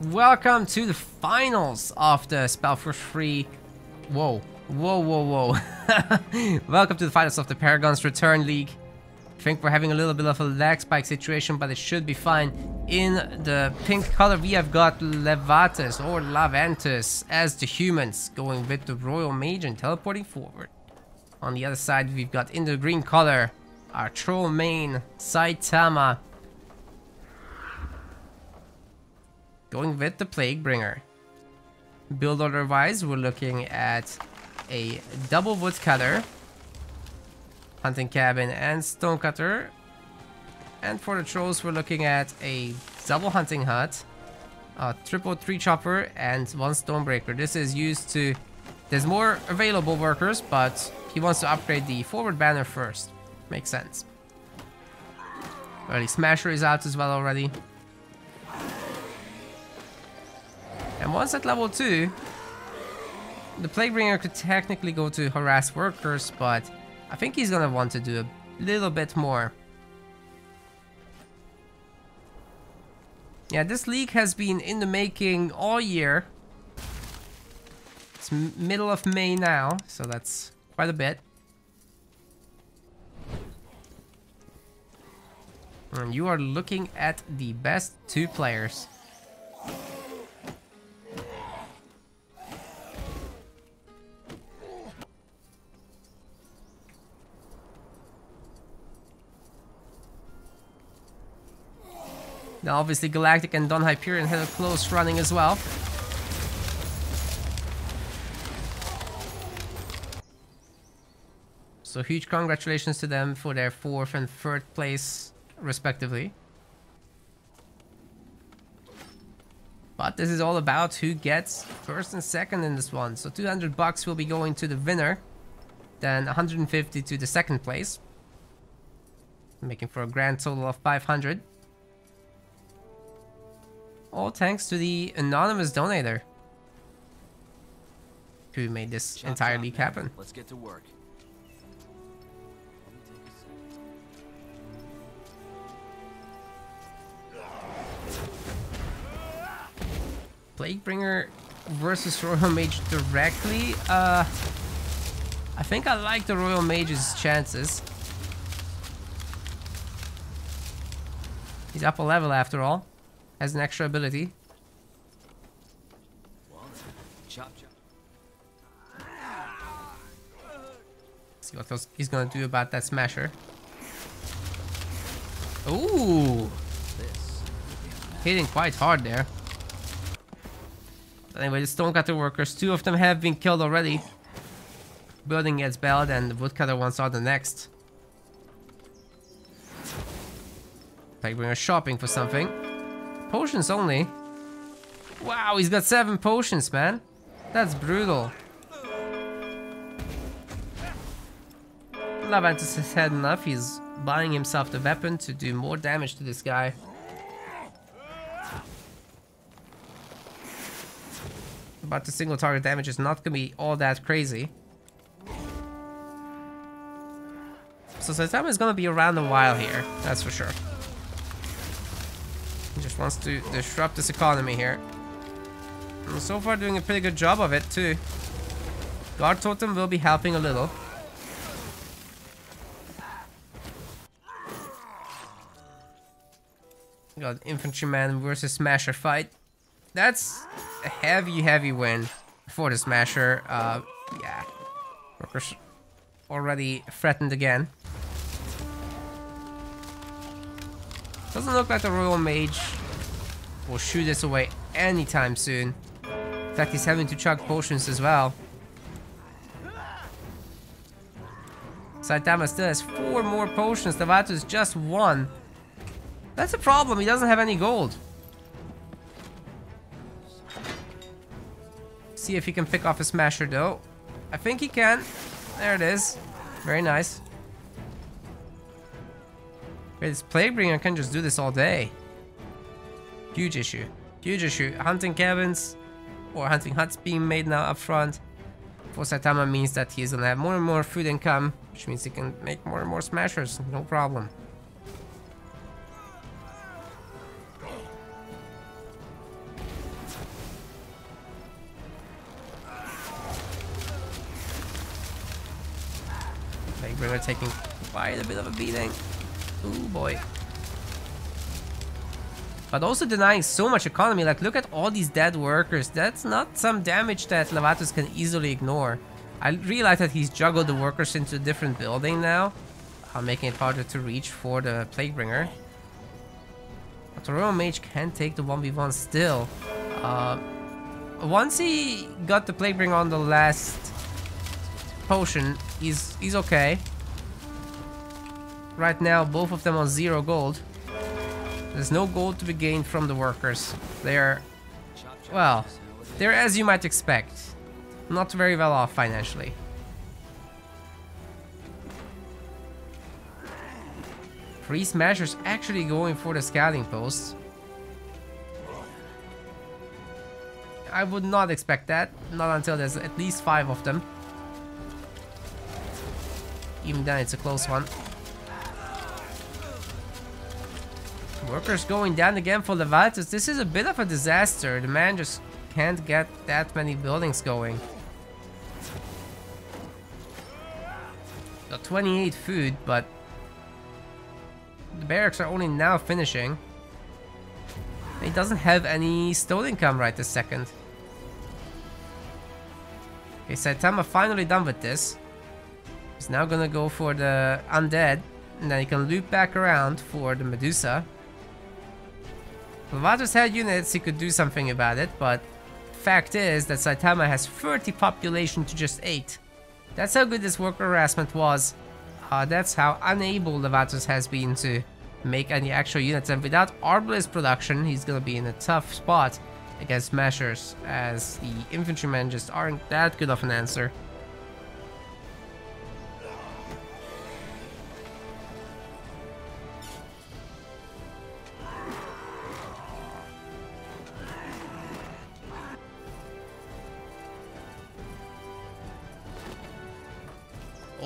Welcome to the finals of the SpellForce 3. Whoa, whoa, whoa, whoa. Welcome to the finals of the Paragon's Return League. I think we're having a little bit of a lag spike situation, but it should be fine. In the pink color, we have got Laventus as the humans, going with the Royal Mage and teleporting forward. On the other side, we've got in the green color our troll main, Saitama, going with the Plaguebringer. Build order wise, we're looking at a double woodcutter, hunting cabin, and stonecutter. And for the trolls, we're looking at a double hunting hut, a triple tree chopper, and one stonebreaker. This is used to... there's more available workers, but he wants to upgrade the forward banner first. Makes sense. Early smasher is out as well already. And once at level 2, the Plaguebringer could technically go to harass workers, but I think he's gonna want to do a little bit more. Yeah, this league has been in the making all year. It's middle of May now, so that's quite a bit. And you are looking at the best 2 players. Now obviously Galactic and Don Hyperion had a close running as well. So huge congratulations to them for their 4th and 3rd place respectively. But this is all about who gets 1st and 2nd in this one. So $200 will be going to the winner, then $150 to the 2nd place, making for a grand total of $500. All thanks to the anonymous donator who made this entire league happen. Let's get to work. Plaguebringer versus Royal Mage directly. I think I like the Royal Mage's chances. He's up a level after all. Has an extra ability. See what he's gonna do about that smasher. Ooh! Hitting quite hard there. But anyway, the stonecutter workers, 2 of them have been killed already. Building gets belled and the woodcutter ones are the next. Like we were shopping for something. Potions only. Wow, he's got 7 potions, man. That's brutal. Laventus has had enough. He's buying himself the weapon to do more damage to this guy. But the single target damage is not gonna be all that crazy. So Saitama is gonna be around a while here, that's for sure. Just wants to disrupt this economy here. And so far doing a pretty good job of it too. Guard Totem will be helping a little. Got infantryman versus smasher fight. That's a heavy, heavy win for the smasher. Yeah. Workers already threatened again. Doesn't look like the Royal Mage will shoot this away anytime soon. In fact, he's having to chuck potions as well. Saitama still has 4 more potions. Laventus just 1. That's a problem. He doesn't have any gold. See if he can pick off a smasher though. I think he can. There it is. Very nice. This Plaguebringer can just do this all day. Huge issue. Huge issue. Hunting cabins or hunting huts being made now up front. For Saitama means that he's gonna have more and more food income, which means he can make more and more smashers. No problem. We're going to take quite a bit of a beating. Oh boy. But also denying so much economy. Like, look at all these dead workers. That's not some damage that Laventus can easily ignore. I realize that he's juggled the workers into a different building now, making it harder to reach for the Plaguebringer. But the Roman Mage can take the 1v1 still. Once he got the Plaguebringer on the last potion, he's okay. Right now, both of them on 0 gold. There's no gold to be gained from the workers. They're, well, they're as you might expect. Not very well off financially. Free Smasher's actually going for the scouting post. I would not expect that. Not until there's at least 5 of them. Even then, it's a close one. Workers going down again for Laventus. This is a bit of a disaster. The man just can't get that many buildings going. Got 28 food, but the barracks are only now finishing. He doesn't have any stolen income right this second. Okay, Saitama finally done with this. He's now gonna go for the undead, and then he can loop back around for the Medusa. Laventus had units, he could do something about it, but fact is that Saitama has 30 population to just 8. That's how good this worker harassment was. That's how unable Laventus has been to make any actual units, and without Arbalest production, he's gonna be in a tough spot against Smashers, as the infantrymen just aren't that good of an answer.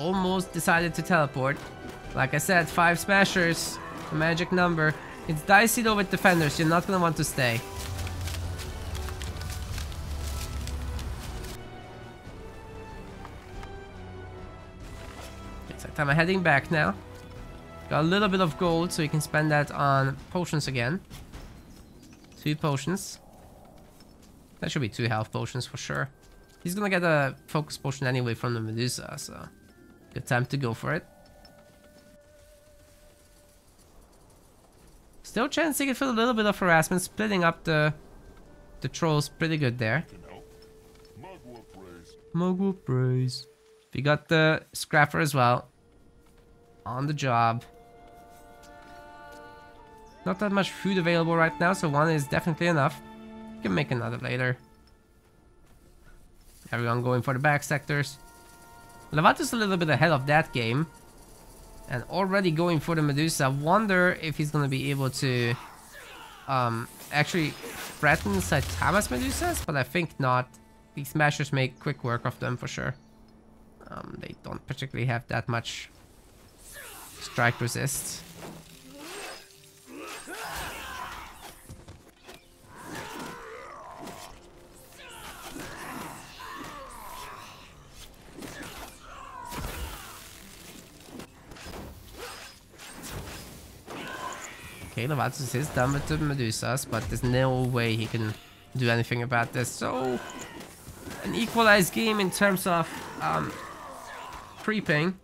Almost decided to teleport. Like I said, 5 Smashers, the magic number. It's dicey though with defenders, you're not gonna want to stay. It's like time I'm heading back now. Got a little bit of gold, so you can spend that on potions again. 2 potions. That should be 2 health potions for sure. He's gonna get a focus potion anyway from the Medusa, so... good time to go for it. Still chancing it for a little bit of harassment, splitting up the trolls pretty good there. Mogul praise. We got the Scrapper as well. On the job. Not that much food available right now, so 1 is definitely enough. We can make another later. Everyone going for the back sectors. Laventus a little bit ahead of that game, and already going for the Medusa. Wonder if he's gonna be able to actually threaten Saitama's Medusas, but I think not. These Smashers make quick work of them for sure. They don't particularly have that much strike resist. Laventus is done with the Medusas, but there's no way he can do anything about this. So, an equalized game in terms of creeping.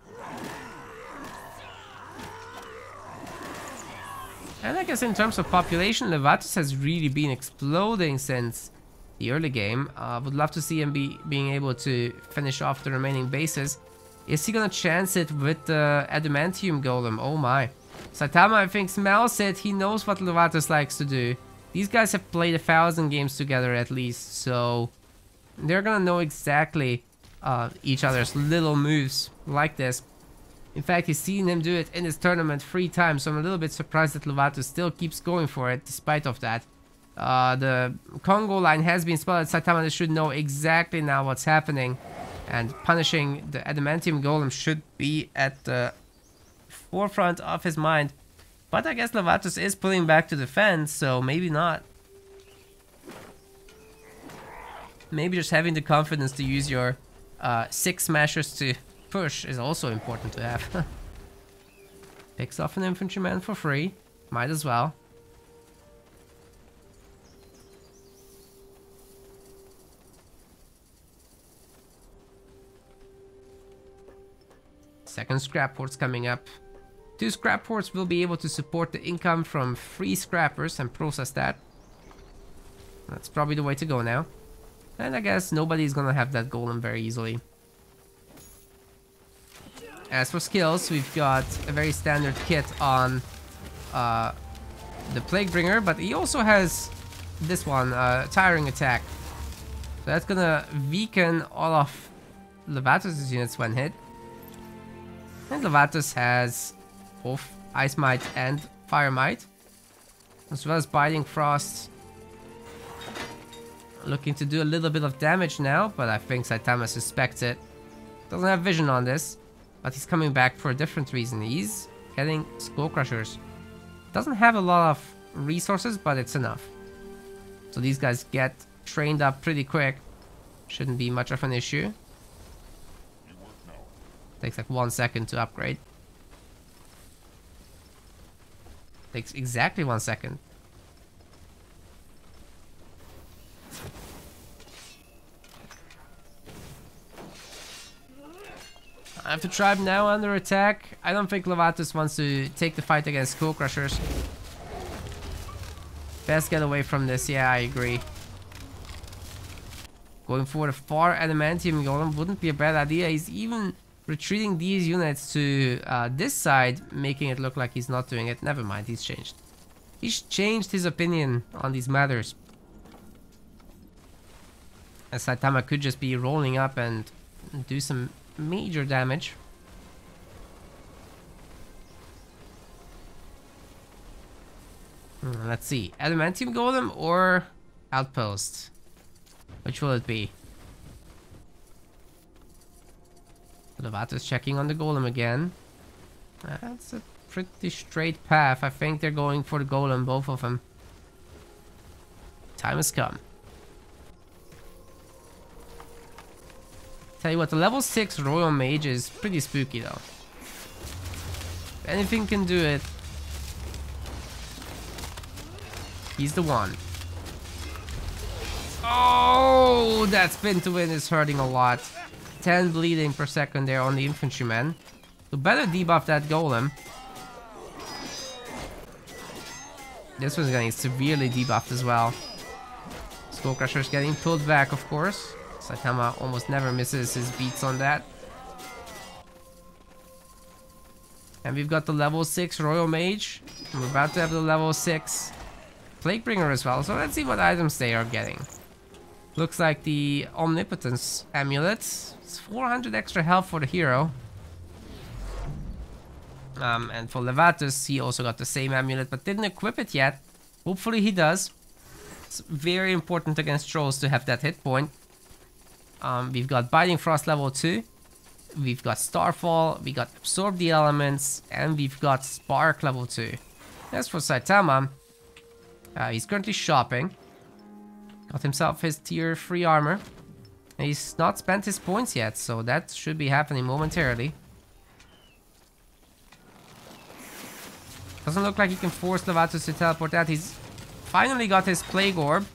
And I guess in terms of population, Laventus has really been exploding since the early game. Would love to see him being able to finish off the remaining bases. Is he gonna chance it with the Adamantium Golem? Oh my. Saitama, I think, smells it. He knows what Laventus likes to do. These guys have played 1,000 games together at least, so they're gonna know exactly each other's little moves like this. In fact, he's seen him do it in this tournament 3 times, so I'm a little bit surprised that Laventus still keeps going for it, despite of that. The Congo line has been spotted. Saitama should know exactly now what's happening, and punishing the Adamantium Golem should be at the forefront of his mind, but I guess Laventus is pulling back to defend, so maybe not. Maybe just having the confidence to use your 6 Smashers to push is also important to have. Picks off an infantryman for free. Might as well. Second scrap horde's coming up. Two scrap hordes will be able to support the income from free scrappers and process that. That's probably the way to go now. And I guess nobody's gonna have that golem very easily. As for skills, we've got a very standard kit on the Plaguebringer, but he also has this one, Tiring Attack. So that's gonna weaken all of Levatus' units when hit. And Levatus has both Ice Might and Fire Might, as well as Biting Frost. Looking to do a little bit of damage now, but I think Saitama suspects it. Doesn't have vision on this, but he's coming back for a different reason. He's getting Skull Crushers. Doesn't have a lot of resources, but it's enough. So these guys get trained up pretty quick. Shouldn't be much of an issue. Takes like 1 second to upgrade. Takes exactly 1 second. I have the tribe now under attack. I don't think Levatus wants to take the fight against Skull Crushers. Best get away from this, yeah, I agree. Going for the far Adamantium Golem wouldn't be a bad idea. He's even retreating these units to this side, making it look like he's not doing it. Never mind, he's changed. He's changed his opinion on these matters. And Saitama could just be rolling up and do some major damage. Let's see, Adamantium Golem or Outpost? Which will it be? Levatus checking on the golem again. That's a pretty straight path. I think they're going for the golem, both of them. Time has come. Tell you what, the level 6 Royal Mage is pretty spooky though. Anything can do it. He's the one. Oh, that spin to win is hurting a lot. 10 bleeding per second there on the infantryman. So better debuff that golem. This one's getting severely debuffed as well. Skullcrusher's getting pulled back, of course. Saitama almost never misses his beats on that. And we've got the level 6 Royal Mage. And we're about to have the level 6 Plaguebringer as well. So let's see what items they are getting. Looks like the Omnipotence Amulet. It's 400 extra health for the hero. And for Levatus, he also got the same amulet, but didn't equip it yet. Hopefully he does. It's very important against trolls to have that hit point. We've got Biting Frost level 2. We've got Starfall. We got Absorb the Elements. And we've got Spark level 2. As for Saitama, he's currently shopping. Got himself his tier 3 armor. And he's not spent his points yet, so that should be happening momentarily. Doesn't look like he can force Levatus to teleport that. He's finally got his Plague Orb,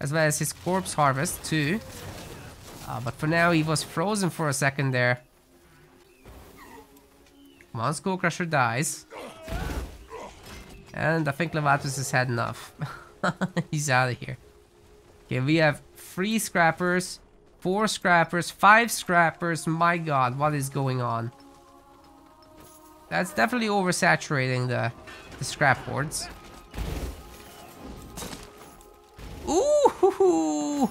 as well as his Corpse Harvest too. But for now, he was frozen for a second there. One Skullcrusher dies. And I think Levatus has had enough. He's out of here. Okay, we have 3 scrappers, 4 scrappers, 5 scrappers. My god, what is going on? That's definitely oversaturating the scrap hordes. Ooh! Hoo, hoo.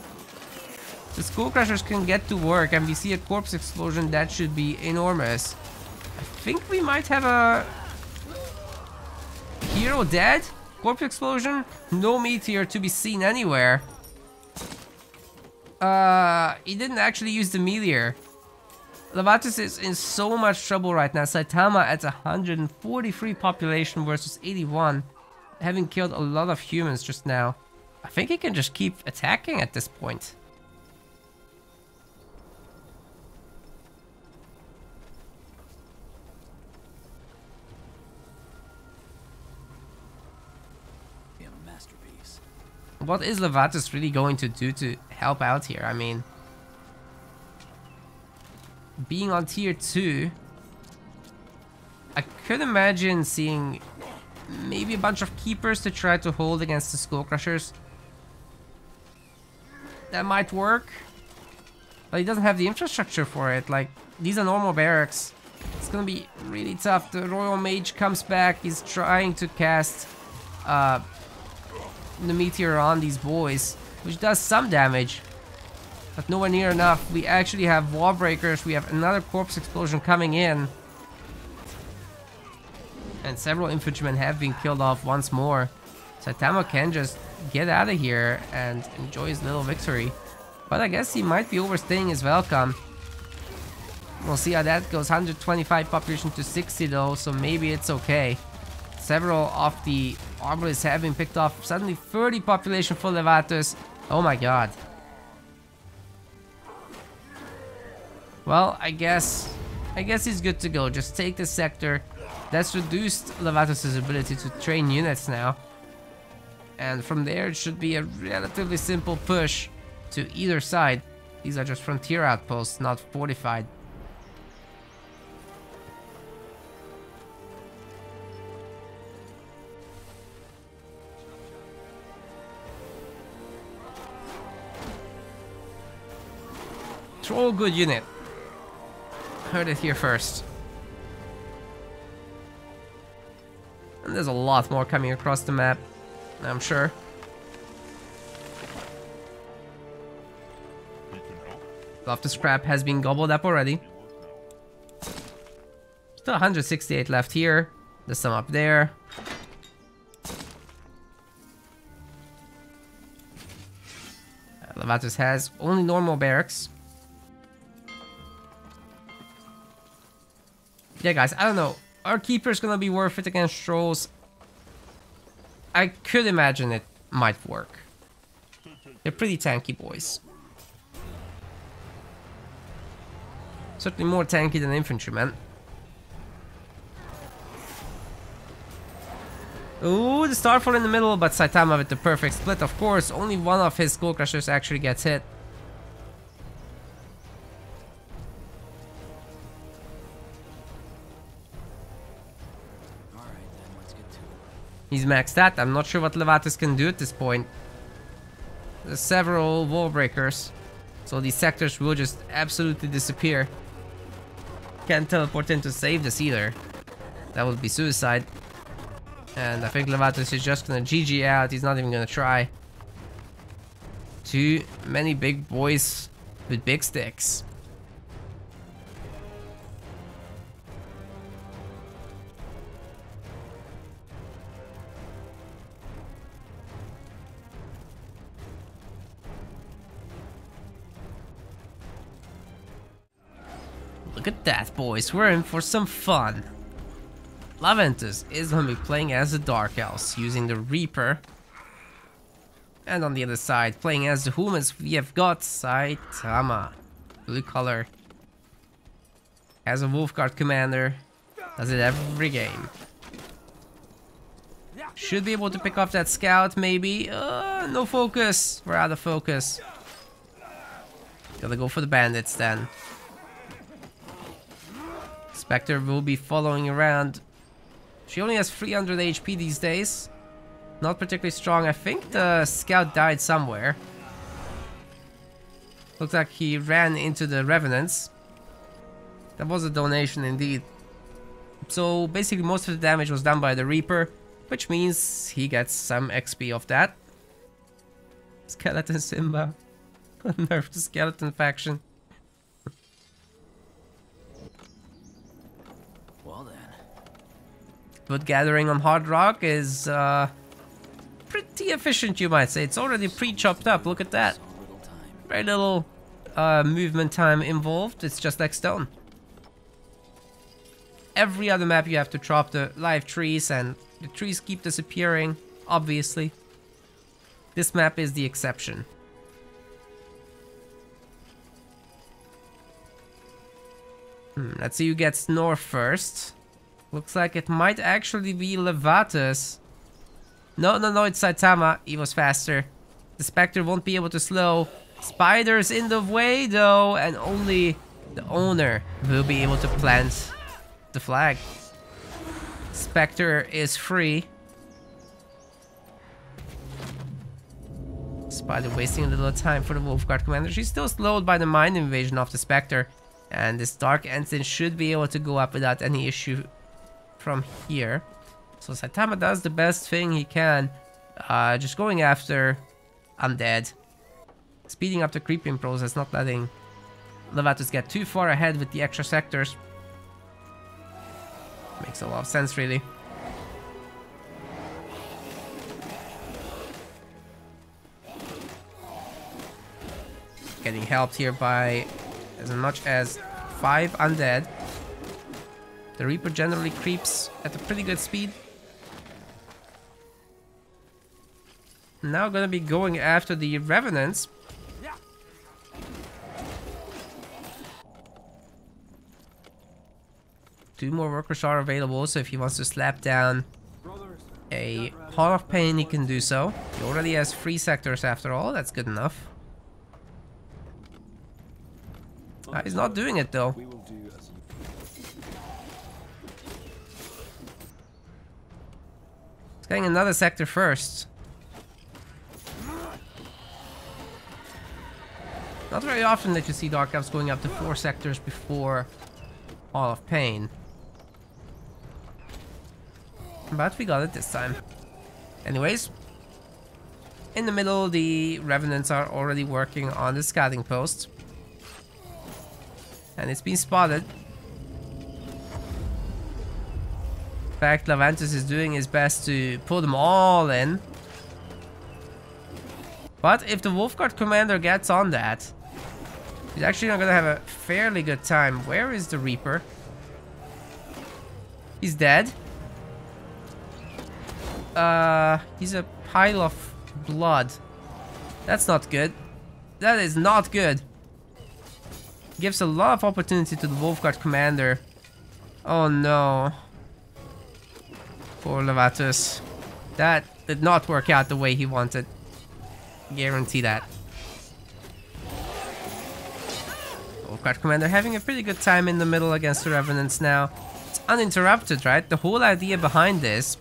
The Skullcrushers can get to work, and we see a corpse explosion. That should be enormous. I think we might have a hero dead? Corpse explosion? No meteor to be seen anywhere. He didn't actually use the meteor. Levatus is in so much trouble right now. Saitama at 143 population versus 81. Having killed a lot of humans just now. I think he can just keep attacking at this point. What is Laventus really going to do to help out here? I mean, being on tier 2, I could imagine seeing maybe a bunch of keepers to try to hold against the Skull Crushers. That might work, but he doesn't have the infrastructure for it. Like, these are normal barracks. It's gonna be really tough. The Royal Mage comes back. He's trying to cast the meteor on these boys, which does some damage, but nowhere near enough. We actually have wall breakers. We have another corpse explosion coming in, and several infantrymen have been killed off once more. Saitama can just get out of here and enjoy his little victory, but I guess he might be overstaying his welcome. We'll see how that goes. 125 population to 60 though, so maybe it's okay. Several of the arbalists have been picked off. Suddenly 30 population for Laventus. Oh my god. Well, I guess he's good to go. Just take the sector. That's reduced Laventus' ability to train units now. And from there it should be a relatively simple push to either side. These are just frontier outposts, not fortified. Troll good unit. Heard it here first. And there's a lot more coming across the map, I'm sure. A lot of the scrap has been gobbled up already. Still 168 left here. There's some up there. Laventus has only normal barracks. Yeah, guys, I don't know. Are keepers gonna be worth it against trolls? I could imagine it might work. They're pretty tanky boys. Certainly more tanky than infantrymen. Ooh, the Starfall in the middle, but Saitama with the perfect split, of course. Only one of his Skull Crushers actually gets hit. He's maxed out. I'm not sure what Laventus can do at this point. There's several wall breakers, so these sectors will just absolutely disappear. Can't teleport in to save this either. That would be suicide. And I think Laventus is just gonna GG out. He's not even gonna try. Too many big boys with big sticks. Look at that, boys, we're in for some fun. Laventus is going to be playing as the Dark Elves using the Reaper. And on the other side, playing as the humans, we have got Saitama. Blue color. As a Wolf Guard commander. Does it every game. Should be able to pick up that scout, maybe. No focus. We're out of focus. Gotta go for the bandits then. Spectre will be following around. She only has 300 HP these days. Not particularly strong. I think the scout died somewhere. Looks like he ran into the revenants. That was a donation indeed. So basically most of the damage was done by the Reaper, which means he gets some XP off that. Skeleton Simba. Nerf the skeleton faction. But gathering on Hard Rock is pretty efficient, you might say. It's already pre-chopped up, look at that. Very little movement time involved, it's just like stone. Every other map you have to chop the live trees, and the trees keep disappearing, obviously. This map is the exception. Let's see who gets north first. Looks like it might actually be Laventus. No, it's Saitama. He was faster. The Spectre won't be able to slow spiders in the way though, and only the owner will be able to plant the flag. Spectre is free. Spider wasting a little time for the Wolf Guard Commander. She's still slowed by the Mind Invasion of the Spectre. And this Dark Ensign should be able to go up without any issue from here. So Saitama does the best thing he can. Just going after Undead. Speeding up the creeping process, not letting Laventus get too far ahead with the extra sectors. Makes a lot of sense, really. Getting helped here by as much as 5 undead. The Reaper generally creeps at a pretty good speed. Now gonna be going after the Revenants. Two more workers are available, so if he wants to slap down a Hall of Pain, he can do so. He already has 3 sectors after all, that's good enough. He's not doing it though. He's getting another sector first. Not very often that you see Dark Elves going up to 4 sectors before Hall of Pain. But we got it this time. Anyways, in the middle the Revenants are already working on the scouting post. And it's been spotted. In fact, Laventus is doing his best to pull them all in. But if the Wolfguard Commander gets on that, he's actually not going to have a fairly good time. Where is the Reaper? He's dead. He's a pile of blood. That's not good. That is not good. Gives a lot of opportunity to the Wolfguard Commander. Oh no. Poor Laventus. That did not work out the way he wanted. Guarantee that. Wolfguard Commander having a pretty good time in the middle against the Revenants now. It's uninterrupted, right? The whole idea behind this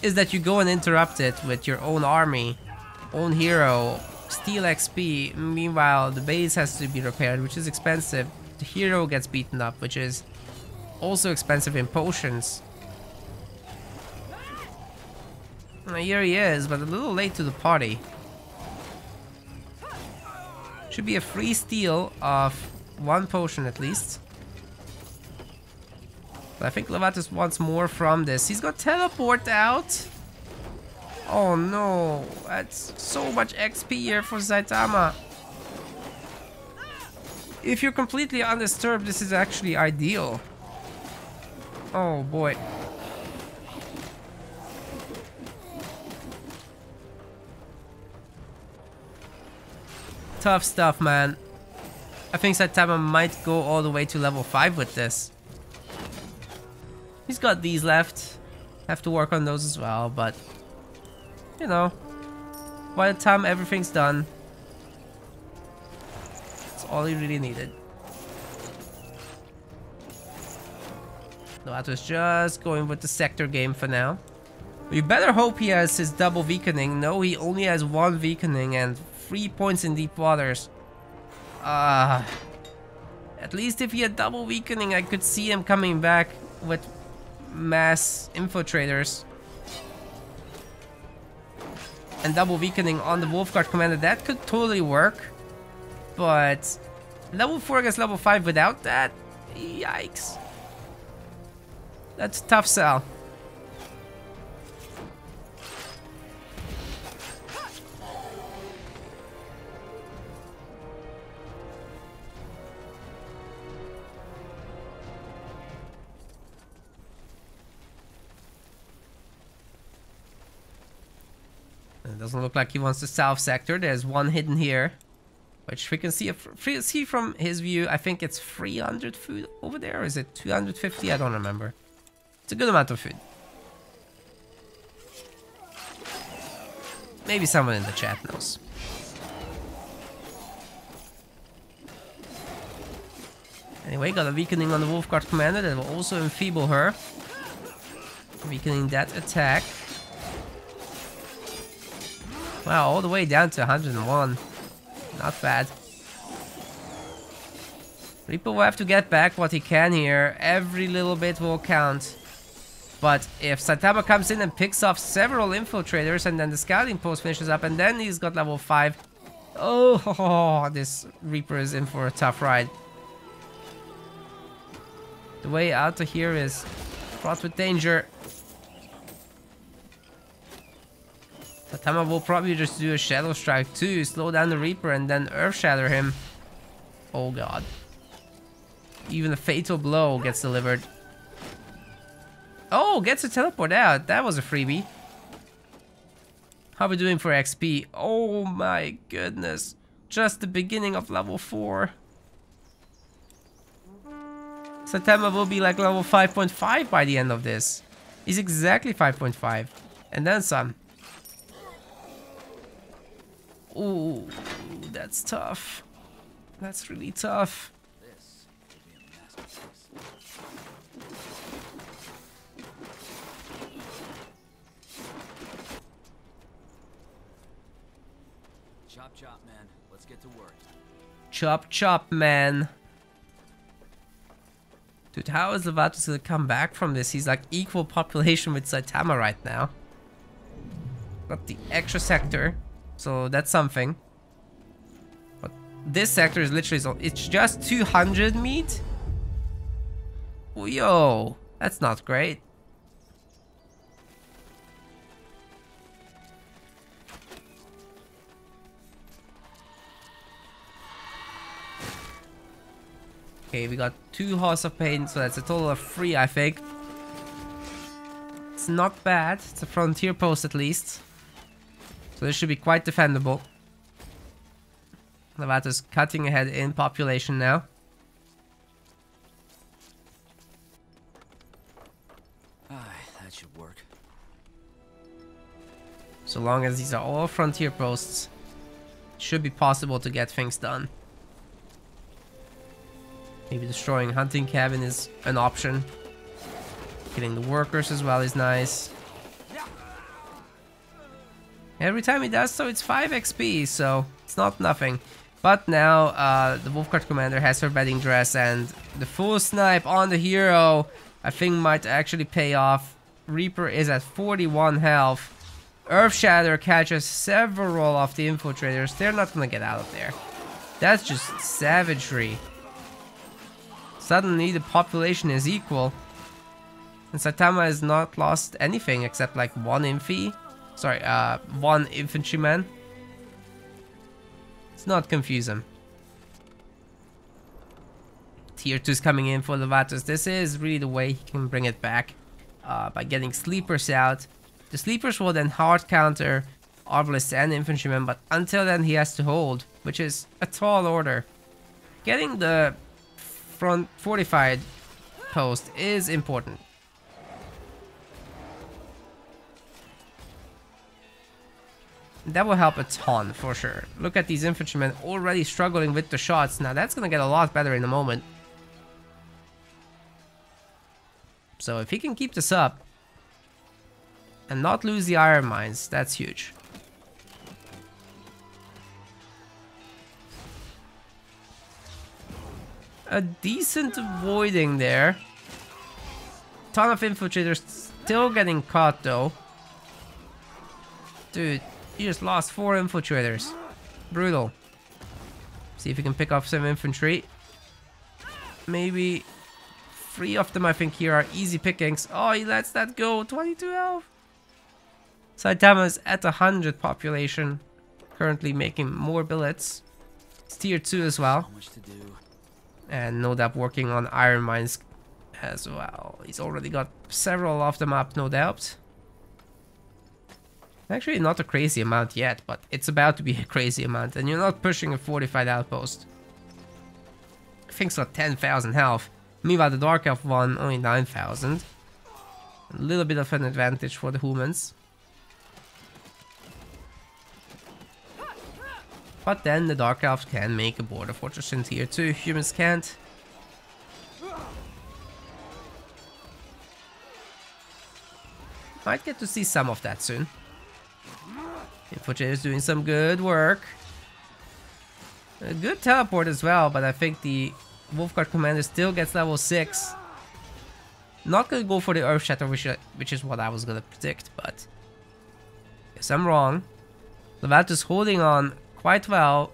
is that you go and interrupt it with your own army, own hero. Steal XP, meanwhile the base has to be repaired, which is expensive. The hero gets beaten up, which is also expensive in potions. Now here he is, but a little late to the party. Should be a free steal of 1 potion at least. But I think Laventus wants more from this. He's got teleport out! Oh no, that's so much XP here for Saitama. If you're completely undisturbed, this is actually ideal. Oh boy. Tough stuff, man. I think Saitama might go all the way to level 5 with this. He's got these left. Have to work on those as well, but you know, by the time everything's done, that's all he really needed. Novato's just going with the sector game for now. We better hope he has his double weakening. No, he only has 1 weakening and 3 points in deep waters. At least if he had double weakening, I could see him coming back with mass infiltrators. And double weakening on the Wolfguard Commander, that could totally work. But level 4 against level 5 without that? Yikes. That's a tough sell. Doesn't look like he wants the south sector. There's 1 hidden here, which we can see from his view. I think it's 300 food over there. Or is it 250? I don't remember. It's a good amount of food. Maybe someone in the chat knows. Anyway, got a weakening on the Wolfguard Commander that will also enfeeble her. Weakening that attack. Wow, all the way down to 101. Not bad. Reaper will have to get back what he can here. Every little bit will count. But if Saitama comes in and picks off several infiltrators and then the scouting post finishes up and then he's got level 5. Oh, this Reaper is in for a tough ride. The way out of here is fraught with danger. Saitama will probably just do a Shadow Strike too, slow down the Reaper and then Earth Shatter him. Oh god. Even a fatal blow gets delivered. Oh, gets a teleport out. That was a freebie. How are we doing for XP? Oh my goodness. Just the beginning of level 4. Saitama will be like level 5.5 by the end of this. He's exactly 5.5. And then some. Ooh, that's tough. That's really tough. Chop chop, man. Let's get to work. Chop chop, man. Dude, how is Laventus gonna come back from this? He's like equal population with Saitama right now. Got the extra sector, so that's something. But this sector is literally, it's just 200 meat? Yo, that's not great. Okay, we got 2 Horse of Pain, so that's a total of 3, I think. It's not bad. It's a frontier post at least. So this should be quite defendable. Laventus cutting ahead in population now. That should work. So long as these are all frontier posts, it should be possible to get things done. Maybe destroying hunting cabin is an option. Killing the workers as well is nice. Every time he does so, it's 5 XP, so it's not nothing. But now the Wolfguard Commander has her wedding dress, and the full snipe on the hero, I think, might actually pay off. Reaper is at 41 health. Earthshatter catches several of the infiltrators. They're not gonna get out of there. That's just savagery. Suddenly the population is equal. And Saitama has not lost anything except like one infantryman. Let's not confuse him. Tier 2 is coming in for Laventus. This is really the way he can bring it back. By getting sleepers out. The sleepers will then hard counter arbalists and infantrymen. But until then he has to hold. Which is a tall order. Getting the front fortified post is important. That will help a ton for sure. Look at these infantrymen already struggling with the shots. Now that's gonna get a lot better in a moment. So if he can keep this up and not lose the iron mines, that's huge. A decent voiding there. Ton of infiltrators still getting caught though. Dude, you just lost 4 infiltrators. Brutal. See if we can pick up some infantry. Maybe 3 of them I think here are easy pickings. Oh, he lets that go. 22 health. Saitama is at 100 population. Currently making more billets. It's tier 2 as well. And no doubt working on iron mines as well. He's already got several of them up, no doubt. Actually not a crazy amount yet, but it's about to be a crazy amount. And you're not pushing a fortified outpost. I think it's got 10,000 health. Meanwhile the Dark Elf one only 9,000. A little bit of an advantage for the humans. But then the Dark Elves can make a border fortress in tier 2, humans can't. Might get to see some of that soon. Infiltrator is doing some good work. A good teleport as well, but I think the Wolfguard Commander still gets level 6. Not gonna go for the Earth Shatter, which is what I was gonna predict, but guess I'm wrong. Laventus holding on quite well,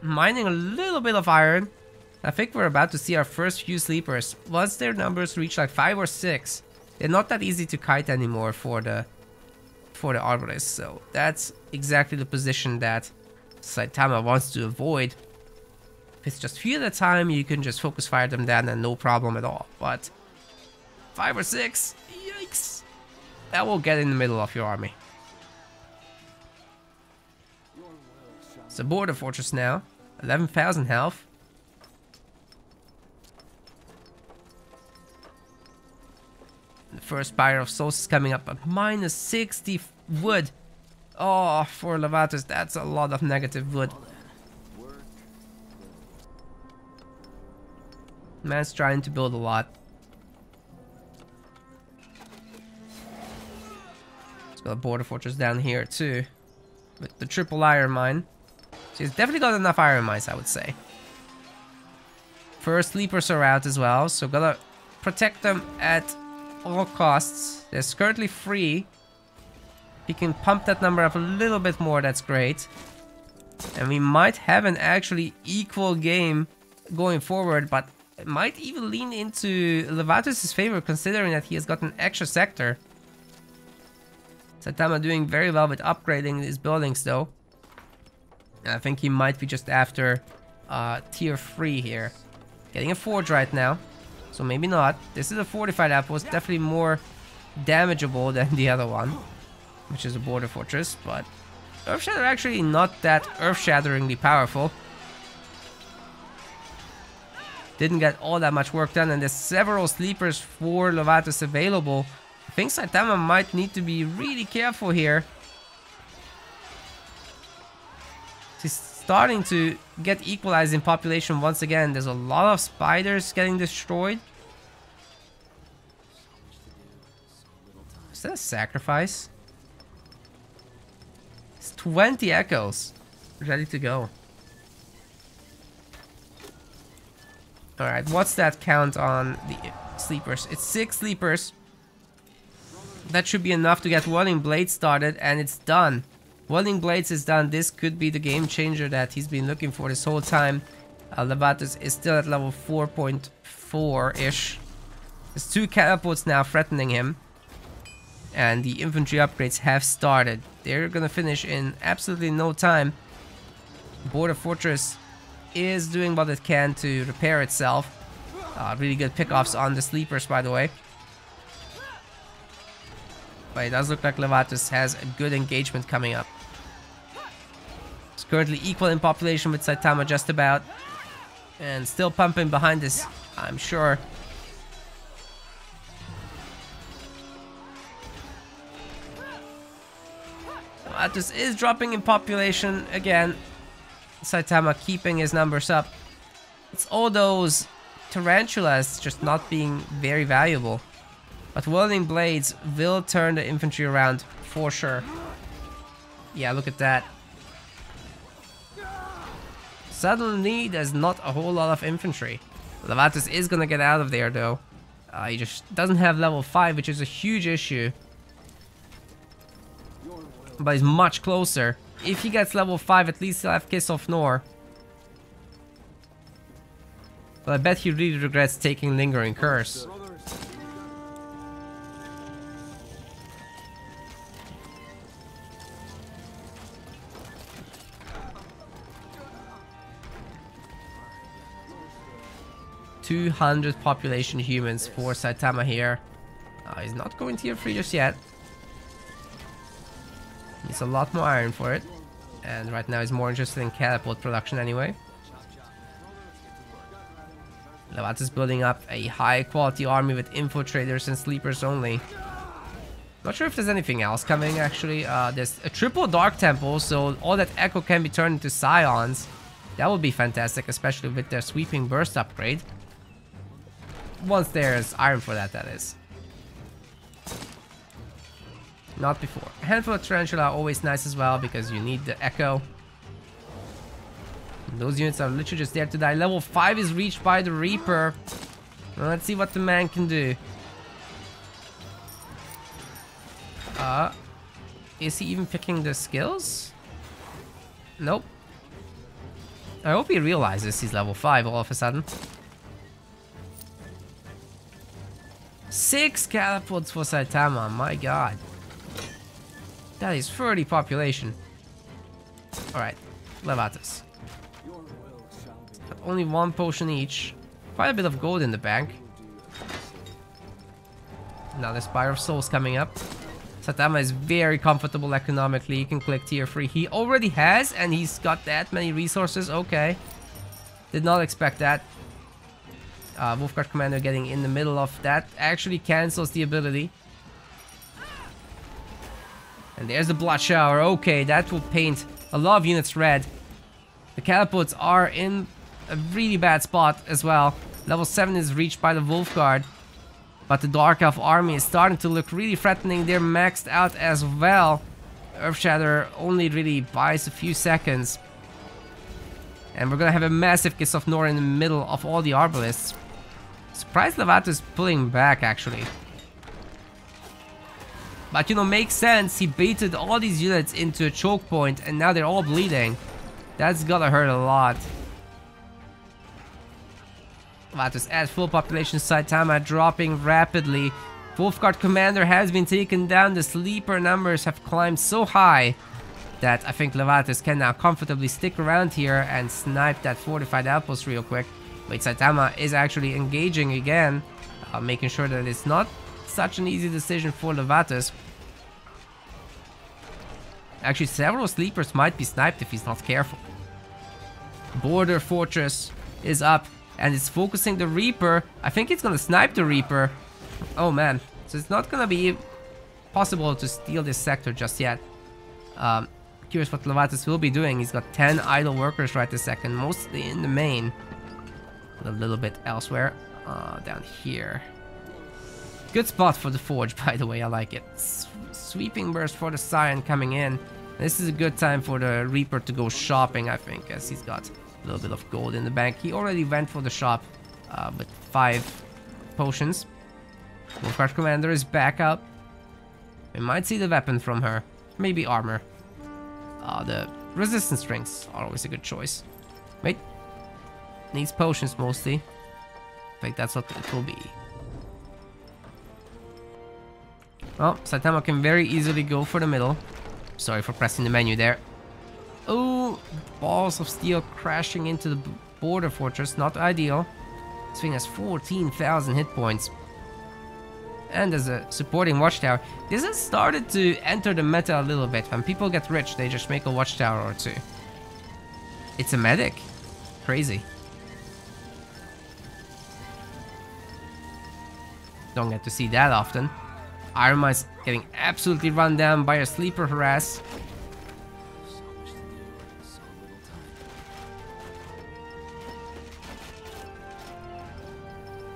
mining a little bit of iron. I think we're about to see our first few sleepers. Once their numbers reach like 5 or 6, they're not that easy to kite anymore for the Arborists. So that's exactly the position that Saitama wants to avoid. If it's just few at a time, you can just focus fire them down and no problem at all. But 5 or 6, yikes! That will get in the middle of your army. It's a border fortress now. 11,000 health. The first Pyre of Souls is coming up at minus 60 wood. Oh, for Laventus, that's a lot of negative wood. Man's trying to build a lot. He's got a border fortress down here too, with the triple iron mine. So he's definitely got enough iron mines, I would say. First sleepers are out as well, so gotta protect them at all costs. They're currently free. He can pump that number up a little bit more, that's great. And we might have an actually equal game going forward, but it might even lean into Laventus' favor, considering that he has got an extra sector. Saitama doing very well with upgrading his buildings though. And I think he might be just after tier 3 here. Getting a forge right now. So maybe not. This is a fortified outpost, definitely more damageable than the other one, which is a border fortress, but Earthshatter actually not that earth-shatteringly powerful. Didn't get all that much work done, and there's several sleepers for Laventus available. I think Saitama might need to be really careful here. He's starting to get equalized in population once again. There's a lot of spiders getting destroyed. Is that a sacrifice? It's 20 echoes ready to go. Alright, what's that count on the sleepers? It's 6 sleepers. That should be enough to get Whirling Blades started, and it's done. Whirling Blades is done. This could be the game changer that he's been looking for this whole time. Laventus is still at level 4.4-ish. There's 2 catapults now threatening him. And the infantry upgrades have started. They're gonna finish in absolutely no time. Border Fortress is doing what it can to repair itself. Really good pickoffs on the sleepers, by the way. But it does look like Laventus has a good engagement coming up. It's currently equal in population with Saitama just about. And still pumping behind this, I'm sure. Laventus is dropping in population again. Saitama keeping his numbers up. It's all those tarantulas just not being very valuable. But Whirling Blades will turn the infantry around for sure. Yeah, look at that. Suddenly, there's not a whole lot of infantry. Laventus is gonna get out of there though. He just doesn't have level 5, which is a huge issue. But he's much closer. If he gets level 5, at least he'll have Kiss of Nor. But I bet he really regrets taking Lingering Curse. .200 population humans for Saitama here. He's not going tier 3 just yet. Needs a lot more iron for it. And right now he's more interested in catapult production anyway. Laventus is building up a high quality army with infiltrators and sleepers only. Not sure if there's anything else coming, actually. There's a triple Dark Temple, so all that Echo can be turned into Scions. That would be fantastic, especially with their Sweeping Burst upgrade. Once there's iron for that, that is. Not before. A handful of Tarantula are always nice as well, because you need the Echo. And those units are literally just there to die. Level 5 is reached by the Reaper. Well, let's see what the man can do. Is he even picking the skills? Nope. I hope he realizes he's level 5 all of a sudden. 6 catapults for Saitama, my god. That is 30 population. Alright, Laventus. Only one potion each. Quite a bit of gold in the bank. Another Spire of Souls coming up. Saitama is very comfortable economically. He can click tier 3. He already has, and he's got that many resources. Okay. Did not expect that. Wolfguard Commander getting in the middle of that actually cancels the ability. And there's the Blood Shower. Okay, that will paint a lot of units red. The catapults are in a really bad spot as well. Level 7 is reached by the Wolfguard. But the Dark Elf army is starting to look really threatening. They're maxed out as well. Earthshatter only really buys a few seconds. And we're gonna have a massive Kiss of Nor in the middle of all the Arbalists. Surprised Laventus is pulling back, actually. But, you know, makes sense. He baited all these units into a choke point, and now they're all bleeding. That's gotta hurt a lot. Laventus at full population. Saitama dropping rapidly. Wolfguard Commander has been taken down. The sleeper numbers have climbed so high that I think Laventus can now comfortably stick around here and snipe that fortified outpost real quick. Wait, Saitama is actually engaging again, making sure that it's not such an easy decision for Laventus. Actually, several sleepers might be sniped if he's not careful. Border Fortress is up, and it's focusing the Reaper. I think it's gonna snipe the Reaper. Oh man, so it's not gonna be possible to steal this sector just yet. Curious what Laventus will be doing. He's got 10 idle workers right this second, mostly in the main. A little bit elsewhere. Down here. Good spot for the Forge, by the way. I like it. Sweeping Burst for the Scion coming in. This is a good time for the Reaper to go shopping, I think, as he's got a little bit of gold in the bank. He already went for the shop with 5 potions. Wolfguard Commander is back up. We might see the weapon from her. Maybe armor. The resistance strings are always a good choice. Wait. Needs potions mostly. I think that's what it will be. Well, Saitama can very easily go for the middle. Sorry for pressing the menu there. Oh, balls of steel crashing into the border fortress. Not ideal. This thing has 14,000 hit points. And as a supporting watchtower, this has started to enter the meta a little bit. When people get rich, they just make a watchtower or two. It's a medic. Crazy. Don't get to see that often. Iron Mice getting absolutely run down by a sleeper harass.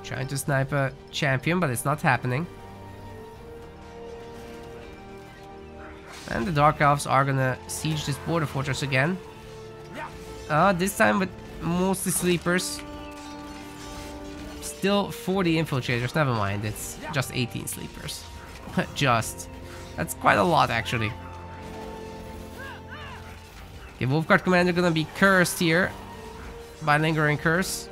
Trying to snipe a champion, but it's not happening. And the Dark Elves are gonna siege this border fortress again. This time with mostly sleepers. Still 40 infiltrators, never mind, it's just 18 sleepers. Just. That's quite a lot, actually. Okay, Wolfguard Commander gonna be cursed here by Lingering Curse.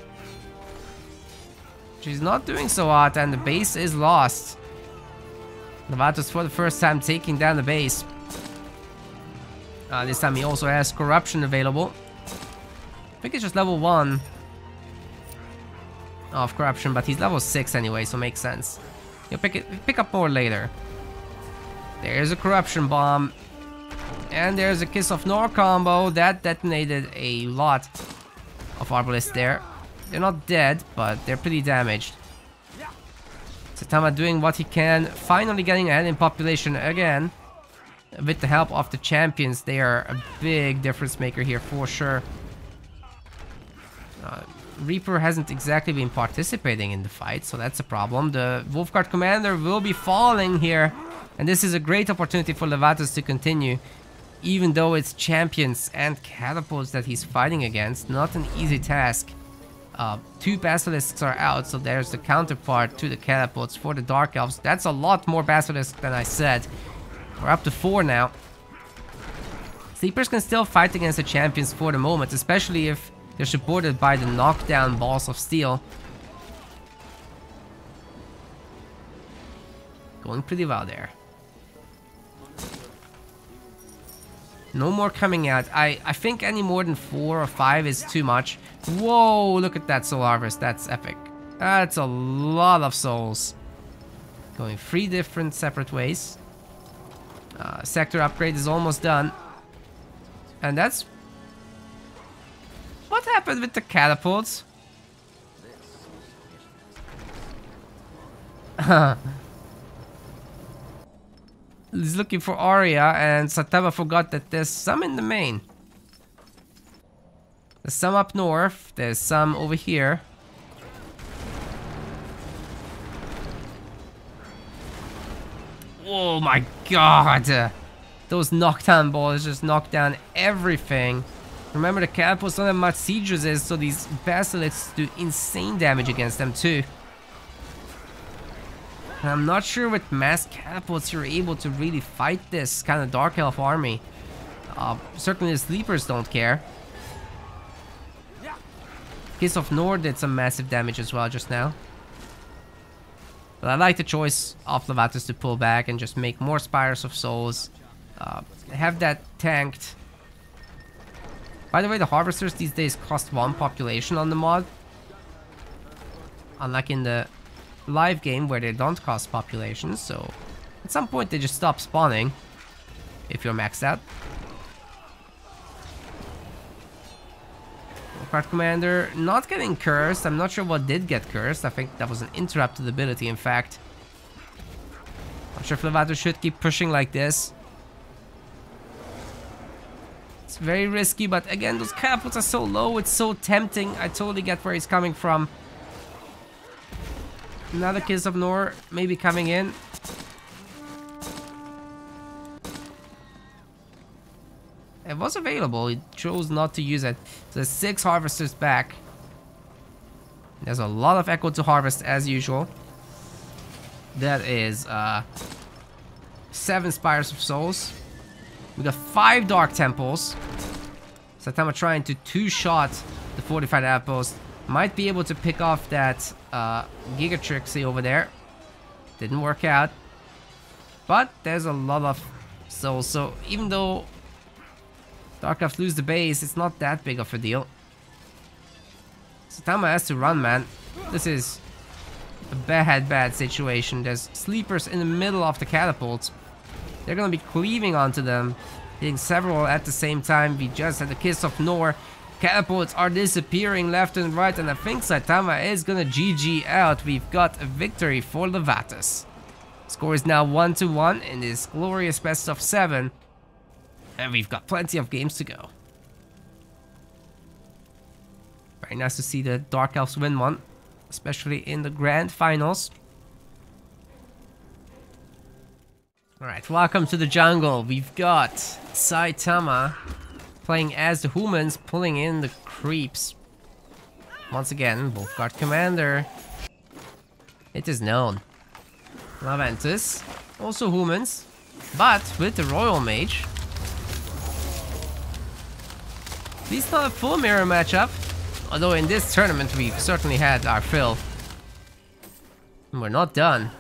She's not doing so hot, and the base is lost. Laventus for the first time taking down the base. This time he also has corruption available. I think it's just level 1 of corruption, but he's level 6 anyway, so makes sense. You'll pick up more later. There's a corruption bomb, and there's a Kiss of Nor combo that detonated a lot of arbalists there. They're not dead, but they're pretty damaged. Saitama doing what he can, finally getting ahead in population again. With the help of the champions, they are a big difference maker here for sure. Reaper hasn't exactly been participating in the fight, so that's a problem. The Wolfguard commander will be falling here, and this is a great opportunity for Laventus to continue, even though it's champions and catapults that he's fighting against. Not an easy task. Two basilisks are out, so there's the counterpart to the catapults for the Dark Elves. That's a lot more basilisks than I said. We're up to 4 now. Sleepers can still fight against the champions for the moment, especially if they're supported by the knockdown balls of steel. Going pretty well there. No more coming out. I think any more than 4 or 5 is too much. Whoa, look at that soul harvest. That's epic. That's a lot of souls. Going 3 different separate ways. Sector upgrade is almost done. And that's... What happened with the catapults? He's looking for Aria, and Saitama forgot that there's some in the main. There's some up north, there's some over here. Oh my god! Those knockdown balls just knock down everything. Remember, the catapults don't have much sieges, so these basilisks do insane damage against them too. And I'm not sure with mass catapults you're able to really fight this kind of Dark Elf army. Certainly the sleepers don't care. Kiss of Nor did some massive damage as well just now. But I like the choice of Laventus to pull back and just make more Spires of Souls. Have that tanked. By the way, the Harvesters these days cost 1 population on the mod. Unlike in the live game where they don't cost populations, so at some point they just stop spawning if you're maxed out. Wolfguard commander not getting cursed. I'm not sure what did get cursed. I think that was an interrupted ability, in fact. Not sure if Laventus should keep pushing like this. It's very risky, but again, those catapults are so low, it's so tempting. I totally get where he's coming from. Another Kiss of Nor maybe coming in. It was available, he chose not to use it. So there's 6 harvesters back. There's a lot of echo to harvest as usual. That is 7 Spires of Souls. We got 5 Dark Temples. Saitama trying to 2-shot the Fortified Outpost. Might be able to pick off that Gigatrixie over there. Didn't work out. But there's a lot of souls, so even though Dark Elves lose the base, it's not that big of a deal. Saitama has to run, man. This is a bad, bad situation. There's sleepers in the middle of the catapults. They're gonna be cleaving onto them, hitting several at the same time. We just had the Kiss of Nor. Catapults are disappearing left and right, and I think Saitama is gonna GG out. We've got a victory for Laventus. Score is now 1-1 in this glorious best of 7, and we've got plenty of games to go. Very nice to see the Dark Elves win one, especially in the grand finals. Alright, welcome to the jungle. We've got Saitama playing as the humans, pulling in the creeps. Once again, Wolfguard commander. It is known. Laventus, also humans, but with the Royal Mage. At least not a full mirror matchup, although in this tournament we've certainly had our fill. And we're not done.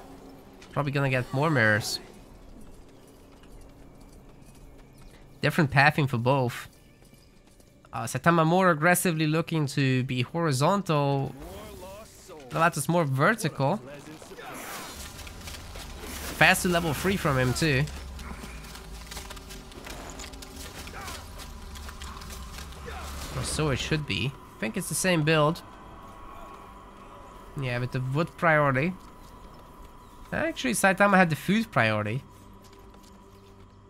Probably gonna get more mirrors. Different pathing for both. Saitama more aggressively looking to be horizontal. Laventus more vertical. Fast to level 3 from him too. Or so it should be. I think it's the same build. Yeah, with the wood priority. Actually, Saitama had the food priority.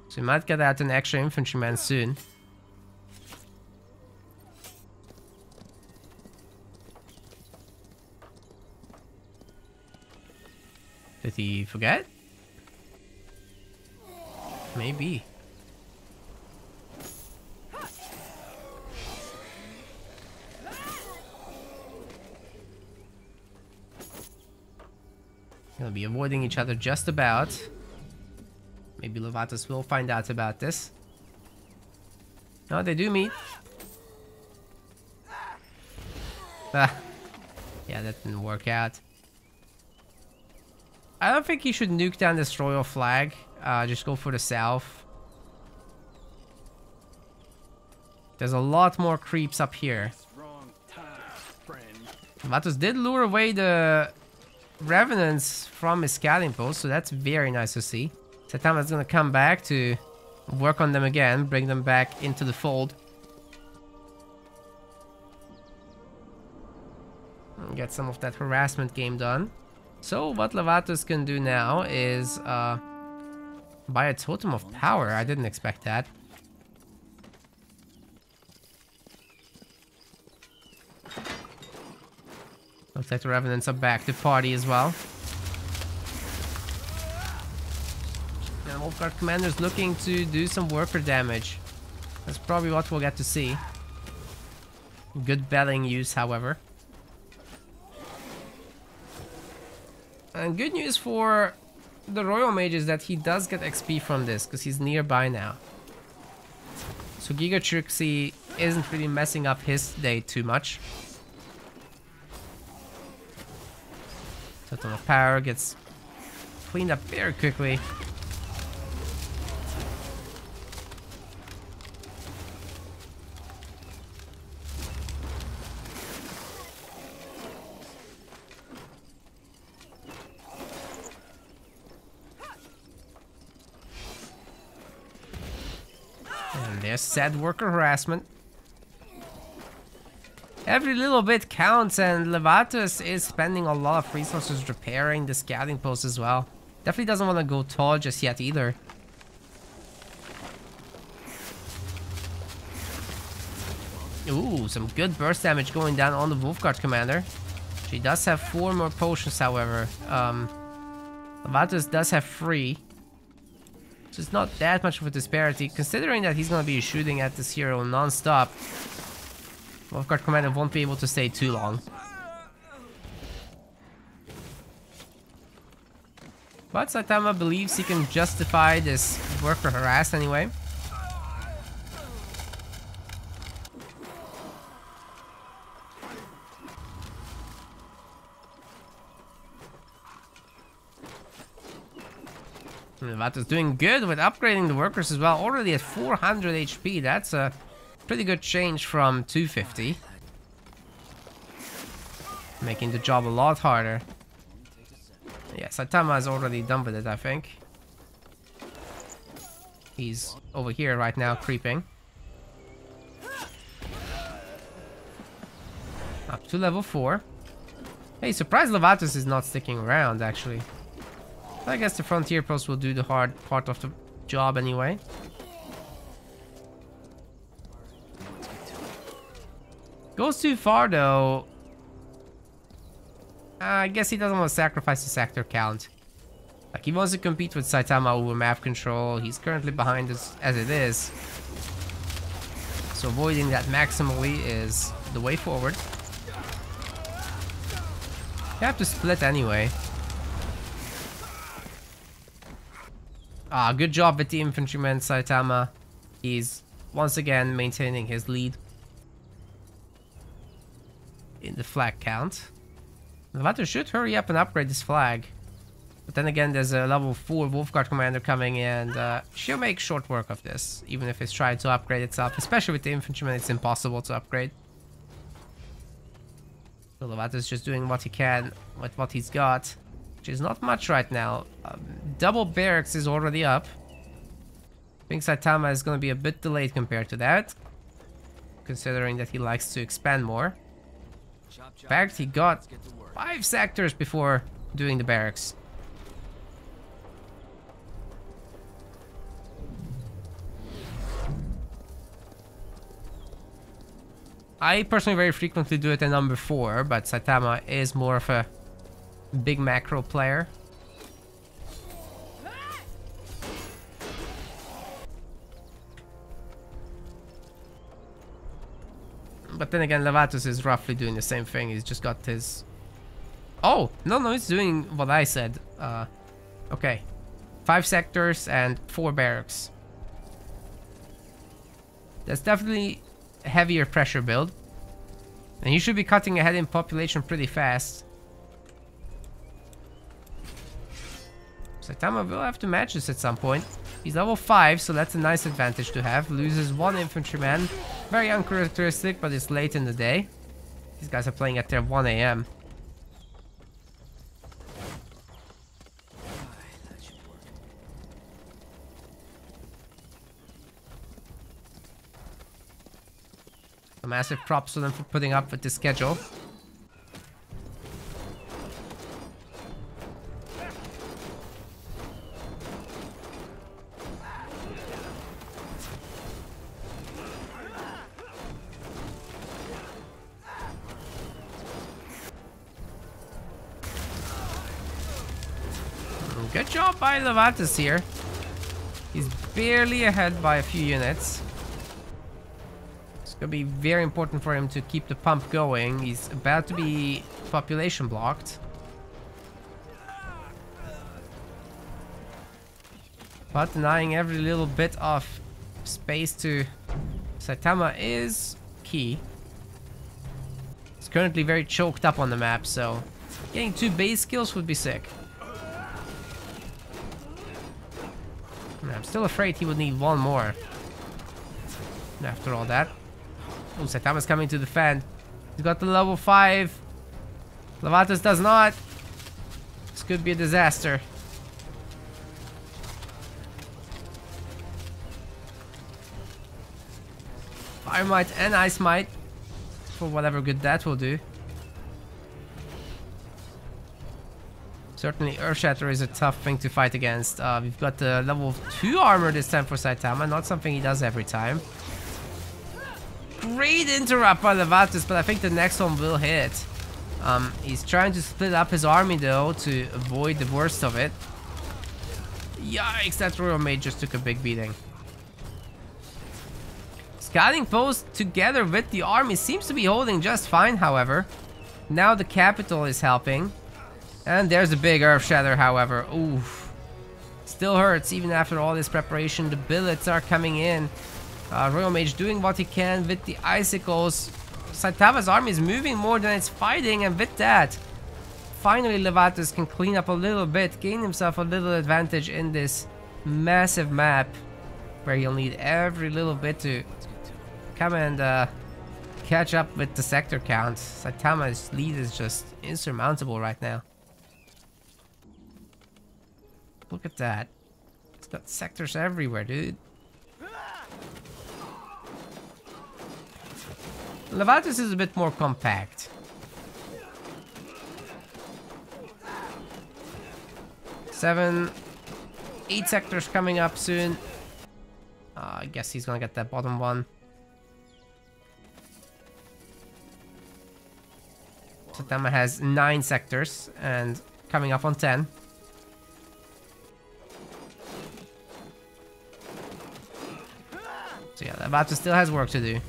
So we might get out an extra infantryman soon. Did he forget? Maybe. They'll be avoiding each other just about. Maybe Levatus will find out about this. No, they do meet. Ah. Yeah, that didn't work out. I don't think he should nuke down this royal flag. Just go for the south. There's a lot more creeps up here. Levatus did lure away the revenants from his scouting post, so that's very nice to see. Saitama's gonna come back to work on them again, bring them back into the fold. And get some of that harassment game done. So what Levatus can do now is buy a totem of power. I didn't expect that. Looks like the revenants are back to party as well. And Wolfguard Commander's looking to do some worker damage. That's probably what we'll get to see. Good battling use, however. And good news for the Royal Mage is that he does get XP from this, because he's nearby now. So Giga Trixie isn't really messing up his day too much. Totem of Power gets cleaned up very quickly. And there's sad worker harassment. Every little bit counts, and Levatus is spending a lot of resources repairing the scouting post as well. Definitely doesn't want to go tall just yet either. Ooh, some good burst damage going down on the Wolfguard Commander. She does have 4 more potions, however. Levatus does have 3. So it's not that much of a disparity, considering that he's going to be shooting at this hero non-stop. Wolfguard Commander won't be able to stay too long. But Saitama believes he can justify this worker harass anyway. Levatus doing good with upgrading the workers as well. Already at 400 HP, that's a pretty good change from 250. Making the job a lot harder. Yeah, Saitama is already done with it, I think. He's over here right now, creeping. Up to level 4. Hey, surprised Levatus is not sticking around, actually. But I guess the Frontier Post will do the hard part of the job anyway. Goes too far, though. I guess he doesn't want to sacrifice the sector count. Like, he wants to compete with Saitama over map control. He's currently behind us as it is. So avoiding that maximally is the way forward. You have to split anyway. Ah, good job with the infantryman, Saitama. He's once again maintaining his lead in the flag count. Levatus should hurry up and upgrade this flag. But then again, there's a level 4 Wolfguard Commander coming in, and she'll make short work of this. Even if it's trying to upgrade itself, especially with the infantryman, it's impossible to upgrade. So Levatus is just doing what he can with what he's got, which is not much right now. Double barracks is already up. I think Saitama is going to be a bit delayed compared to that, considering that he likes to expand more. In fact, he got 5 sectors before doing the barracks. I personally very frequently do it at number 4, but Saitama is more of a big macro player. But then again, Laventus is roughly doing the same thing. He's just got his... Oh! No, no, he's doing what I said. Okay. 5 sectors and 4 barracks. That's definitely a heavier pressure build. And you should be cutting ahead in population pretty fast. Saitama will have to match this at some point. He's level 5, so that's a nice advantage to have. Loses 1 infantryman. Very uncharacteristic, but it's late in the day. These guys are playing at their 1 AM. Massive props to them for putting up with the schedule. Good job by Laventus here. He's barely ahead by a few units. It's going to be very important for him to keep the pump going. He's about to be population blocked. But denying every little bit of space to Saitama is key. He's currently very choked up on the map, so getting 2 base skills would be sick. And I'm still afraid he would need 1 more after all that. Oh, Saitama's coming to defend. He's got the level 5. Laventus does not. This could be a disaster. Fire Might and Ice Might. For whatever good that will do. Certainly Earthshatter is a tough thing to fight against. We've got the level 2 armor this time for Saitama. Not something he does every time. Great interrupt by Laventus, but I think the next one will hit. He's trying to split up his army though to avoid the worst of it. Yikes, that Royal Maid just took a big beating. Scouting post together with the army seems to be holding just fine, however. Now the capital is helping. And there's a big Earthshatter, however. Oof. Still hurts even after all this preparation. The billets are coming in. Royal Mage doing what he can with the icicles. Saitama's army is moving more than it's fighting, and with that, finally Laventus can clean up a little bit, gain himself a little advantage in this massive map, where he'll need every little bit to come and catch up with the sector count. Saitama's lead is just insurmountable right now. Look at that. It's got sectors everywhere, dude. Laventus is a bit more compact. Eight sectors coming up soon. I guess he's gonna get that bottom one. Saitama has 9 sectors and coming up on 10. So yeah, Laventus still has work to do.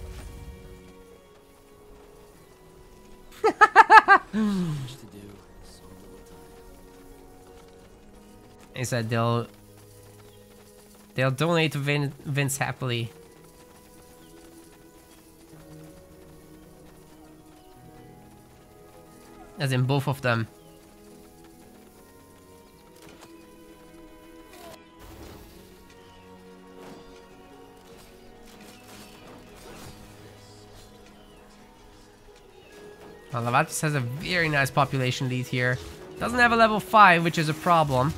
He said they'll donate to Vince happily. As in both of them. Laventus has a very nice population lead here. Doesn't have a level 5, which is a problem.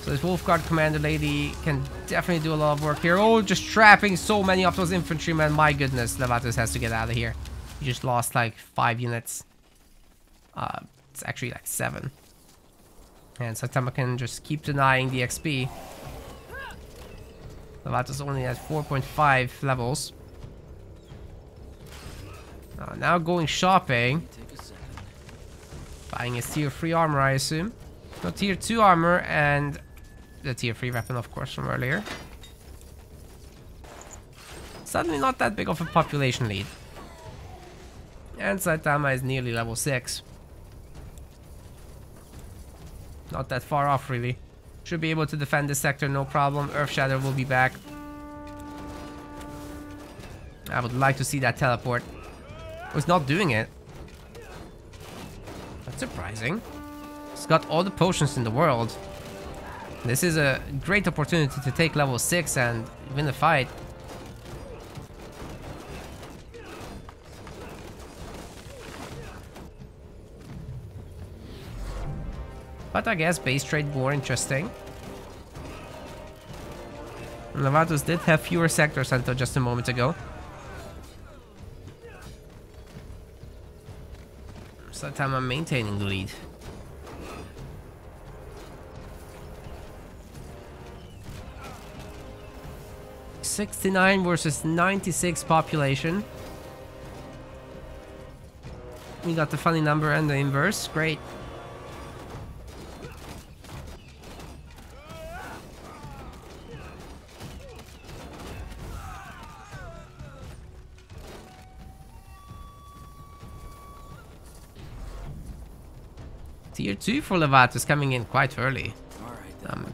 So this Wolfguard Commander lady can definitely do a lot of work here. Oh, just trapping so many of those infantrymen. My goodness, Laventus has to get out of here. He just lost like 5 units. It's actually like 7. And Saitama can just keep denying the XP. Laventus only has 4.5 levels. Now going shopping. Buying a tier 3 armor, I assume. No, tier 2 armor and the tier 3 weapon, of course, from earlier. Suddenly not that big of a population lead. And Saitama is nearly level 6. Not that far off, really. Should be able to defend this sector, no problem. Earthshatter will be back. I would like to see that teleport. Oh, it's not doing it. That's surprising. It's got all the potions in the world. This is a great opportunity to take level 6 and win the fight. But I guess base trade more interesting. Laventus did have fewer sectors until just a moment ago. Saitama maintaining the lead. ...69 versus 96 population. We got the funny number and the inverse, great. Tier 2 for Laventus coming in quite early.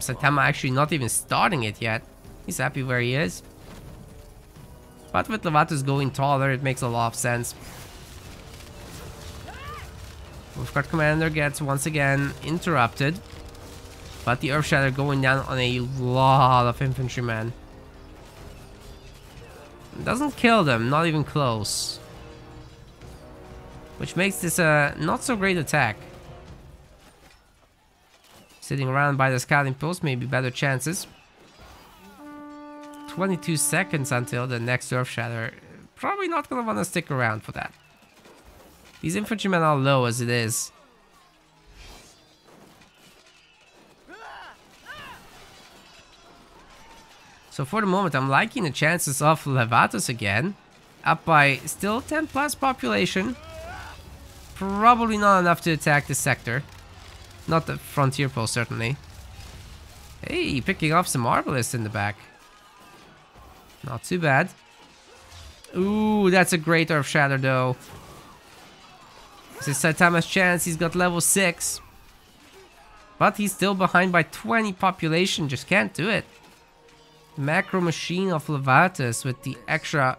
Saitama actually not even starting it yet. He's happy where he is. But with Laventus going taller, it makes a lot of sense. Wolf Guard Commander gets once again interrupted. But the Earthshatter going down on a lot of infantrymen. Doesn't kill them, not even close. Which makes this a not so great attack. Sitting around by the scouting post, maybe better chances. 22 seconds until the next Earthshatter. Probably not gonna wanna stick around for that. These infantrymen are low as it is. So for the moment, I'm liking the chances of Laventus again. Up by still 10 plus population. Probably not enough to attack this sector. Not the frontier post, certainly. Hey, picking off some Arbalists in the back. Not too bad. Ooh, that's a great Earthshatter, though. This is Saitama's chance. He's got level 6. But he's still behind by 20 population. Just can't do it. The macro machine of Laventus with the extra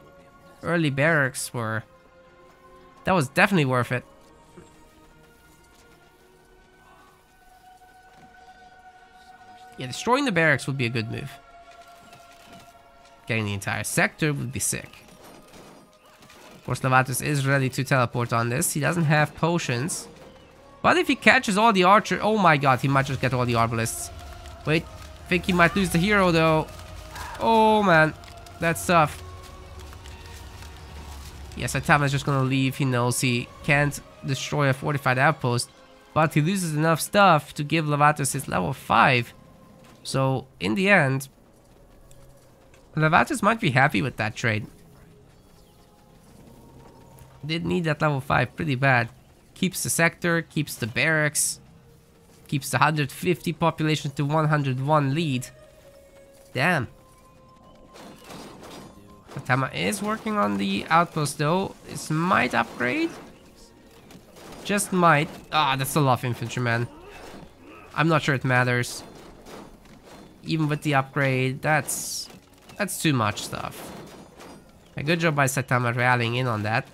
early barracks were... That was definitely worth it. Yeah, destroying the barracks would be a good move. Getting the entire sector would be sick. Of course, Laventus is ready to teleport on this. He doesn't have potions. But if he catches all the archer... Oh my god, he might just get all the arbalists. Wait, I think he might lose the hero, though. Oh, man. That's tough. Yes, Saitama is just gonna leave. He knows he can't destroy a fortified outpost. But he loses enough stuff to give Laventus his level 5. So, in the end, Laventus might be happy with that trade. Did need that level 5 pretty bad. Keeps the sector, keeps the barracks, keeps the 150 population to 101 lead. Damn. Saitama is working on the outpost though. This might upgrade. Just might. Ah, that's a lot of infantrymen. I'm not sure it matters. Even with the upgrade, that's too much stuff. A good job by Saitama rallying in on that.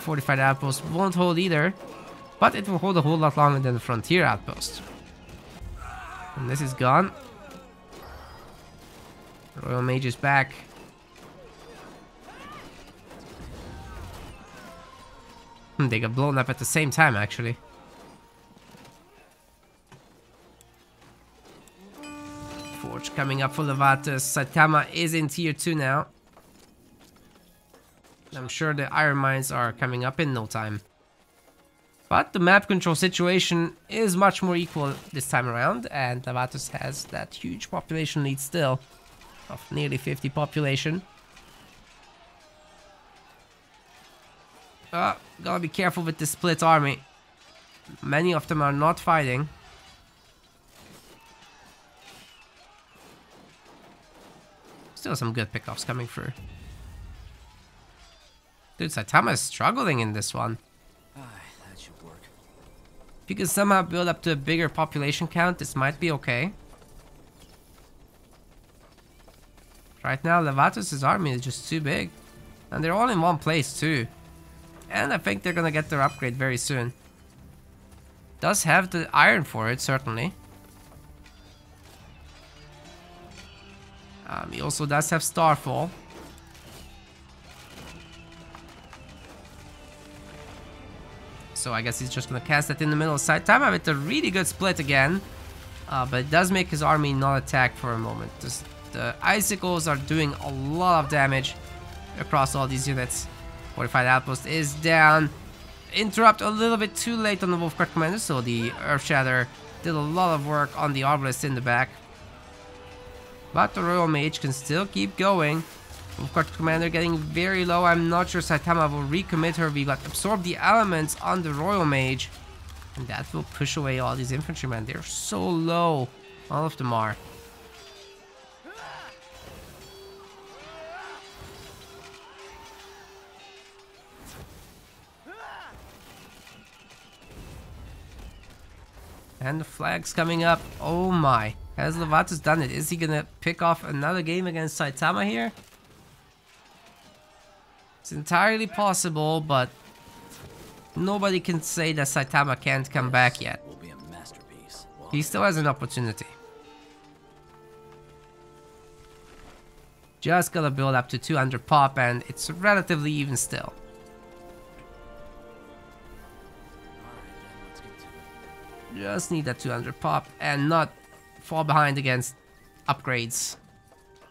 Fortified outpost won't hold either, but it will hold a whole lot longer than the frontier outpost. And this is gone. Royal Mage is back. They got blown up at the same time, actually. Forge coming up for Laventus. Saitama is in tier 2 now. I'm sure the iron mines are coming up in no time. But the map control situation is much more equal this time around, and Laventus has that huge population lead still of nearly 50 population. Gotta be careful with this split army. Many of them are not fighting. Still some good pickoffs coming through. Dude, Saitama is struggling in this one. That should work. If you can somehow build up to a bigger population count, this might be okay. Right now, Laventus' army is just too big. And they're all in one place too. And I think they're gonna get their upgrade very soon. Does have the iron for it, certainly. He also does have Starfall. So I guess he's just gonna cast that in the middle of Saitama with a really good split again. But it does make his army not attack for a moment. Just the icicles are doing a lot of damage across all these units. Fortified Outpost is down. Interrupt a little bit too late on the Wolfguard Commander, so the Earthshatter did a lot of work on the Arbalest in the back. But the Royal Mage can still keep going. Wolfguard Commander getting very low. I'm not sure Saitama will recommit her. We got absorb the elements on the Royal Mage. And that will push away all these infantrymen. They're so low. All of them are. And the flag's coming up. Oh my. Has Laventus done it? Is he gonna pick off another game against Saitama here? It's entirely possible, but nobody can say that Saitama can't come back yet. Will be a masterpiece. He still has an opportunity. Just gotta build up to 200 pop, and it's relatively even still. Just need that 200 pop and not fall behind against upgrades,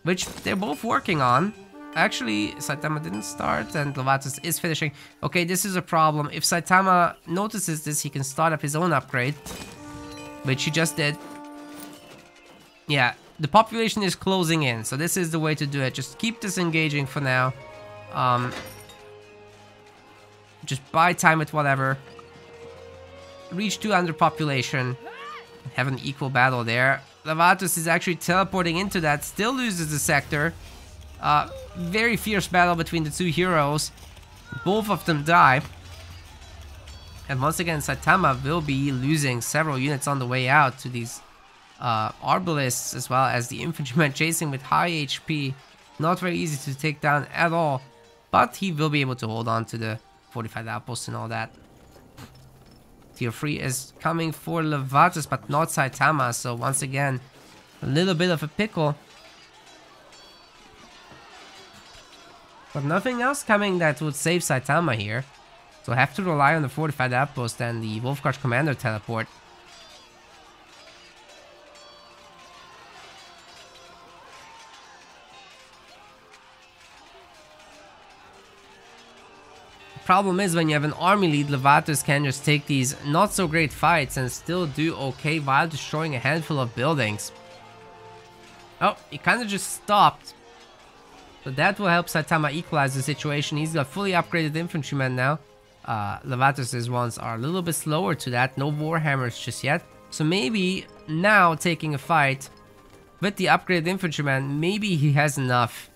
which they're both working on. Actually, Saitama didn't start and Laventus is finishing. Okay, this is a problem. If Saitama notices this, he can start up his own upgrade, which he just did. Yeah, the population is closing in, so this is the way to do it. Just keep this engaging for now. Just buy time with whatever. Reach 200 population. Have an equal battle there. Laventus is actually teleporting into that. Still loses the sector. Very fierce battle between the two heroes. Both of them die. And once again, Saitama will be losing several units on the way out to these arbalists, as well as the infantrymen chasing with high HP. Not very easy to take down at all. But he will be able to hold on to the fortified outposts and all that. Tier 3 is coming for Laventus, but not Saitama, so once again, a little bit of a pickle. But nothing else coming that would save Saitama here. So I have to rely on the Fortified Outpost and the Wolfguard Commander teleport. Problem is, when you have an army lead, Laventus can just take these not so great fights and still do okay while destroying a handful of buildings. Oh, he kind of just stopped. But that will help Saitama equalize the situation. He's got fully upgraded infantrymen now. Laventus' ones are a little bit slower to that. No warhammers just yet. So maybe now taking a fight with the upgraded infantrymen, maybe he has enough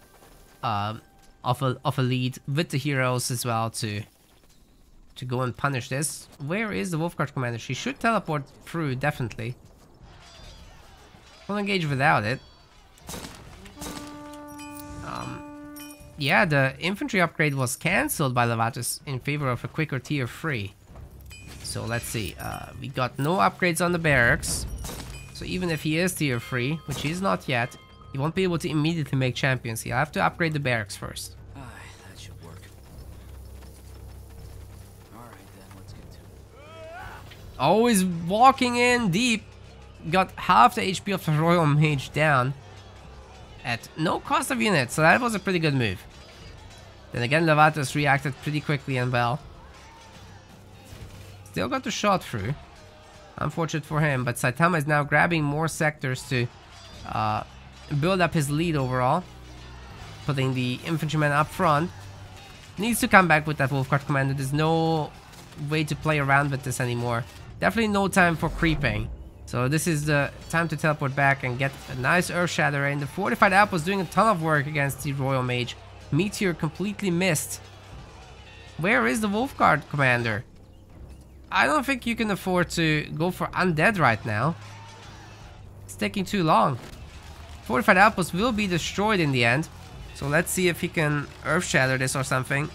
of a lead with the heroes as well to go and punish this. Where is the Wolfguard Commander? She should teleport through, definitely. Won't engage without it. Yeah, the infantry upgrade was cancelled by Laventus in favor of a quicker tier 3. So let's see. We got no upgrades on the barracks. So even if he is tier 3, which he is not yet, you won't be able to immediately make champions here. I have to upgrade the barracks first. That should work. All right, then, let's get to it. Always walking in deep. Got half the HP of the Royal Mage down at no cost of units, so that was a pretty good move. Then again, Laventus reacted pretty quickly and well. Still got the shot through. Unfortunate for him, but Saitama is now grabbing more sectors to build up his lead overall, putting the infantrymen up front. Needs to come back with that wolf card commander. There's no way to play around with this anymore. Definitely no time for creeping. So this is the time to teleport back and get a nice Earth Shatter. And the Fortified Apple is doing a ton of work against the Royal Mage. Meteor completely missed. Where is the wolf card commander? I don't think you can afford to go for Undead right now. It's taking too long. Fortified Outpost will be destroyed in the end. So let's see if he can Earthshatter this or something.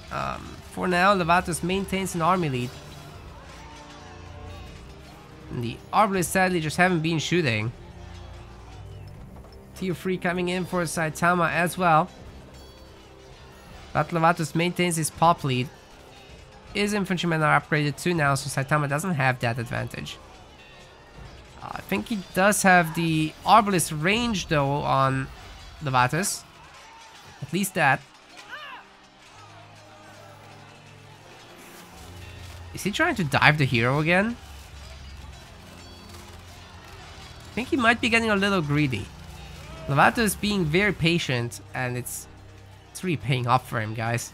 For now, Laventus maintains an army lead. And the Arbalists sadly just haven't been shooting. Tier 3 coming in for Saitama as well. But Laventus maintains his pop lead. His infantrymen are upgraded too now, so Saitama doesn't have that advantage. I think he does have the Arbalist range though on Laventus. At least that. Is he trying to dive the hero again? I think he might be getting a little greedy. Laventus is being very patient and it's really paying off for him, guys.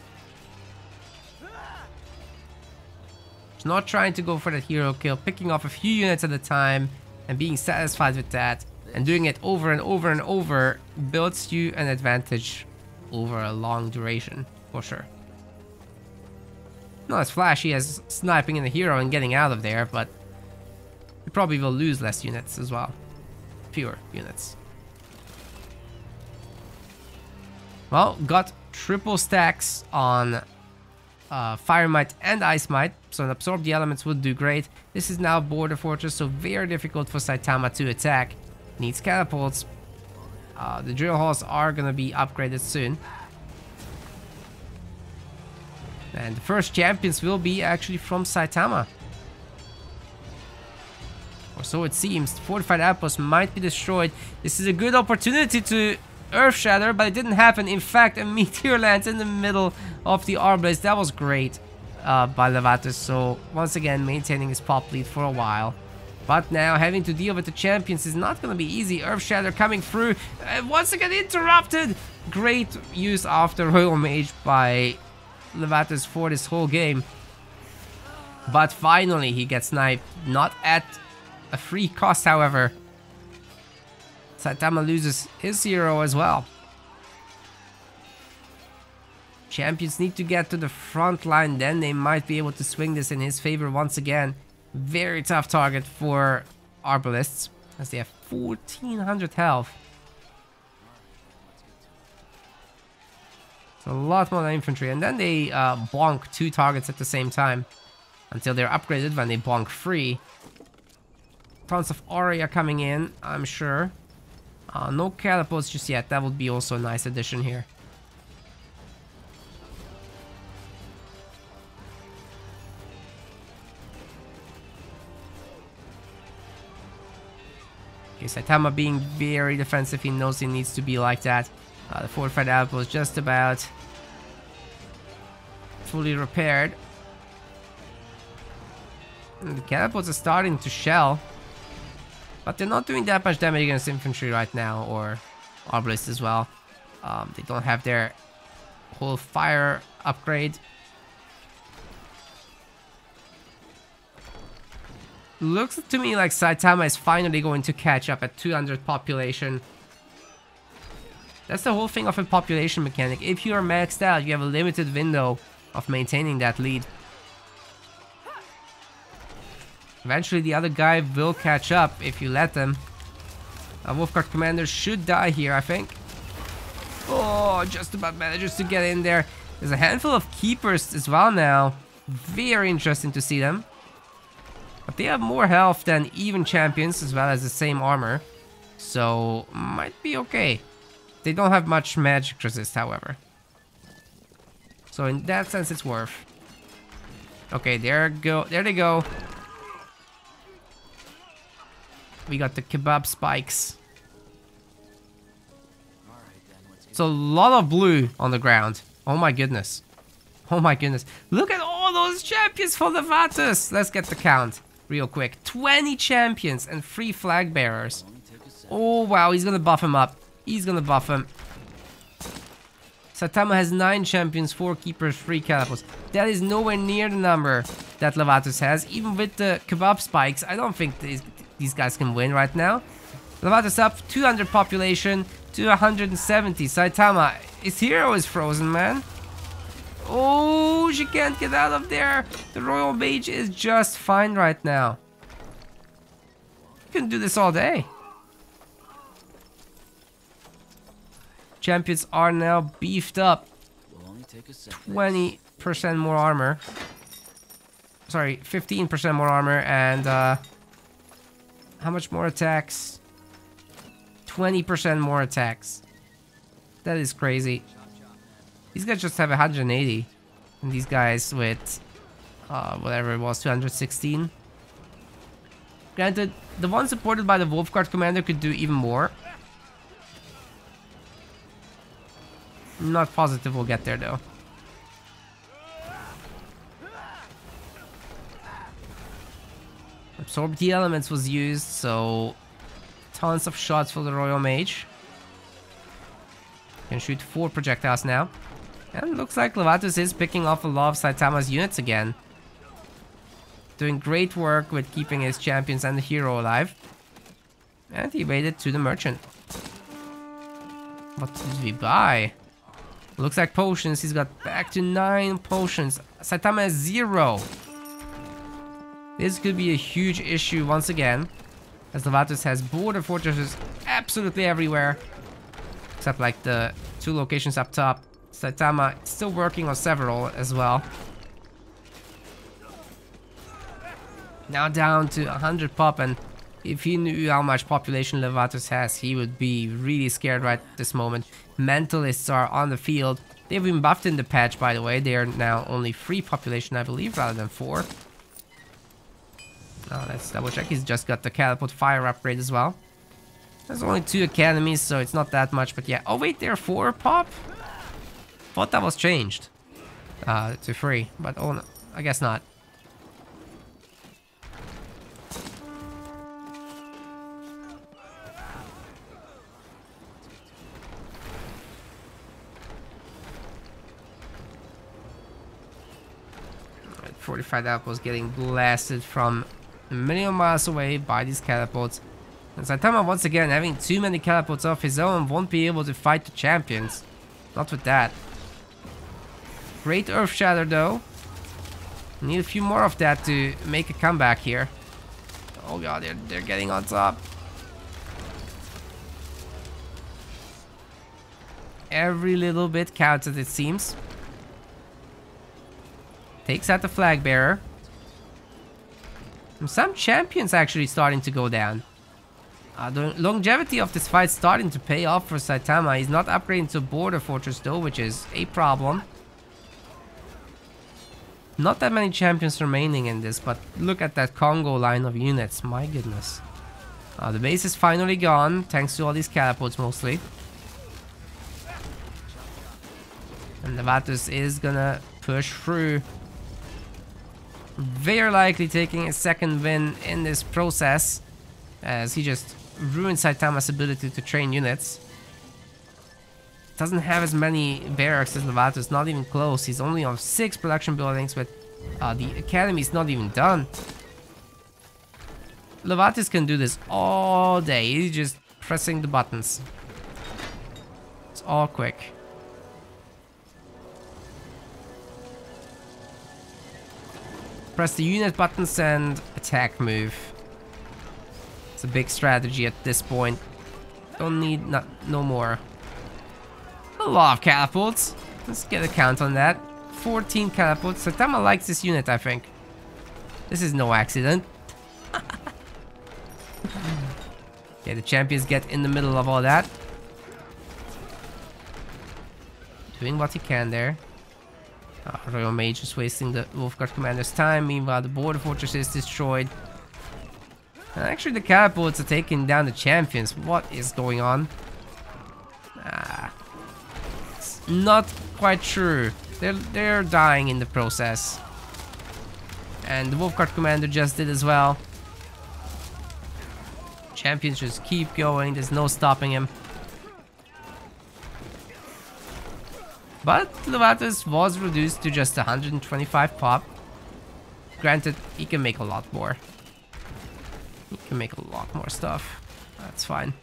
He's not trying to go for that hero kill, picking off a few units at a time and being satisfied with that, and doing it over and over and over builds you an advantage over a long duration, for sure. Not as flashy as sniping in a hero and getting out of there, but you probably will lose less units as well. Fewer units. Well, got triple stacks on Fire Might and Ice Might, so an Absorb the Elements would do great. This is now Border Fortress, so very difficult for Saitama to attack. Needs catapults. The drill halls are gonna be upgraded soon. And the first champions will be actually from Saitama. Or so it seems. Fortified Outpost might be destroyed. This is a good opportunity to Earthshatter, but it didn't happen. In fact, a meteor lands in the middle of the Arbalest. That was great by Laventus. So once again, maintaining his pop lead for a while. But now having to deal with the champions is not going to be easy. Earthshatter coming through. Once again interrupted. Great use of the Royal Mage by Laventus for this whole game. But finally he gets sniped. Not at a free cost, however. Saitama loses his hero as well. Champions need to get to the front line, then they might be able to swing this in his favor once again. Very tough target for Arbalists, as they have 1400 health. It's a lot more than infantry, and then they bonk two targets at the same time until they're upgraded when they bonk three. Tons of Aurea coming in, I'm sure. No catapults just yet. That would be also a nice addition here. Okay, Saitama being very defensive. He knows he needs to be like that. The fortified outpost just about fully repaired. And the catapults are starting to shell. But they're not doing that much damage against infantry right now, or Arbalists as well. They don't have their whole fire upgrade. Looks to me like Saitama is finally going to catch up at 200 population. That's the whole thing of a population mechanic. If you are maxed out, you have a limited window of maintaining that lead. Eventually the other guy will catch up if you let them. A Wolfguard commander should die here, I think. Oh, just about manages to get in there. There's a handful of keepers as well now. Very interesting to see them. But they have more health than even champions, as well as the same armor. So, might be okay. They don't have much magic resist, however. So in that sense, it's worth. Okay, there they go. We got the kebab spikes. It's a lot of blue on the ground. Oh my goodness. Oh my goodness. Look at all those champions for Laventus. Let's get the count real quick. 20 champions and 3 flag bearers. Oh wow, he's gonna buff him up. He's gonna buff him. Saitama has 9 champions, 4 keepers, 3 catapults. That is nowhere near the number that Laventus has. Even with the kebab spikes, I don't think these guys can win right now. Laventus up 200 population to 170. Saitama is here or is frozen, man? Oh, she can't get out of there. The Royal Mage is just fine right now. You can do this all day. Champions are now beefed up. 20% more armor. Sorry, 15% more armor and how much more attacks? 20% more attacks. That is crazy. These guys just have 180. And these guys with whatever it was, 216. Granted, the one supported by the Wolfguard commander could do even more. I'm not positive we'll get there though. Absorb the elements was used, so tons of shots for the Royal Mage. Can shoot 4 projectiles now. And it looks like Laventus is picking off a lot of Saitama's units again. Doing great work with keeping his champions and the hero alive. And he evaded to the merchant. What did we buy? Looks like potions. He's got back to 9 potions. Saitama has 0. This could be a huge issue once again, as Laventus has border fortresses absolutely everywhere. Except like the 2 locations up top. Saitama still working on several as well. Now down to 100 pop, and if he knew how much population Laventus has, he would be really scared right this moment. Mentalists are on the field. They've been buffed in the patch, by the way. They are now only 3 population, I believe, rather than 4. Oh, let's double check. He's just got the catapult fire upgrade as well. There's only 2 academies, so it's not that much, but yeah. Oh wait, there are 4 pop? Thought that was changed to 3, but oh no, I guess not. Right, fortified outpost getting blasted from a million miles away by these catapults. And Saitama once again having too many catapults of his own won't be able to fight the champions. Not with that. Great Earth Shatter though. Need a few more of that to make a comeback here. Oh god, they're getting on top. Every little bit counts, it seems. Takes out the flag bearer. And some champions actually starting to go down. The longevity of this fight starting to pay off for Saitama. He's not upgrading to border fortress though, which is a problem. Not that many champions remaining in this, but look at that Congo line of units, my goodness. The base is finally gone, thanks to all these catapults mostly. And Laventus is gonna push through. Very likely taking a second win in this process, as he just ruined Saitama's ability to train units. Doesn't have as many barracks as Laventus, not even close. He's only on 6 production buildings, with the academy's not even done. Laventus can do this all day, he's just pressing the buttons. It's all quick. Press the unit buttons and attack move. It's a big strategy at this point. Don't need no more. A lot of catapults. Let's get a count on that. 14 catapults. Saitama likes this unit, I think. This is no accident. Yeah, the champions get in the middle of all that. Doing what he can there. Royal Mage is wasting the Wolfguard commander's time. Meanwhile, the border fortress is destroyed. And actually, the catapults are taking down the champions. What is going on? Not quite sure. They're dying in the process. And the Wolfguard commander just did as well. Champions just keep going. There's no stopping him. But Laventus was reduced to just 125 pop. Granted, he can make a lot more. He can make a lot more stuff. That's fine.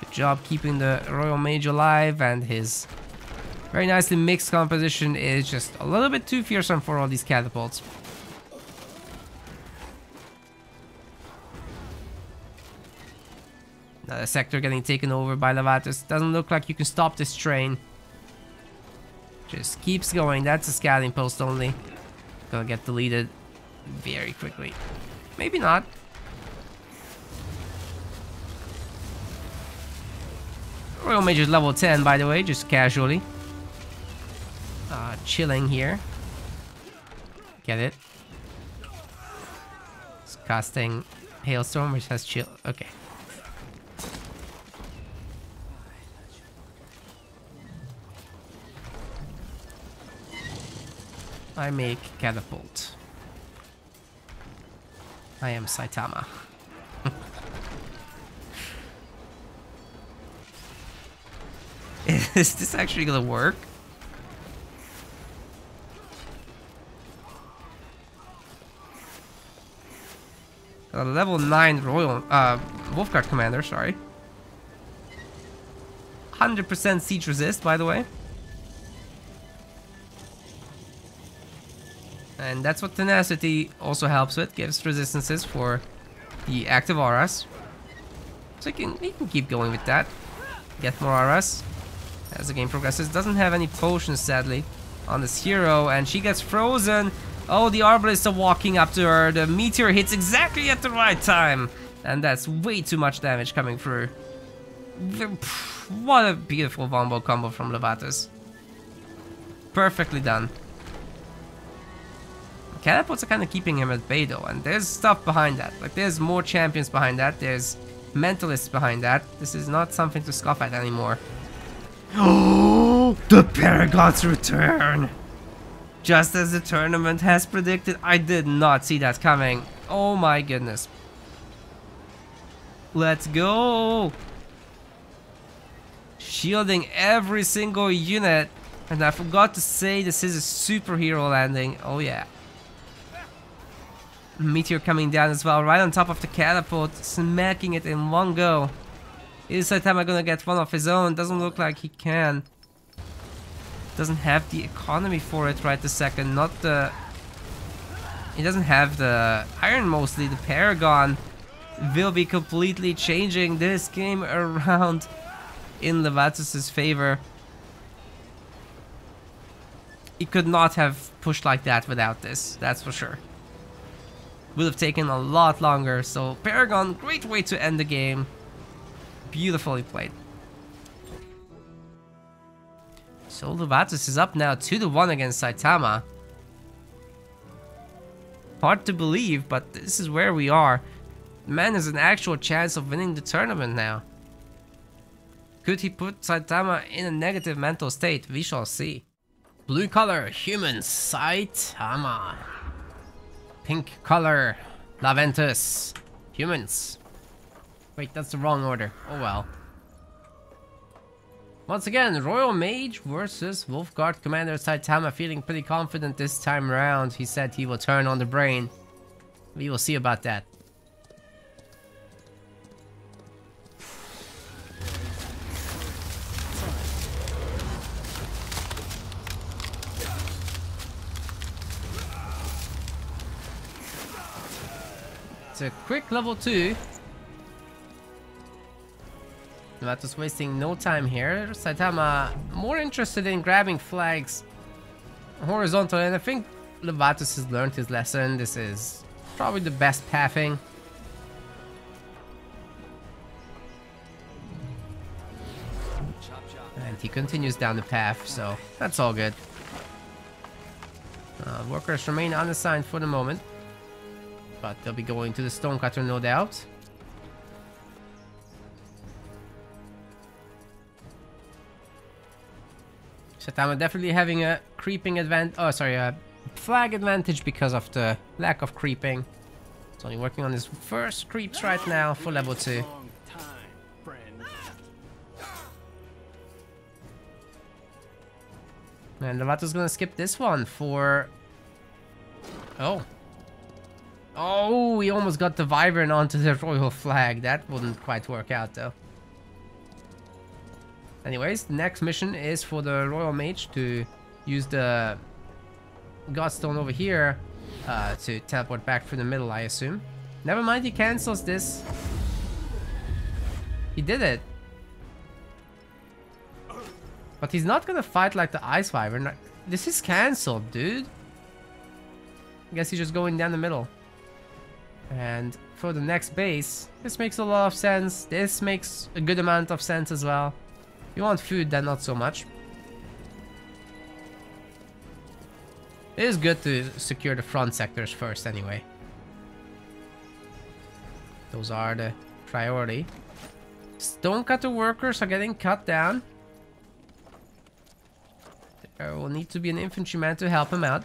Good job keeping the Royal Mage alive, and his very nicely mixed composition is just a little bit too fearsome for all these catapults. Another sector getting taken over by Laventus. Doesn't look like you can stop this train. Just keeps going. That's a scouting post only. Gonna get deleted very quickly. Maybe not. Royal Mage is level 10, by the way, just casually. Chilling here. Get it? It's casting Hailstorm, which has chill. Okay. I make catapult. I am Saitama. Is this actually gonna work? A level 9 Royal Wolfguard Commander, sorry. 100% siege resist, by the way. And that's what Tenacity also helps with, gives resistances for the active auras. So you can keep going with that. Get more auras as the game progresses. Doesn't have any potions, sadly, on this hero, and she gets frozen. Oh, the arbalists are walking up to her. The meteor hits exactly at the right time, and that's way too much damage coming through. What a beautiful wombo combo from Laventus. Perfectly done. Catapults are kind of keeping him at bay though, and there's stuff behind that. Like, there's more champions behind that, there's mentalists behind that. This is not something to scoff at anymore. Oh, the Paragon's Return! Just as the tournament has predicted, I did not see that coming. Oh my goodness. Let's go! Shielding every single unit. And I forgot to say, this is a superhero landing. Oh yeah. Meteor coming down as well, right on top of the catapult, smacking it in one go. Is Saitama gonna get one of his own? Doesn't look like he can. Doesn't have the economy for it right this second, not the... He doesn't have the iron mostly. The Paragon will be completely changing this game around in Laventus' favor. He could not have pushed like that without this, that's for sure. Would have taken a lot longer, so Paragon, great way to end the game. Beautifully played. So Laventus is up now 2-1 against Saitama. Hard to believe, but this is where we are. The man has an actual chance of winning the tournament now. Could he put Saitama in a negative mental state? We shall see. Blue color, human Saitama. Pink color, Laventus, humans. Wait, that's the wrong order. Oh well. Once again, Royal Mage versus Wolfguard Commander Saitama, feeling pretty confident this time around. He said he will turn on the brain. We will see about that. It's a quick level 2. Laventus wasting no time here. Saitama more interested in grabbing flags horizontal, and I think Laventus has learned his lesson. This is probably the best pathing. And he continues down the path, so that's all good. Workers remain unassigned for the moment. But they'll be going to the Stonecutter, no doubt. Saitama definitely having a creeping advantage. Oh, sorry, a flag advantage because of the lack of creeping. He's only working on his first creeps right now for level 2. And Lavato's gonna skip this one for... Oh. Oh, he almost got the Wyvern onto the Royal Flag. That wouldn't quite work out, though. Anyways, the next mission is for the Royal Mage to use the Godstone over here to teleport back through the middle, I assume. Never mind, he cancels this. He did it. But he's not gonna fight like the Ice Wyvern. This is cancelled, dude. I guess he's just going down the middle. And for the next base, this makes a lot of sense. This makes a good amount of sense as well. You want food, then not so much. It is good to secure the front sectors first anyway. Those are the priority. Stonecutter workers are getting cut down. There will need to be an infantryman to help him out.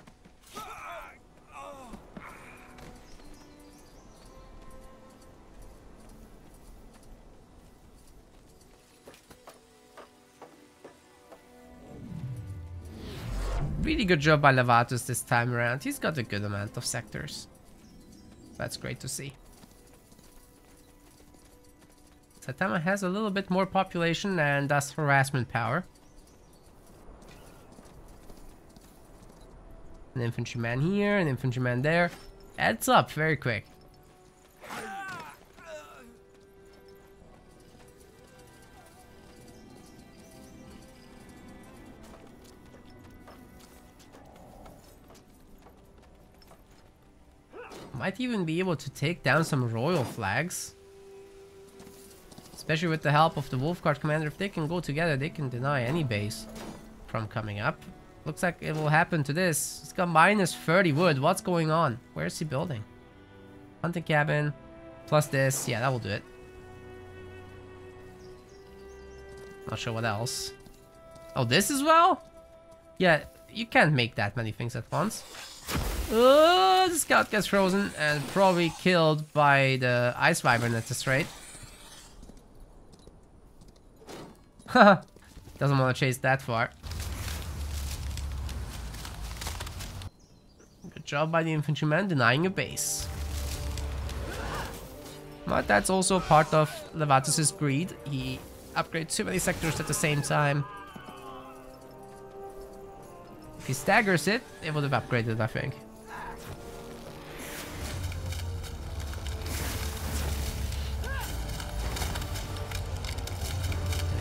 Really good job by Laventus this time around. He's got a good amount of sectors. That's great to see. Saitama has a little bit more population and thus harassment power. An infantryman here, an infantryman there. Adds up very quick. Might even be able to take down some royal flags. Especially with the help of the Wolfguard commander. If they can go together, they can deny any base from coming up. Looks like it will happen to this. It's got minus 30 wood. What's going on? Where is he building? Hunting cabin. Plus this. Yeah, that will do it. Not sure what else. Oh, this as well? Yeah, you can't make that many things at once. Oh, the scout gets frozen and probably killed by the Ice Wyvern at this rate. Haha, doesn't want to chase that far. Good job by the infantryman denying a base. But that's also part of Laventus' greed. He upgrades too many sectors at the same time. If he staggers it, it would have upgraded, I think.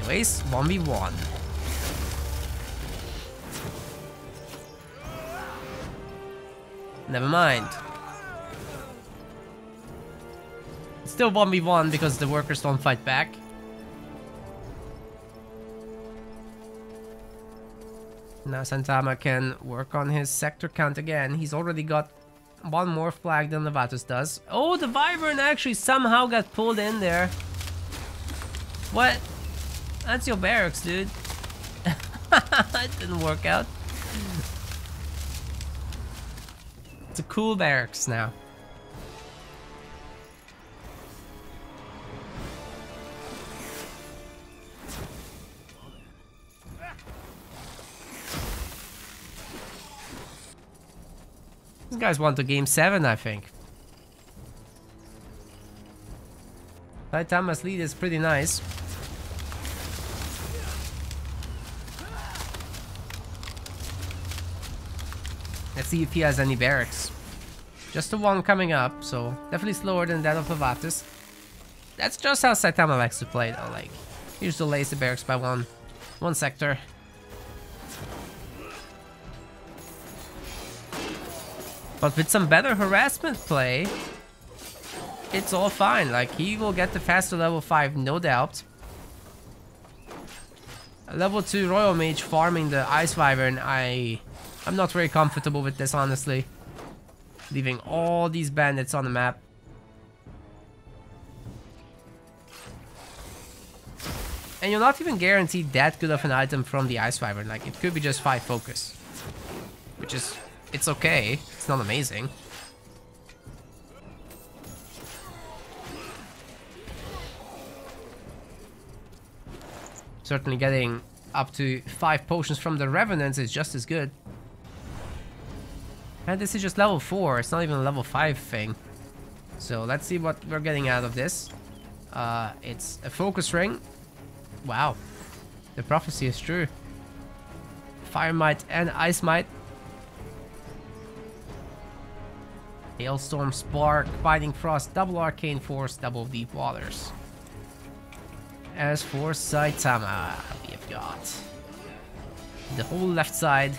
Anyways, 1v1. Never mind. It's still 1v1 because the workers don't fight back. Now Saitama can work on his sector count again. He's already got one more flag than Laventus does. Oh, the Wyvern actually somehow got pulled in there. What? That's your barracks, dude. It didn't work out. It's a cool barracks now. These guys want to game 7, I think. Saitama's lead is pretty nice. Let's see if he has any barracks. Just the one coming up, so definitely slower than that of Laventus. That's just how Saitama likes to play though, like, he just delays the barracks by one sector. But with some better harassment play, it's all fine. Like, he will get the faster level 5, no doubt. A level 2 Royal Mage farming the Ice Wyvern, I'm not very comfortable with this, honestly. Leaving all these bandits on the map. And you're not even guaranteed that good of an item from the Ice Wyvern. Like, it could be just 5 focus. Which is... it's okay, it's not amazing. Certainly getting up to 5 potions from the Revenants is just as good. And this is just level 4, it's not even a level 5 thing. So let's see what we're getting out of this. It's a focus ring. Wow. The prophecy is true. Fire Might and Ice Might. Hailstorm, Spark, Biting Frost, Double Arcane Force, Double Deep Waters. As for Saitama, we have got the whole left side.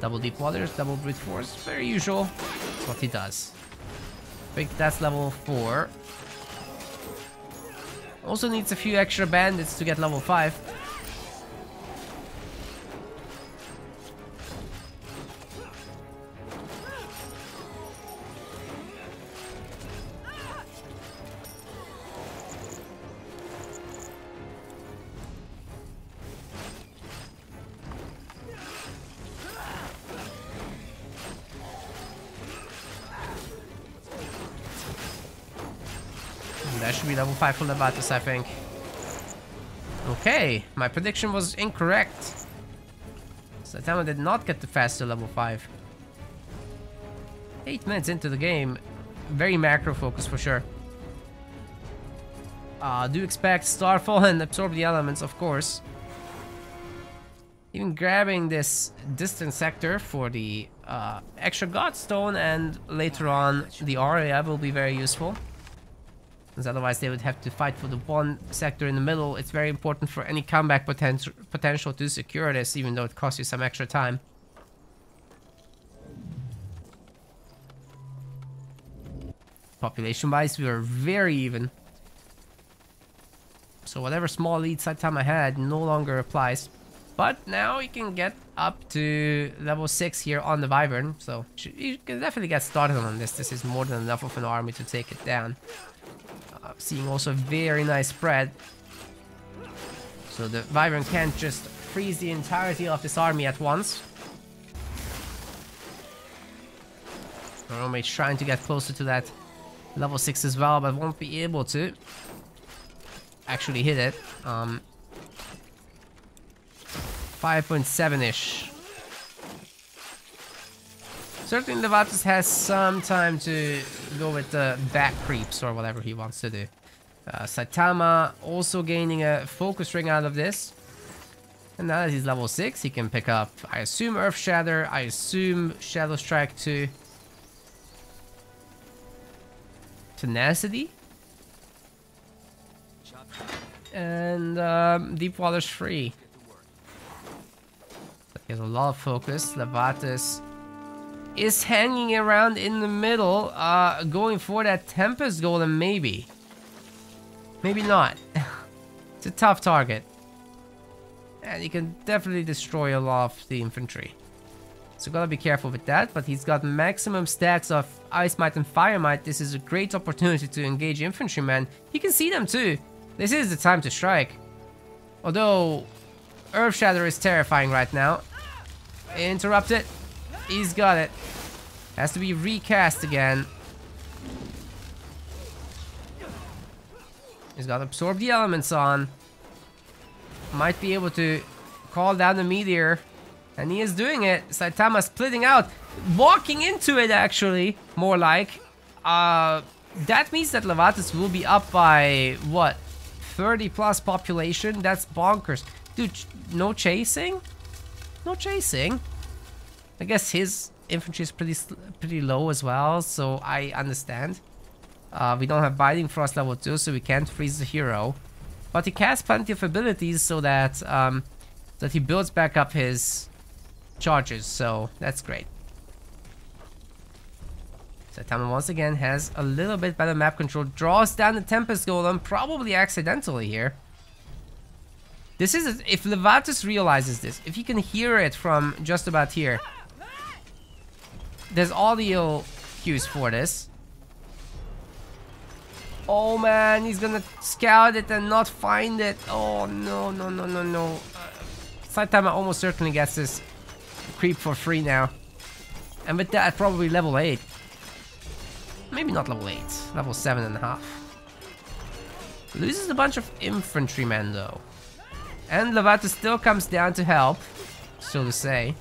Double Deep Waters, Double Brute Force, very usual. That's what he does. I think that's level 4. Also needs a few extra bandits to get level 5. That should be level 5 for Laventus, I think. Okay, my prediction was incorrect. Saitama did not get the fast to level 5. 8 minutes into the game. Very macro focused for sure. Do expect Starfall and Absorb the Elements, of course. Even grabbing this Distant Sector for the extra Godstone and later on the Aria will be very useful. Because otherwise they would have to fight for the one sector in the middle. It's very important for any comeback potential to secure this, even though it costs you some extra time. Population-wise, we are very even. So whatever small lead Saitama had no longer applies. But now you can get up to level 6 here on the Wyvern. So you can definitely get started on this. This is more than enough of an army to take it down. Seeing also very nice spread. So the Wyvern can't just freeze the entirety of this army at once. Romage's trying to get closer to that level 6 as well, but won't be able to actually hit it. 5.7-ish. Certainly Laventus has some time to go with the back creeps or whatever he wants to do. Saitama also gaining a focus ring out of this. And now that he's level 6, he can pick up, I assume, Earth Shatter, I assume Shadow Strike 2. Tenacity? And Deep Waters 3. But he has a lot of focus. Laventus is hanging around in the middle, going for that Tempest Golem, maybe. Maybe not. It's a tough target. And he can definitely destroy a lot of the infantry. So gotta be careful with that, but he's got maximum stacks of Ice Might and Fire Might. This is a great opportunity to engage infantrymen. You can see them too. This is the time to strike. Although, Earthshatter is terrifying right now. Interrupted. He's got it. Has to be recast again. He's got Absorb the Elements on. Might be able to call down the meteor. And he is doing it. Saitama splitting out. Walking into it, actually. More like. That means that Laventus will be up by, what? 30 plus population? That's bonkers. Dude, no chasing? No chasing? I guess his infantry is pretty low as well, so I understand. We don't have Biting Frost level 2, so we can't freeze the hero. But he casts plenty of abilities so that he builds back up his charges, so that's great. Saitama once again has a little bit better map control, draws down the Tempest Golem, probably accidentally here. This is it. If Laventus realizes this, if he can hear it from just about here. There's audio cues for this. Oh man, he's gonna scout it and not find it. Oh no, no, no, no, no. Saitama almost certainly gets this creep for free now. And with that, probably level 8. Maybe not level 8, level 7.5. Loses a bunch of infantrymen though. And Laventus still comes down to help, so to say.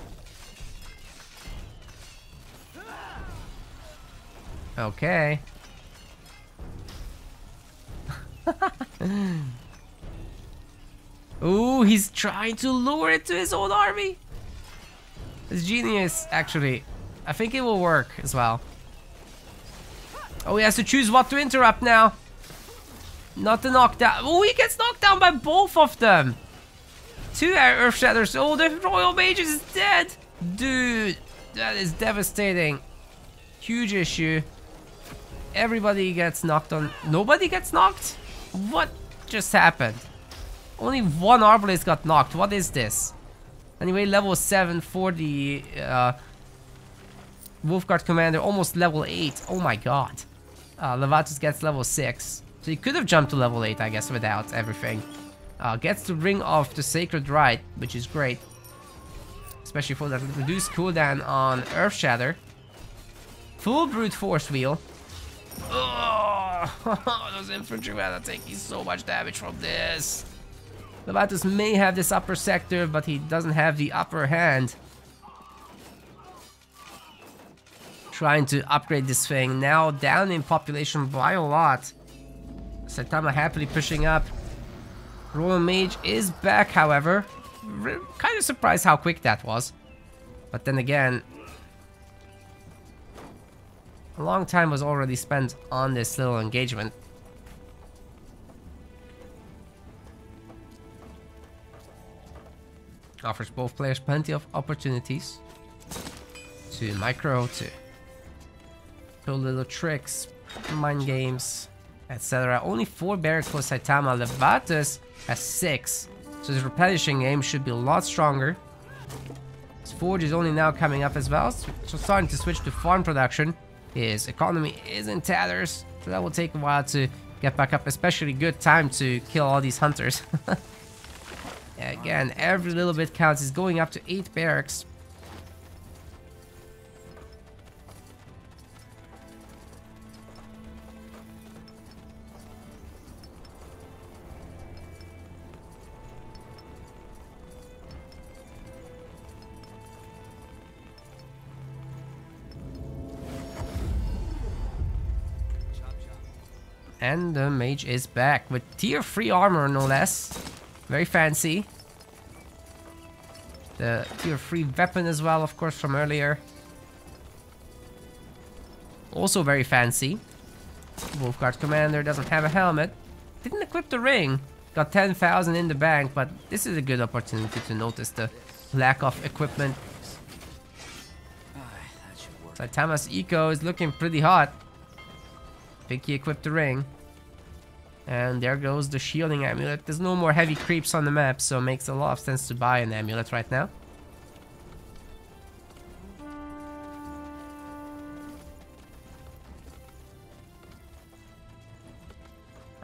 Okay. Ooh, he's trying to lure it to his own army. It's genius, actually. I think it will work as well. Oh, he has to choose what to interrupt now. Not the knockdown. Oh, he gets knocked down by both of them. Two Earth Shatters. Oh, the Royal Mages is dead. Dude, that is devastating. Huge issue. Everybody gets knocked on. Nobody gets knocked? What just happened? Only one Arbalest got knocked. What is this? Anyway, level 7 for the Wolfguard Commander. Almost level 8. Oh my god. Laventus gets level 6. So he could have jumped to level 8, I guess, without everything. Gets the Ring of the Sacred Rite, which is great. Especially for that reduced cooldown on Earthshatter. Full Brute Force Wheel. Oh, those infantrymen are taking so much damage from this. Laventus may have this upper sector, but he doesn't have the upper hand. Trying to upgrade this thing. Now down in population by a lot. Saitama happily pushing up. Royal Mage is back, however. Kind of surprised how quick that was. But then again, a long time was already spent on this little engagement. Offers both players plenty of opportunities to micro, to pull little tricks, mind games, etc. Only 4 barracks for Saitama. Laventus has 6, so his replenishing aim should be a lot stronger. His forge is only now coming up as well, so starting to switch to farm production. His economy is in tatters, so that will take a while to get back up, especially good time to kill all these hunters. Again, every little bit counts. He's going up to 8 barracks. And the mage is back with tier 3 armor, no less. Very fancy. The tier 3 weapon as well, of course, from earlier. Also very fancy. Wolfguard Commander doesn't have a helmet. Didn't equip the ring. Got 10,000 in the bank, but this is a good opportunity to notice the lack of equipment. Saitama's eco is looking pretty hot. I think he equipped the ring. And there goes the shielding amulet. There's no more heavy creeps on the map, so it makes a lot of sense to buy an amulet right now.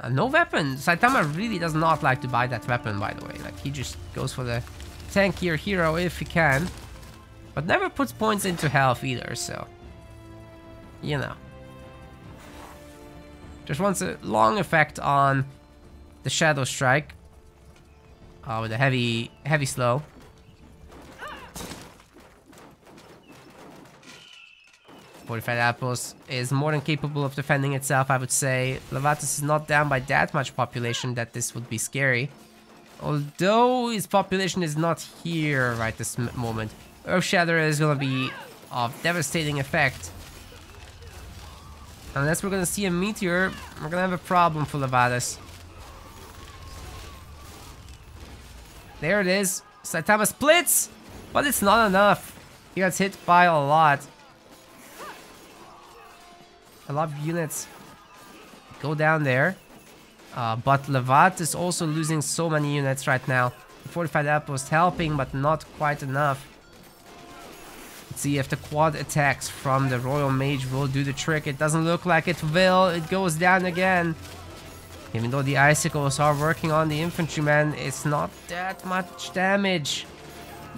No weapon. Saitama really does not like to buy that weapon, by the way. Like, he just goes for the tankier hero if he can. But never puts points into health either, so... you know. Just wants a long effect on the Shadow Strike with a heavy slow. Fortified Outpost is more than capable of defending itself, I would say. Laventus is not down by that much population that this would be scary. Although his population is not here right this moment. Earthshatter is going to be of devastating effect. Unless we're gonna see a meteor, we're gonna have a problem for Laventus. There it is. Saitama splits, but it's not enough. He gets hit by a lot. A lot of units go down there. But Laventus is also losing so many units right now. The Fortified Outpost helping, but not quite enough. See if the quad attacks from the Royal Mage will do the trick. It doesn't look like it will. It goes down again. Even though the icicles are working on the infantryman, it's not that much damage.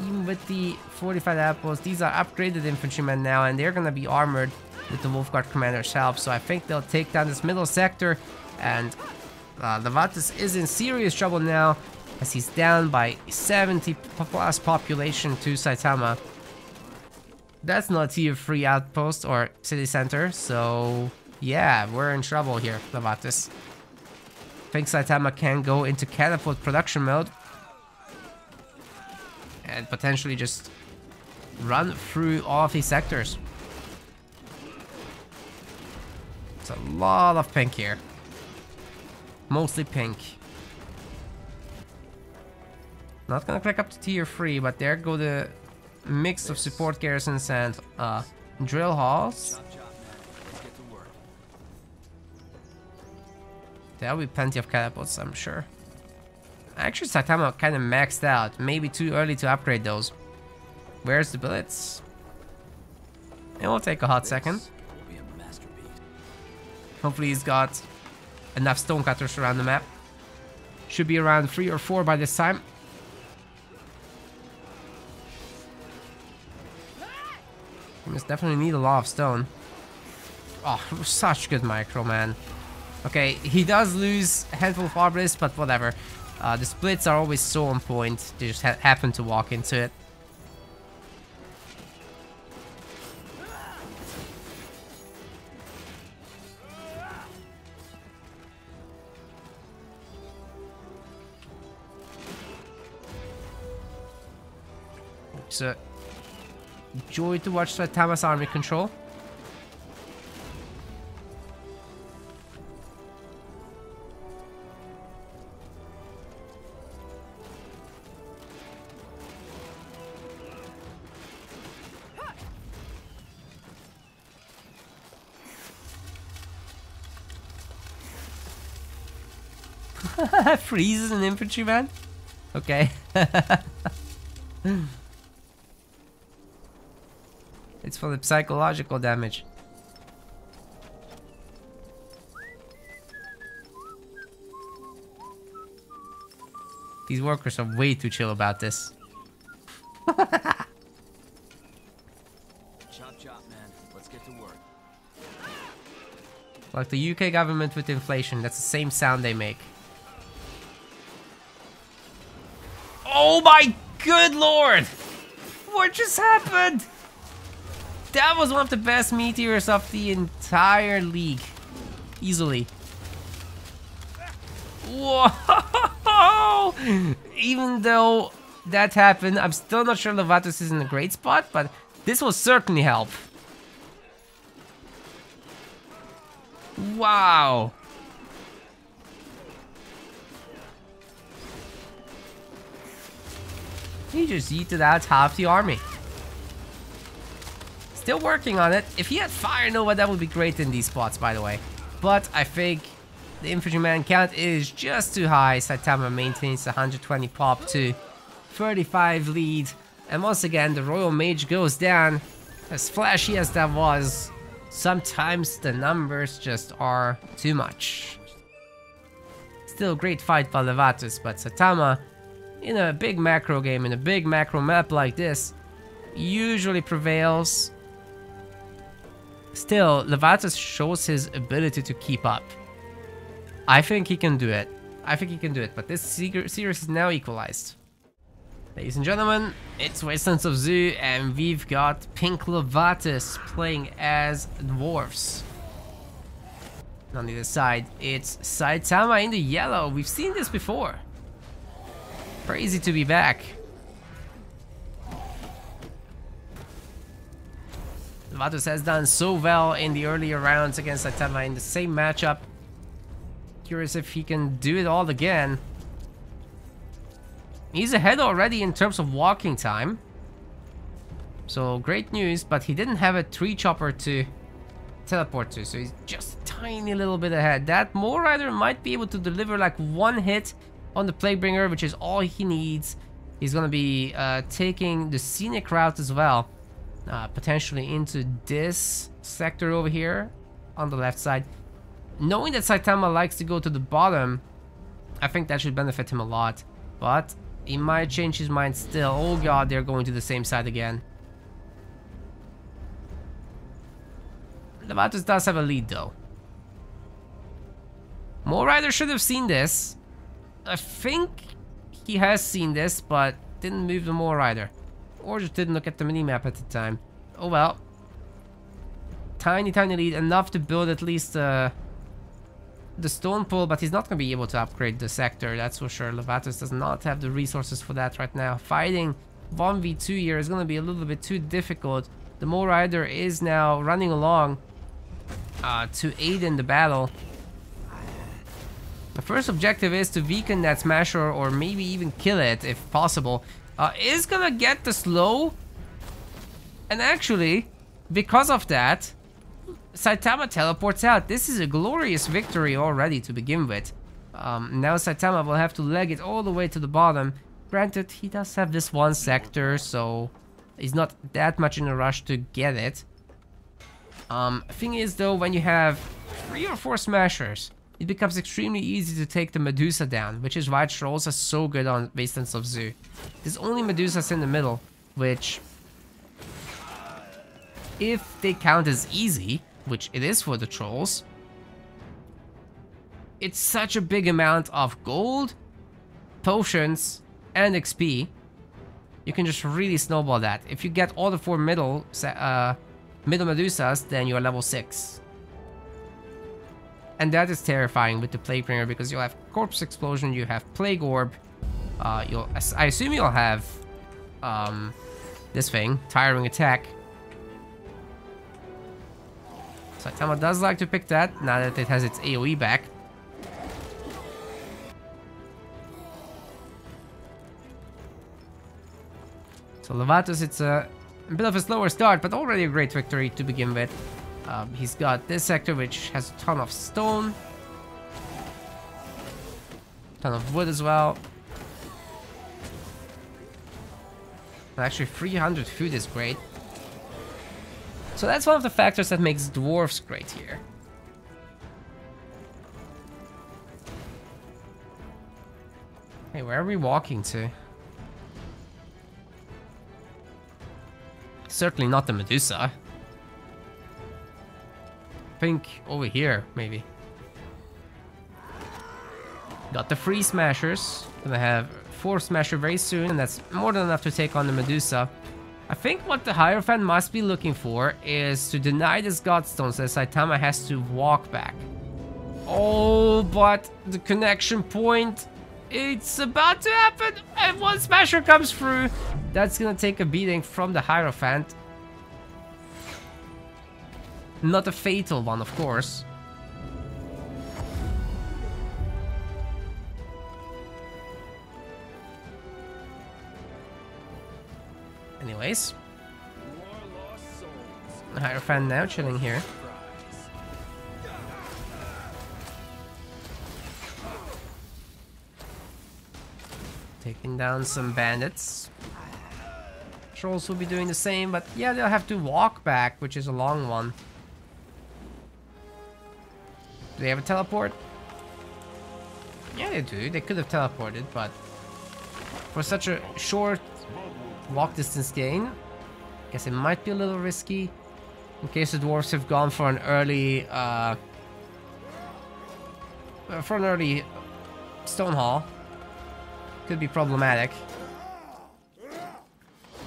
Even with the Fortified Apples, these are upgraded infantrymen now, and they're gonna be armored with the Wolfguard Commander's help. So I think they'll take down this middle sector, and Laventus is in serious trouble now. as he's down by 70 plus population to Saitama. That's not tier 3 outpost or city center, so yeah, we're in trouble here, Laventus. I think Saitama can go into catapult production mode and potentially just run through all of these sectors. It's a lot of pink here. Mostly pink. Not gonna click up to tier 3, but there go the mix of support garrisons and drill halls. There'll be plenty of catapults, I'm sure. Actually, Saitama kind of maxed out. Maybe too early to upgrade those. Where's the bullets? It will take a hot second. Hopefully he's got enough stonecutters around the map. Should be around 3 or 4 by this time. You must definitely need a lot of stone. Oh, such good micro, man. Okay, he does lose a handful of arborists, but whatever. The splits are always so on point. They just happen to walk into it. It's a joy to watch Saitama's army control. Freezes an infantryman? Okay. It's for the psychological damage. These workers are way too chill about this. Chop chop, man. Let's get to work. Like the UK government with inflation, that's the same sound they make. Oh my good lord! What just happened? That was one of the best meteors of the entire league. Easily. Whoa! Even though that happened, I'm still not sure Laventus is in a great spot, but this will certainly help. Wow! He just yeeted out half the army. Still working on it. If he had Fire Nova, that would be great in these spots, by the way. But I think the infantryman count is just too high. Saitama maintains 120 pop to 35 lead. And once again, the Royal Mage goes down. As flashy as that was, sometimes the numbers just are too much. Still a great fight by Laventus, but Saitama, in a big macro game, in a big macro map like this, usually prevails. Still, Laventus shows his ability to keep up. I think he can do it. I think he can do it, but this series is now equalized. Ladies and gentlemen, it's Wastelands of Zoo, and we've got Pink Laventus playing as dwarves. On the other side, it's Saitama in the yellow. We've seen this before. Crazy to be back. Laventus has done so well in the earlier rounds against Saitama in the same matchup. Curious if he can do it all again. He's ahead already in terms of walking time. So great news, but he didn't have a tree chopper to teleport to, so he's just a tiny little bit ahead. That Mole Rider might be able to deliver like one hit on the Plaguebringer, which is all he needs. He's gonna be taking the scenic route as well, potentially into this sector over here on the left side. Knowing that Saitama likes to go to the bottom, I think that should benefit him a lot, but he might change his mind still. Oh god, they're going to the same side again. Laventus does have a lead though. Mole Rider should have seen this. I think He has seen this, but didn't move the Mole Rider. Or just didn't look at the minimap at the time. Oh well. Tiny, tiny lead. Enough to build at least the stone pole, but he's not going to be able to upgrade the sector, that's for sure. Laventus does not have the resources for that right now. Fighting 1v2 here is going to be a little bit too difficult. The Mole Rider is now running along to aid in the battle. The first objective is to weaken that Smasher or maybe even kill it if possible. Is going to get the slow. And actually, because of that, Saitama teleports out. This is a glorious victory already to begin with. Now Saitama will have to leg it all the way to the bottom. Granted, he does have this one sector, so he's not that much in a rush to get it. Thing is though, when you have 3 or 4 smashers, it becomes extremely easy to take the Medusa down, which is why trolls are so good on Wastelands of Zoo. There's only Medusas in the middle, which, if they count as easy, which it is for the trolls, it's such a big amount of gold, potions, and XP. You can just really snowball that. If you get all the 4 middle Medusas, then you're level 6. And that is terrifying with the Plaguebringer, because you'll have Corpse Explosion, you have Plague Orb, I assume you'll have this thing, Tiring Attack. Saitama does like to pick that, now that it has its AoE back. So Laventus, it's a bit of a slower start, but already a great victory to begin with. He's got this sector, which has a ton of stone. Ton of wood as well. And actually 300 food is great. So that's one of the factors that makes dwarves great here. Hey, where are we walking to? Certainly not the Medusa. I think over here, maybe. Got the 3 smashers. Gonna have 4 smasher very soon, and that's more than enough to take on the Medusa. I think what the Hierophant must be looking for is to deny this Godstone so Saitama has to walk back. Oh, but the connection point, it's about to happen, and one Smasher comes through. That's gonna take a beating from the Hierophant. Not a fatal one, of course. Anyways, Hierophant now chilling here. Taking down some bandits. Trolls will be doing the same, but yeah, they'll have to walk back, which is a long one. Do they have a teleport? Yeah, they do. They could have teleported, but for such a short walk distance gain, I guess it might be a little risky. In case the dwarves have gone for an early stone haul, could be problematic,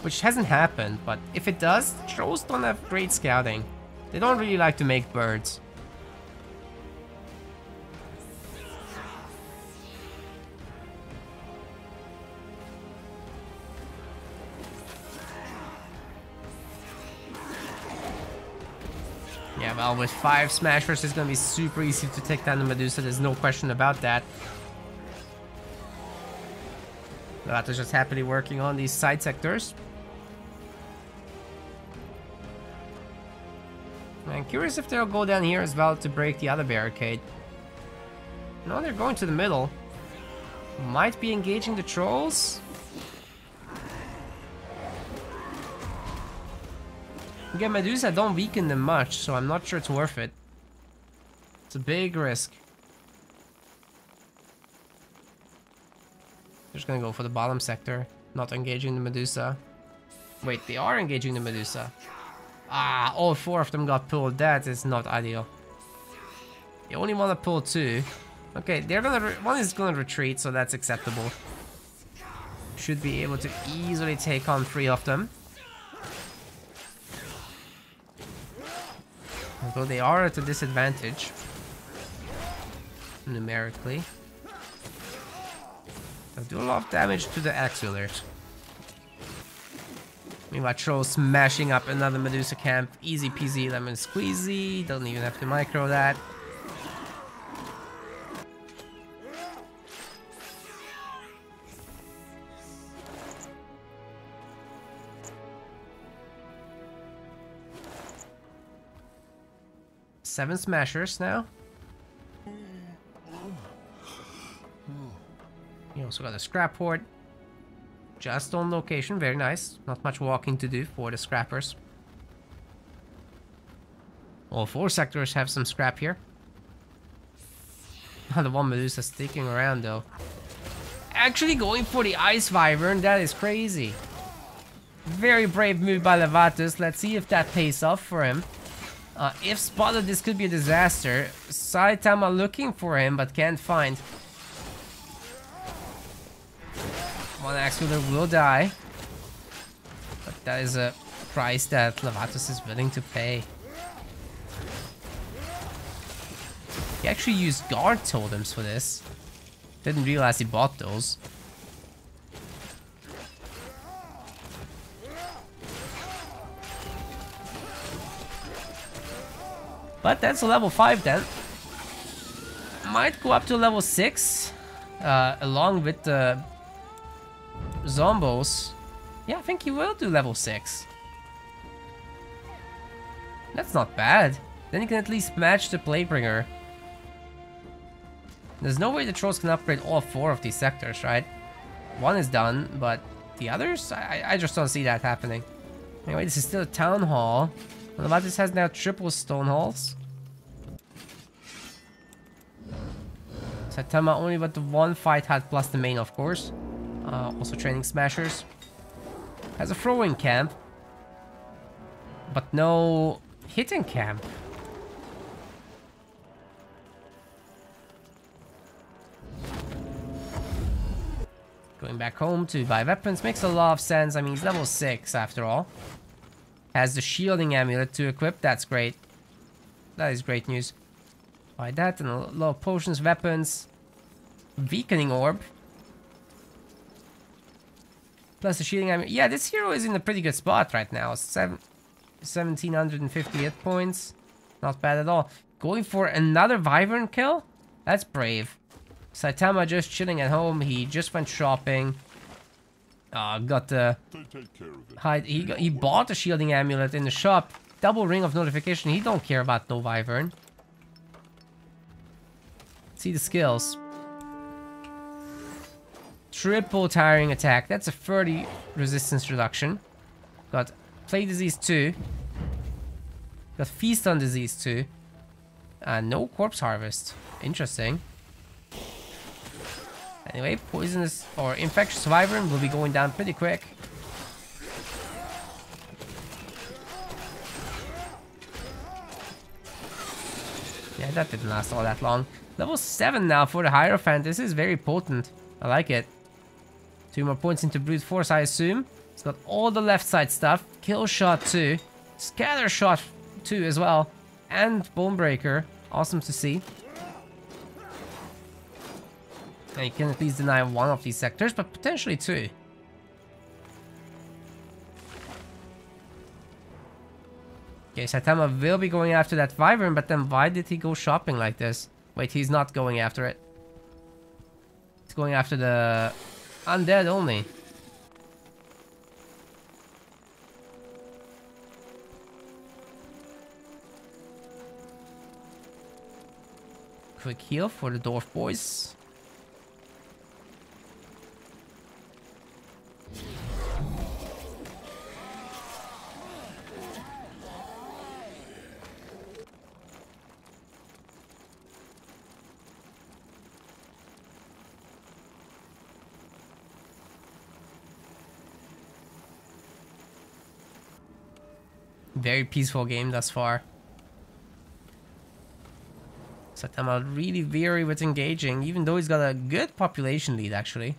which hasn't happened. But if it does, trolls don't have great scouting. They don't really like to make birds. Yeah, well, with 5 smashers, it's gonna be super easy to take down the Medusa, there's no question about that. Laventus just happily working on these side sectors. I'm curious if they'll go down here as well to break the other barricade. No, they're going to the middle. Might be engaging the trolls. Again, Medusa don't weaken them much, so I'm not sure it's worth it. It's a big risk. They're just gonna go for the bottom sector, not engaging the Medusa. Wait, they are engaging the Medusa. Ah, all 4 of them got pulled. That is not ideal. You only want to pull 2. Okay, they're gonna one is gonna retreat, so that's acceptable. should be able to easily take on 3 of them. Although they are at a disadvantage numerically. They'll do a lot of damage to the axe wielders. Meanwhile, Troll smashing up another Medusa camp. Easy peasy lemon squeezy. Doesn't even have to micro that. Seven smashers now. You also got a scrap horde. Just on location, very nice. Not much walking to do for the scrappers. All 4 sectors have some scrap here. The one Medusa sticking around though. Actually going for the Ice Wyvern, that is crazy. Very brave move by Laventus. Let's see if that pays off for him. If spotted, this could be a disaster. Saitama looking for him, but can't find. One axe wielder will die. But that is a price that Laventus is willing to pay. He actually used guard totems for this. Didn't realize he bought those. But that's a level 5 then. Might go up to level 6. Along with the Zombos. Yeah, I think he will do level 6. That's not bad. Then he can at least match the Plaguebringer. There's no way the trolls can upgrade all 4 of these sectors, right? One is done, but the others? I just don't see that happening. Anyway, this is still a town hall. Laventus has now triple stone halls. Saitama only with the 1 fight hat plus the main, of course. Also training smashers. Has a throwing camp. But no hitting camp. Going back home to buy weapons makes a lot of sense. I mean, it's level 6 after all. Has the shielding amulet to equip, that's great. That is great news. Buy that and a lot of potions, weapons. Weakening orb. Plus the shielding amulet. Yeah, this hero is in a pretty good spot right now. 1750 hit points. Not bad at all. Going for another Wyvern kill? That's brave. Saitama just chilling at home. He just went shopping. Got the hide. He bought a shielding amulet in the shop. Double ring of notification. He don't care about no Wyvern. See the skills. Triple tiring attack. That's a 30 resistance reduction. Got plague disease 2. Got feast on disease 2. No corpse harvest. Interesting. Anyway, poisonous or infectious Wyvern will be going down pretty quick. Yeah, that didn't last all that long. Level 7 now for the Hierophant. This is very potent. I like it. 2 more points into brute force, I assume. It's got all the left side stuff. Kill shot 2. Scatter shot 2 as well. And bone breaker. Awesome to see. And you can at least deny 1 of these sectors, but potentially 2. Okay, Saitama will be going after that Wyvern, but then why did he go shopping like this? Wait, he's not going after it. He's going after the undead only. Quick heal for the dwarf boys. Very peaceful game thus far. Saitama really weary with engaging, even though he's got a good population lead, actually.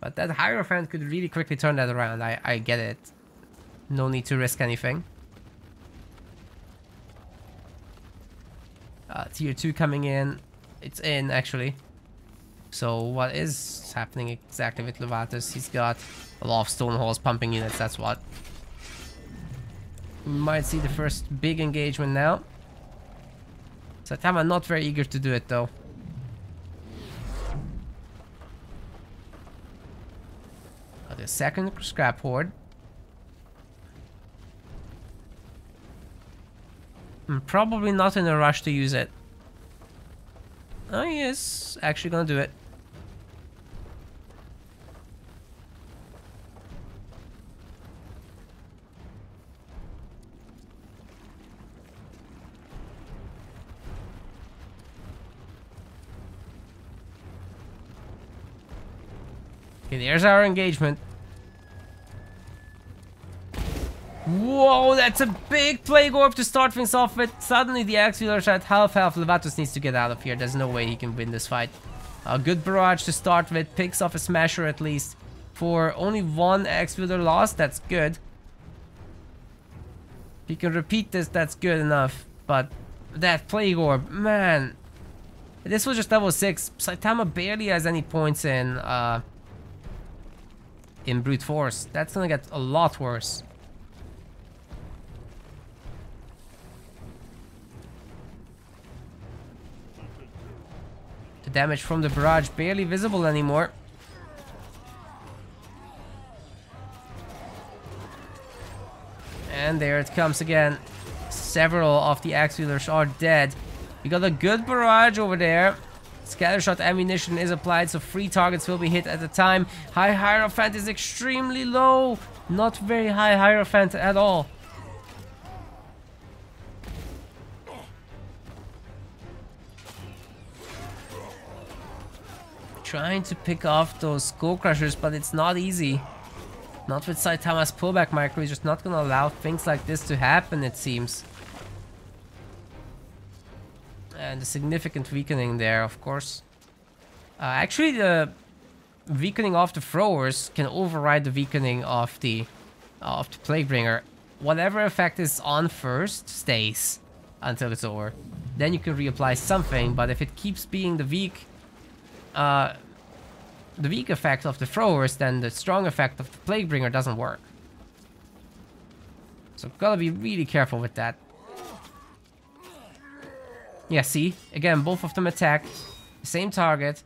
But that Hierophant could really quickly turn that around. I get it. No need to risk anything. Tier 2 coming in. It's in, actually. So what is happening exactly with Laventus? He's got a lot of Stonehorse pumping units, that's what. We might see the first big engagement now. Saitama not very eager to do it, though. Got a second scrap horde. I'm probably not in a rush to use it. Oh yes, actually gonna do it. Okay, there's our engagement. Whoa, that's a big Plague Orb to start things off with. Suddenly the Axe Wheeler's at half health. Laventus needs to get out of here. There's no way he can win this fight. A good barrage to start with. Picks off a Smasher at least. For only one Axe Wheeler lost, that's good. If he can repeat this, that's good enough. But that Plague Orb, man. This was just level 6. Saitama barely has any points in Brute Force. That's gonna get a lot worse. The damage from the barrage barely visible anymore. And there it comes again. Several of the Axe Wielders are dead. We got a good barrage over there. Scattershot ammunition is applied, so 3 targets will be hit at a time. High Hierophant is extremely low. Not very high Hierophant at all. Trying to pick off those Skull Crushers, but it's not easy. Not with Saitama's pullback micro, he's just not gonna allow things like this to happen, it seems. And a significant weakening there, of course. Actually, the weakening of the throwers can override the weakening of the Plaguebringer. Whatever effect is on first stays until it's over. Then you can reapply something, but if it keeps being the weak effect of the throwers, then the strong effect of the Plaguebringer doesn't work. So gotta be really careful with that. Yeah, see? Again, both of them attack. Same target.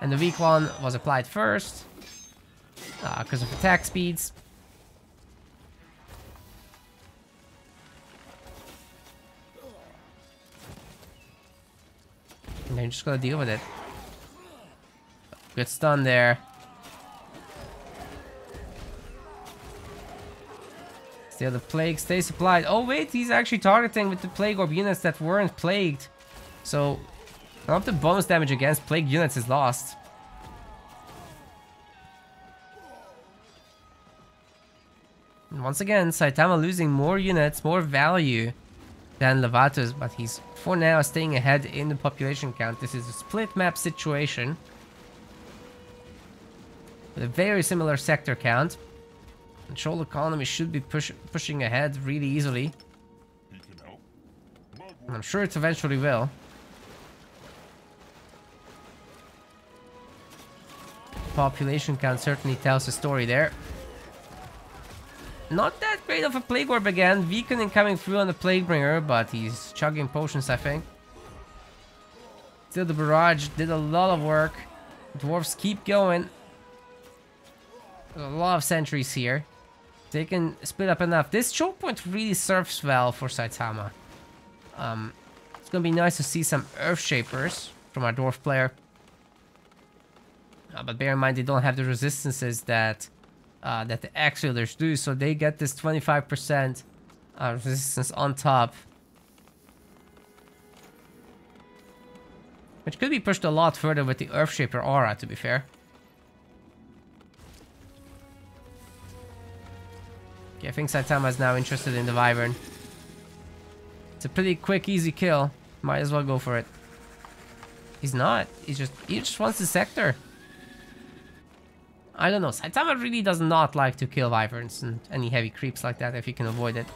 And the weak one was applied first. Because of attack speeds. And then you just gotta deal with it. Good stun there. Still the plague stays applied. Oh wait, he's actually targeting with the Plague Orb units that weren't plagued. So, none of the bonus damage against plague units is lost. And once again, Saitama losing more units, more value than Laventus, but he's for now staying ahead in the population count. This is a split map situation. With a very similar sector count. Control economy should be pushing ahead really easily. And I'm sure it eventually will. Population count certainly tells a story there. Not that great of a Plague Orb again. Weakening coming through on the Plaguebringer, but he's chugging potions, I think. Still the barrage did a lot of work. Dwarves keep going. A lot of sentries here. They can split up enough. This choke point really serves well for Saitama. It's gonna be nice to see some Earthshapers from our Dwarf player. But bear in mind they don't have the resistances that that the Axe Wielders do, so they get this 25% resistance on top. Which could be pushed a lot further with the Earthshaper aura, to be fair. I think Saitama is now interested in the Wyvern. It's a pretty quick, easy kill. Might as well go for it. He's not. He just wants the sector. I don't know, Saitama really does not like to kill Wyverns and any heavy creeps like that if you can avoid it.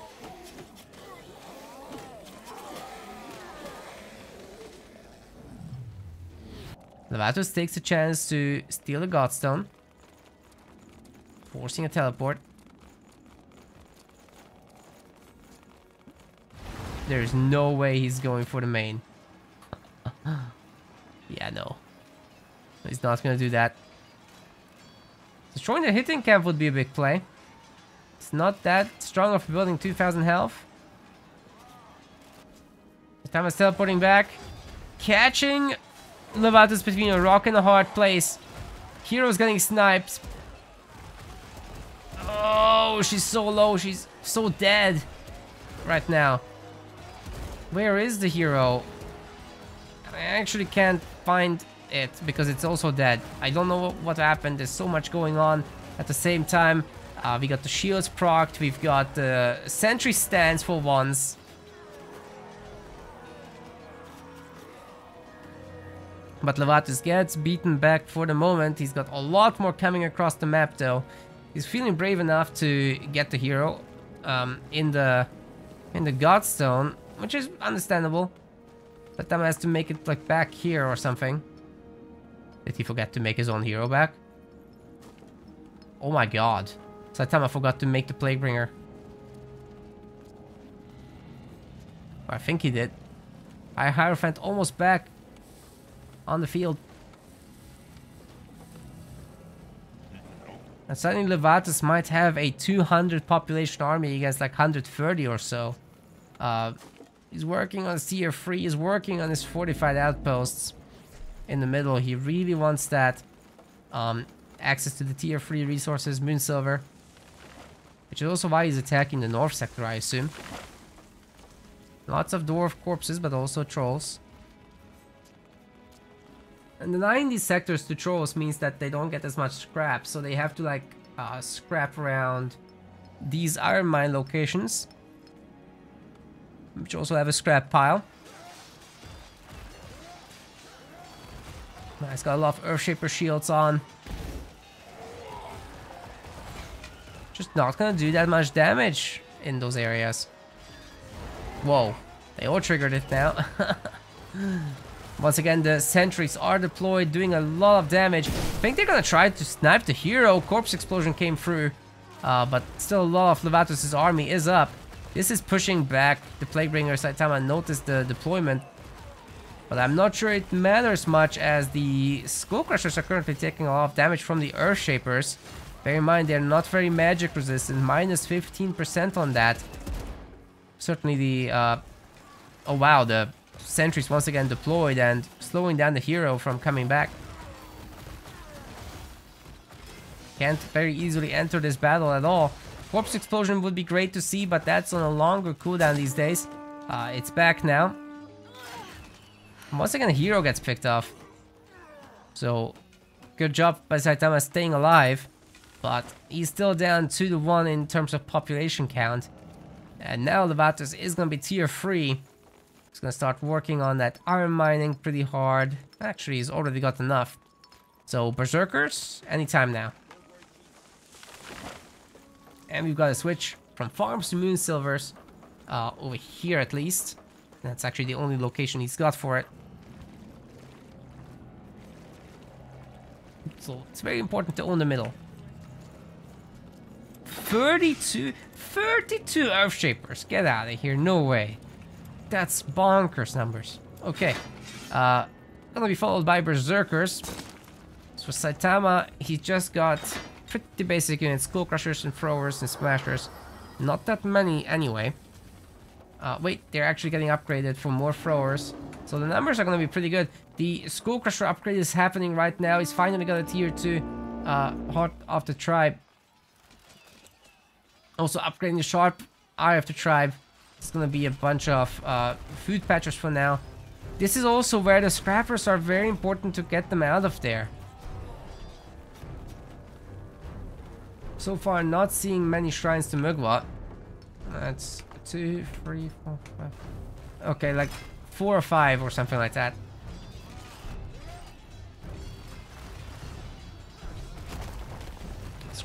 Laventus takes a chance to steal a Godstone, forcing a teleport. There's no way he's going for the main. Yeah, no. He's not gonna do that. Destroying the hitting camp would be a big play. It's not that strong of building 2,000 health. Saitama's teleporting back. Catching Laventus between a rock and a hard place. Hero's getting sniped. Oh, she's so low. She's so dead right now. Where is the hero? I actually can't find it because it's also dead. I don't know what happened. There's so much going on at the same time. We got the shields procced. We've got the sentry stands for once. But Laventus gets beaten back for the moment. He's got a lot more coming across the map though. He's feeling brave enough to get the hero in the Godstone, which is understandable. Saitama has to make it like back here or something. Did he forget to make his own hero back? Oh my god. Saitama forgot to make the Plaguebringer. Or I think he did. Hierophant almost back on the field. And suddenly Laventus might have a 200 population army against like 130 or so. He's working on tier 3, he's working on his fortified outposts in the middle. He really wants that access to the tier 3 resources, Moonsilver. Which is also why he's attacking the north sector, I assume. Lots of dwarf corpses, but also trolls. And denying these sectors to trolls means that they don't get as much scrap, so they have to like scrap around these iron mine locations, which also have a scrap pile. Nice, got a lot of Earthshaper shields on. Just not gonna do that much damage in those areas. Whoa, they all triggered it now. Once again, the sentries are deployed, doing a lot of damage. I think they're gonna try to snipe the hero. Corpse explosion came through, but still a lot of Laventus' army is up. This is pushing back the Plaguebringer. Saitama noticed the deployment, but I'm not sure it matters much as the Skullcrushers are currently taking a lot of damage from the Earthshapers. Bear in mind, they're not very magic resistant, minus 15% on that. Certainly the... oh wow, the sentries once again deployed and slowing down the hero from coming back. Can't very easily enter this battle at all. Corpse explosion would be great to see, but that's on a longer cooldown these days. It's back now. Once again, a hero gets picked off. So, good job by Saitama staying alive. But he's still down 2-1 in terms of population count. And now Laventus is going to be tier 3. He's going to start working on that iron mining pretty hard. Actually, he's already got enough. So, Berserkers, anytime now. And we've got a switch from farms to Moonsilvers, over here at least. That's actually the only location he's got for it. So it's very important to own the middle. 32 Earthshapers. Get out of here, no way. That's bonkers numbers. Okay, gonna be followed by Berserkers. So Saitama, he just got pretty basic units, Skullcrushers and Throwers and Smashers. Not that many anyway. Wait, they're actually getting upgraded for more Throwers. So the numbers are going to be pretty good. The Skullcrusher upgrade is happening right now. He's finally got a tier 2 Heart of the Tribe. Also upgrading the Sharp Eye of the Tribe. It's going to be a bunch of food patches for now. This is also where the Scrappers are very important to get them out of there. So far, not seeing many shrines to Mugwa. That's 2, 3, 4, 5. Okay, like 4 or 5 or something like that.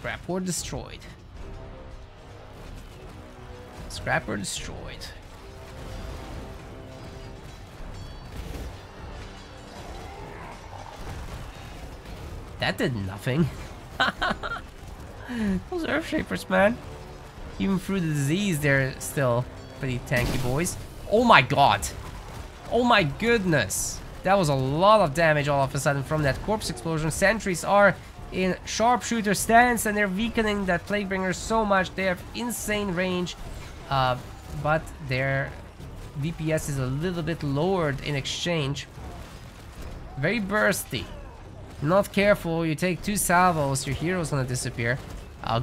Scrap or destroyed. Scrap or destroyed. That did nothing. Those Earthshapers, man. Even through the disease, they're still pretty tanky boys. Oh my god. Oh my goodness. That was a lot of damage all of a sudden from that corpse explosion. Sentries are in sharpshooter stance and they're weakening that Plaguebringer so much. They have insane range, but their DPS is a little bit lowered in exchange. Very bursty. Not careful, you take two salvos, your hero's gonna disappear.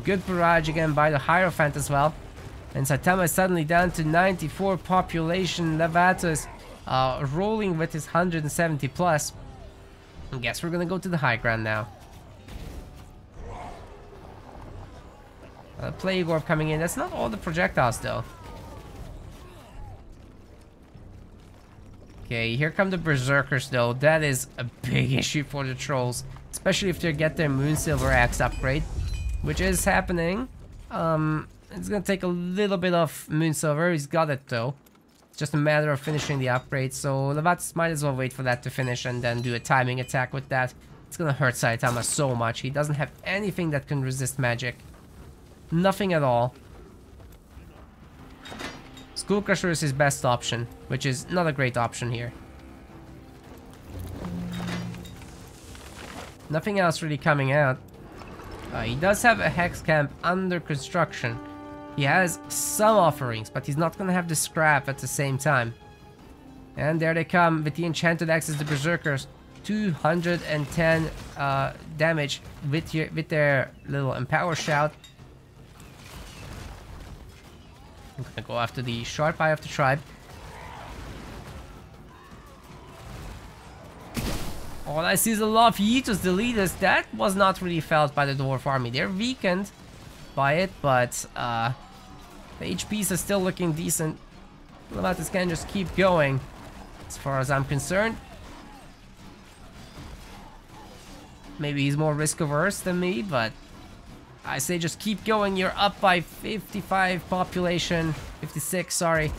Good barrage again by the Hierophant as well. And Saitama is suddenly down to 94 population. Laventus rolling with his 170 plus. I guess we're gonna go to the high ground now. Plague Orb coming in. That's not all the projectiles though. Okay, here come the Berserkers though. That is a big issue for the trolls, especially if they get their Moonsilver Axe upgrade, which is happening. It's gonna take a little bit of Moonsilver. He's got it though. It's just a matter of finishing the upgrade. So Laventus might as well wait for that to finish and then do a timing attack with that. It's gonna hurt Saitama so much. He doesn't have anything that can resist magic. Nothing at all. Skullcrusher is his best option, which is not a great option here. Nothing else really coming out. He does have a Hex Camp under construction. He has some offerings, but he's not gonna have the scrap at the same time. And there they come with the Enchanted Axes, the Berserkers. 210 damage with their little Empower Shout. I'm gonna go after the Sharp Eye of the Tribe. All I see is a lot of Yeetus, the leaders. That was not really felt by the Dwarf Army. They're weakened by it, but the HPs are still looking decent. Laventus can just keep going, as far as I'm concerned. Maybe he's more risk-averse than me, but I say just keep going. You're up by 55 population, 56, sorry.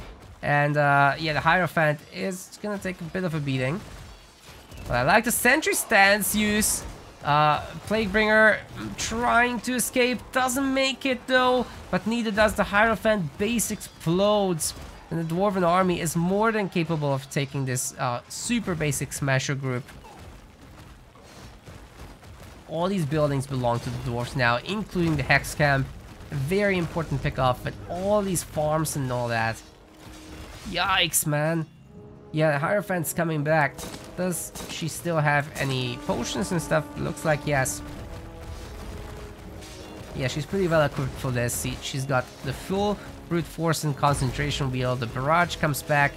And yeah, the Hierophant is gonna take a bit of a beating. But I like the sentry stance use. Plaguebringer trying to escape, doesn't make it though, but neither does the Hierophant. Base explodes, and the Dwarven Army is more than capable of taking this super basic smasher group. All these buildings belong to the dwarves now, including the Hex Camp. A very important pickoff, but all these farms and all that. Yikes, man. Yeah, the Hierophant's coming back. Does she still have any potions and stuff? Looks like yes. Yeah, she's pretty well equipped for this. See, she's got the full brute force and concentration wheel. The barrage comes back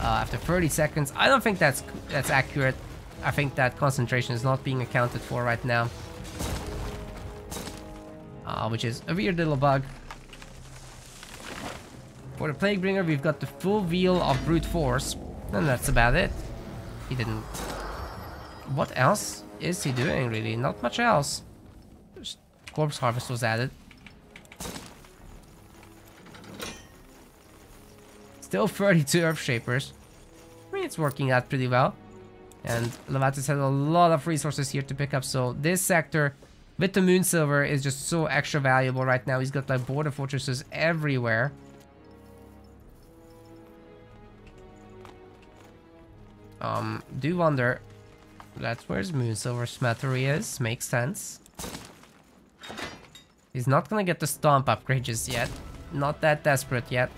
after 30 seconds. I don't think that's accurate. I think that concentration is not being accounted for right now, which is a weird little bug. For the Plaguebringer, we've got the full wheel of brute force, and that's about it. He didn't... What else is he doing, really? Not much else. Just Corpse Harvest was added. Still 32 Earthshapers. I mean, it's working out pretty well. And Laventus has a lot of resources here to pick up, so this sector with the Moonsilver is just so extra valuable right now. He's got like border fortresses everywhere. Do wonder, that's where his Moonsilver Smeltery is, makes sense. He's not gonna get the Stomp upgrade just yet, not that desperate yet.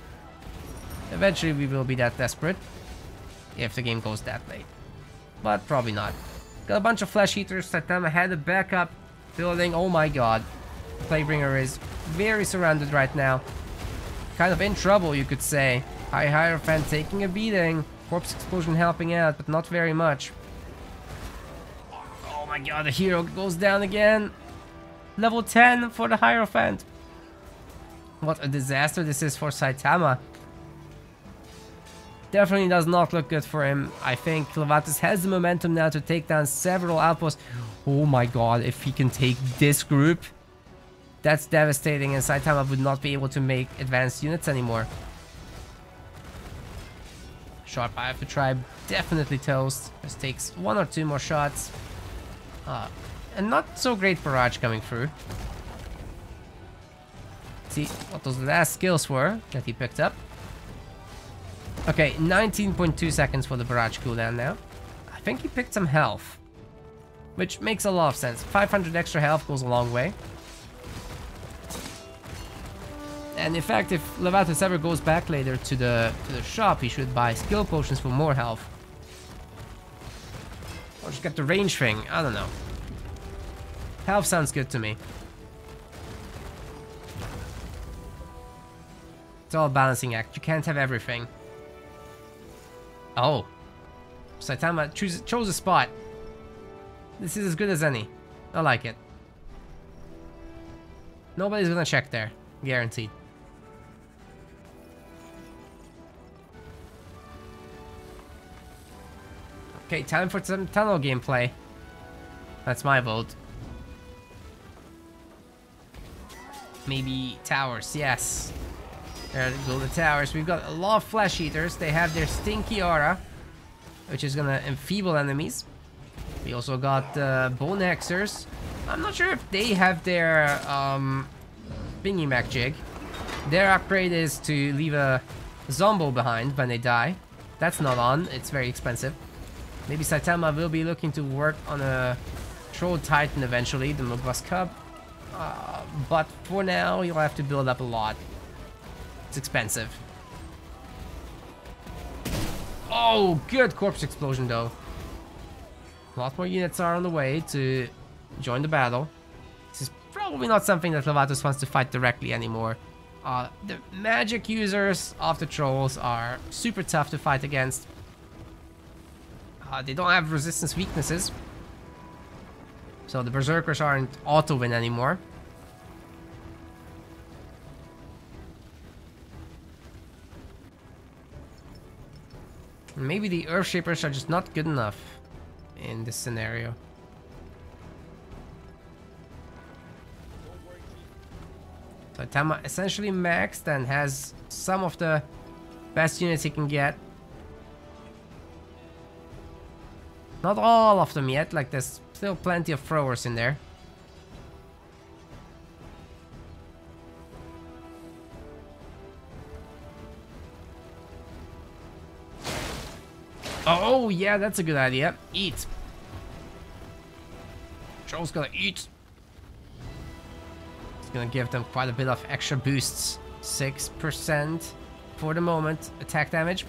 Eventually we will be that desperate, if the game goes that late. But probably not. Got a bunch of Flesh Eaters. Saitama had a backup building. Oh my god. The Plaguebringer is very surrounded right now. Kind of in trouble, you could say. High Hierophant taking a beating. Corpse Explosion helping out, but not very much. Oh my god, the hero goes down again. Level 10 for the Hierophant. What a disaster this is for Saitama. Definitely does not look good for him. I think Laventus has the momentum now to take down several outposts. Oh my god, if he can take this group, That's devastating, and Saitama would not be able to make advanced units anymore. Sharp Eye of the Tribe, definitely toast. Just takes one or two more shots. And not so great barrage coming through. See what those last skills were that he picked up. Okay, 19.2 seconds for the barrage cooldown now. I think he picked some health, which makes a lot of sense. 500 extra health goes a long way. And in fact, if Laventus ever goes back later to the shop, he should buy skill potions for more health. Or just get the range thing, I don't know. Health sounds good to me. It's all a balancing act, you can't have everything. Oh. Saitama chose a spot. This is as good as any. I like it. Nobody's gonna check there, guaranteed. Okay, time for some tunnel gameplay. That's my vote. Maybe towers, yes. There go the towers. We've got a lot of flesh eaters. They have their stinky aura, which is gonna enfeeble enemies. We also got bone hexers. I'm not sure if they have their bingy mac jig. Their upgrade is to leave a zombo behind when they die. That's not on, it's very expensive. Maybe Saitama will be looking to work on a Troll Titan eventually, the Mugwas Cup. But for now, you'll have to build up a lot. It's expensive. Oh, good corpse explosion though. A lot more units are on the way to join the battle. This is probably not something that Laventus wants to fight directly anymore. The magic users of the trolls are super tough to fight against. They don't have resistance weaknesses, so the berserkers aren't auto-win anymore. Maybe the Earthshapers are just not good enough in this scenario. So Saitama essentially maxed and has some of the best units he can get. Not all of them yet, like there's still plenty of throwers in there. Oh yeah, that's a good idea. Eat. Troll's gonna eat. It's gonna give them quite a bit of extra boosts. 6% for the moment attack damage.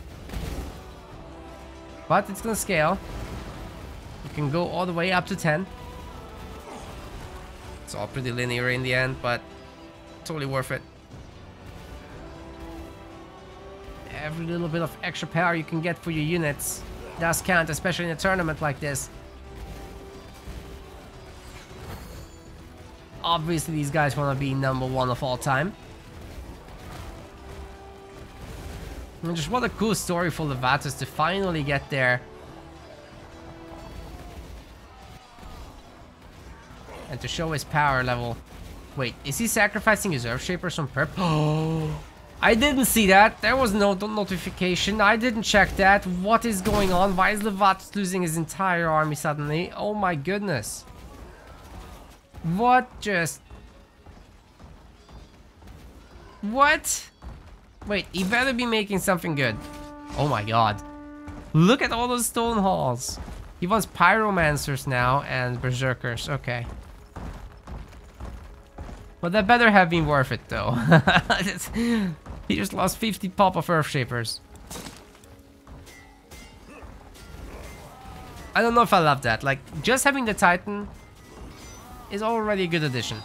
But it's gonna scale. You can go all the way up to 10. It's all pretty linear in the end, but totally worth it. Every little bit of extra power you can get for your units does count, especially in a tournament like this. Obviously, these guys want to be number one of all time. And just what a cool story for Laventus to finally get there. And to show his power level. Wait, is he sacrificing his Earthshapers on purpose? Oh, I didn't see that. There was no notification. I didn't check that. What is going on? Why is Laventus losing his entire army suddenly? Oh my goodness. What just... what? Wait, he better be making something good. Oh my god. Look at all those stone halls. He wants pyromancers now and berserkers. Okay. Well, that better have been worth it, though. He just lost 50 pop of Earthshapers. I don't know if I love that. Like, just having the Titan is already a good addition.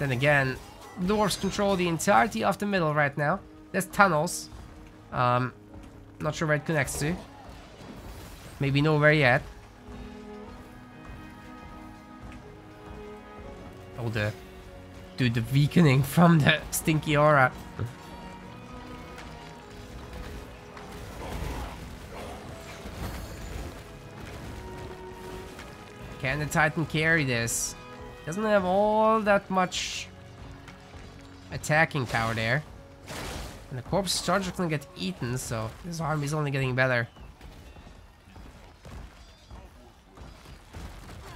Then again, dwarves control the entirety of the middle right now. There's tunnels. Not sure where it connects to. Maybe nowhere yet. Oh, the weakening from the stinky aura. Can the Titan carry this? Doesn't have all that much attacking power there. And the corpse charger can get eaten, so this army is only getting better.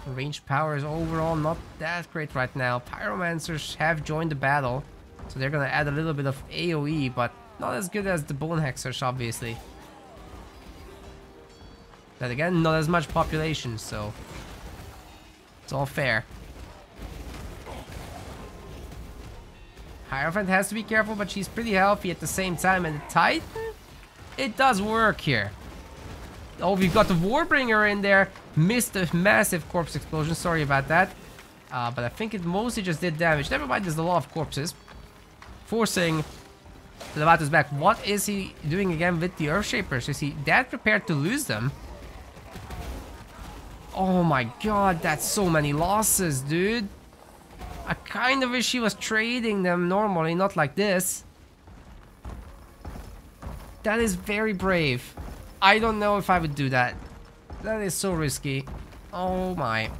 Range power is overall not that great right now. Pyromancers have joined the battle, so they're gonna add a little bit of AoE, but not as good as the Bone Hexers, obviously. Then again, not as much population, so it's all fair. Hierophant has to be careful, but she's pretty healthy at the same time. And the Titan, it does work here. Oh, we've got the Warbringer in there. Missed a massive corpse explosion. Sorry about that. But I think it mostly just did damage. Never mind, there's the law of corpses. Forcing Laventus back. What is he doing again with the Earthshapers? Is he that prepared to lose them? Oh my god, that's so many losses, dude. I kind of wish he was trading them normally, not like this. That is very brave. I don't know if I would do that. That is so risky. Oh my.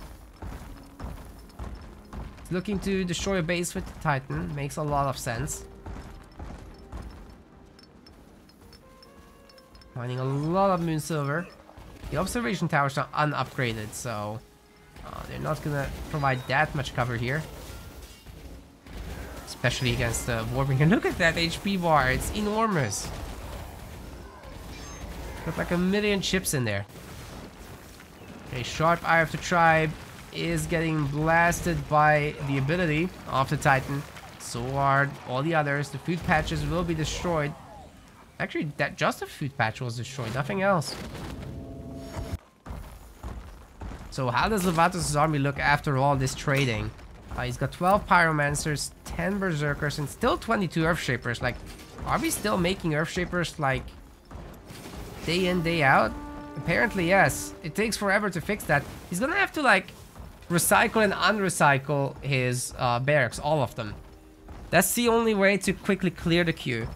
Looking to destroy a base with the Titan. Makes a lot of sense. Mining a lot of moon silver. The observation towers are unupgraded, so they're not gonna provide that much cover here. Especially against the Warbringer. Look at that HP bar, it's enormous. Got like 1,000,000 chips in there. A Sharp Eye of the Tribe is getting blasted by the ability of the Titan. So are all the others. The food patches will be destroyed. Actually, that just a food patch was destroyed, nothing else. So how does Laventus' army look after all this trading? He's got 12 Pyromancers, 10 Berserkers, and still 22 Earthshapers. Like, are we still making Earthshapers, like, day in, day out? Apparently, yes. It takes forever to fix that. He's gonna have to, like, recycle and unrecycle his barracks, all of them. That's the only way to quickly clear the queue.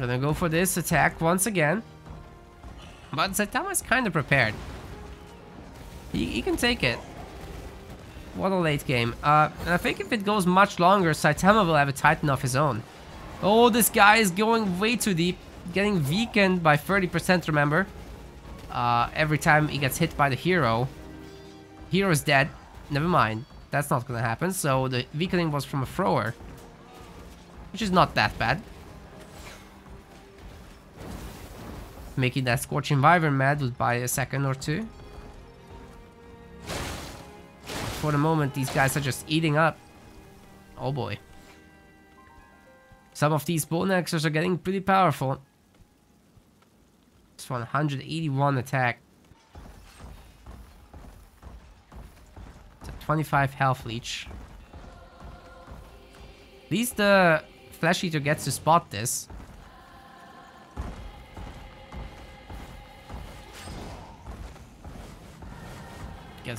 Gonna go for this attack once again, but Saitama's kind of prepared. He can take it. What a late game. And I think if it goes much longer, Saitama will have a Titan of his own. Oh, this guy is going way too deep, getting weakened by 30%, remember, every time he gets hit by the hero. Hero's dead. Never mind, that's not gonna happen. So the weakening was from a thrower, which is not that bad. Making that Scorching Wyvern mad would buy a second or two. For the moment, these guys are just eating up. Oh boy. Some of these Bone Hexers are getting pretty powerful. It's 181 attack. It's a 25 health leech. At least the Flesh Eater gets to spot this.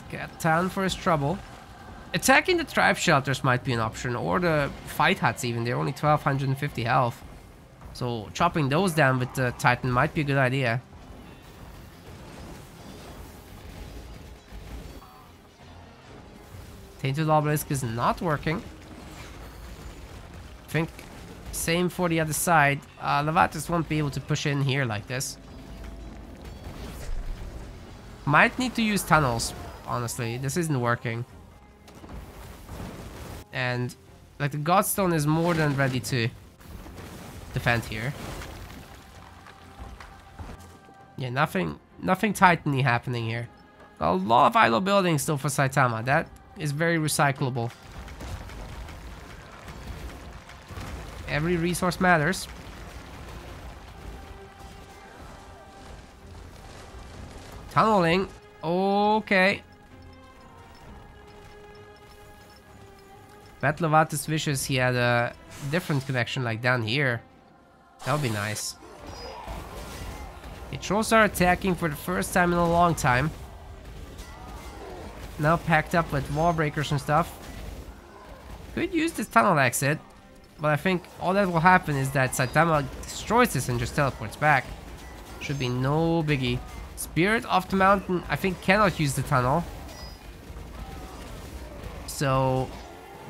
Get town for his trouble. Attacking the tribe shelters might be an option, or the fight huts even. They're only 1250 health, so chopping those down with the Titan might be a good idea. Tainted Obelisk is not working. I think same for the other side. Laventus won't be able to push in here like this. Might need to use tunnels. Honestly, this isn't working. And, like, the Godstone is more than ready to defend here. Yeah, nothing Titan-y happening here. A lot of idle buildings still for Saitama. That is very recyclable. Every resource matters. Tunneling. Okay. Bet Laventus wishes he had a different connection like down here. That would be nice. The trolls are attacking for the first time in a long time. Now packed up with wall breakers and stuff. Could use this tunnel exit. But I think all that will happen is that Saitama destroys this and just teleports back. Should be no biggie. Spirit of the Mountain, I think, cannot use the tunnel. So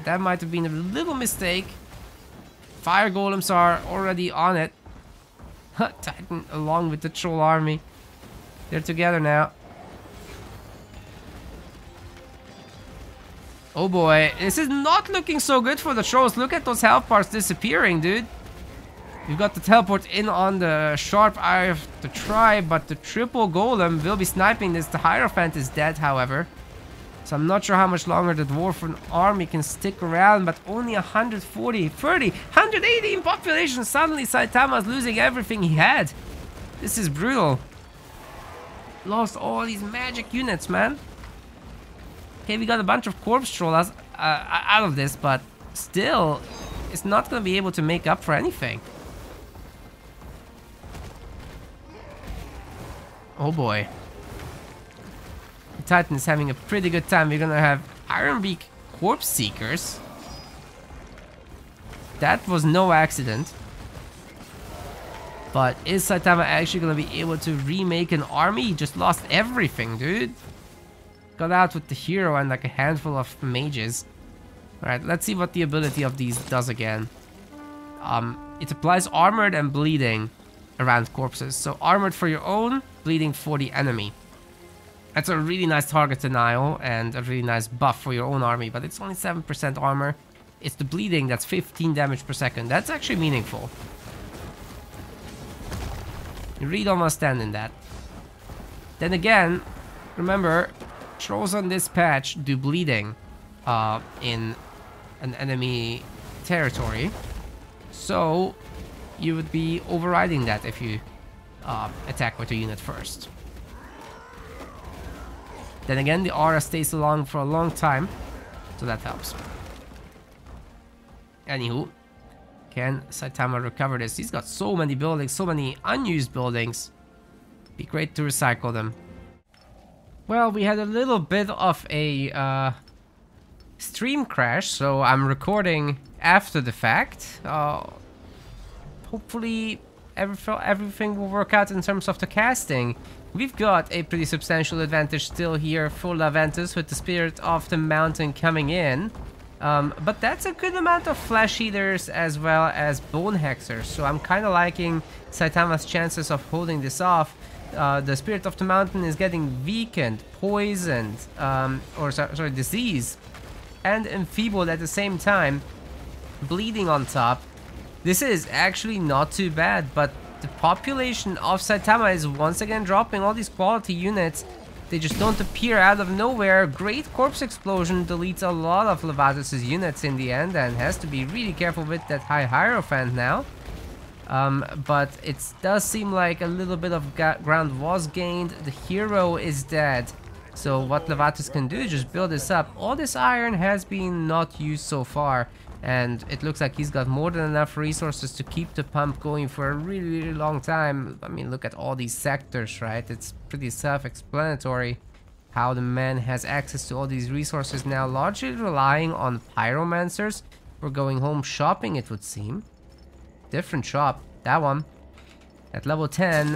that might have been a little mistake. Fire golems are already on it. Titan along with the troll army. They're together now. Oh boy, this is not looking so good for the trolls. Look at those health bars disappearing, dude. You've got the teleport in on the sharp eye of the tribe, but the triple golem will be sniping this. The Hierophant is dead, however. So I'm not sure how much longer the Dwarven army can stick around, but only 140, 30, 180 in population. Suddenly Saitama's losing everything he had. This is brutal. Lost all these magic units, man. Okay, we got a bunch of corpse trolls out of this, but still, it's not going to be able to make up for anything. Oh boy. The Titan is having a pretty good time. We're going to have Ironbeak Corpse Seekers. That was no accident. But is Saitama actually going to be able to remake an army? He just lost everything, dude. Got out with the hero and like a handful of mages. Alright, let's see what the ability of these does again. It applies armored and bleeding around corpses. So armored for your own, bleeding for the enemy. That's a really nice target denial and a really nice buff for your own army. But it's only 7% armor. It's the bleeding that's 15 damage per second. That's actually meaningful. You really don't want to stand in that. Then again, remember, trolls on this patch do bleeding in an enemy territory, so you would be overriding that if you attack with a unit first. Then again, the aura stays along for a long time, so that helps. Anywho, can Saitama recover this? He's got so many buildings, so many unused buildings. Be great to recycle them. Well, we had a little bit of a stream crash, so I'm recording after the fact. Hopefully everything will work out in terms of the casting. We've got a pretty substantial advantage still here for Laventus with the Spirit of the Mountain coming in. But that's a good amount of Flesh Eaters as well as Bone Hexers, so I'm kind of liking Saitama's chances of holding this off. The Spirit of the Mountain is getting weakened, poisoned, or sorry, diseased, and enfeebled at the same time, bleeding on top. This is actually not too bad, but the population of Saitama is once again dropping. All these quality units, they just don't appear out of nowhere. Great Corpse Explosion deletes a lot of Levatus's units in the end, and has to be really careful with that high Hierophant now. But it does seem like a little bit of ground was gained. The hero is dead. So what Laventus can do is just build this up. All this iron has been not used so far, and it looks like he's got more than enough resources to keep the pump going for a really, really long time. I mean, look at all these sectors, right? It's pretty self-explanatory how the man has access to all these resources now, largely relying on pyromancers for going home shopping, it would seem. Different shop, that one. At level 10,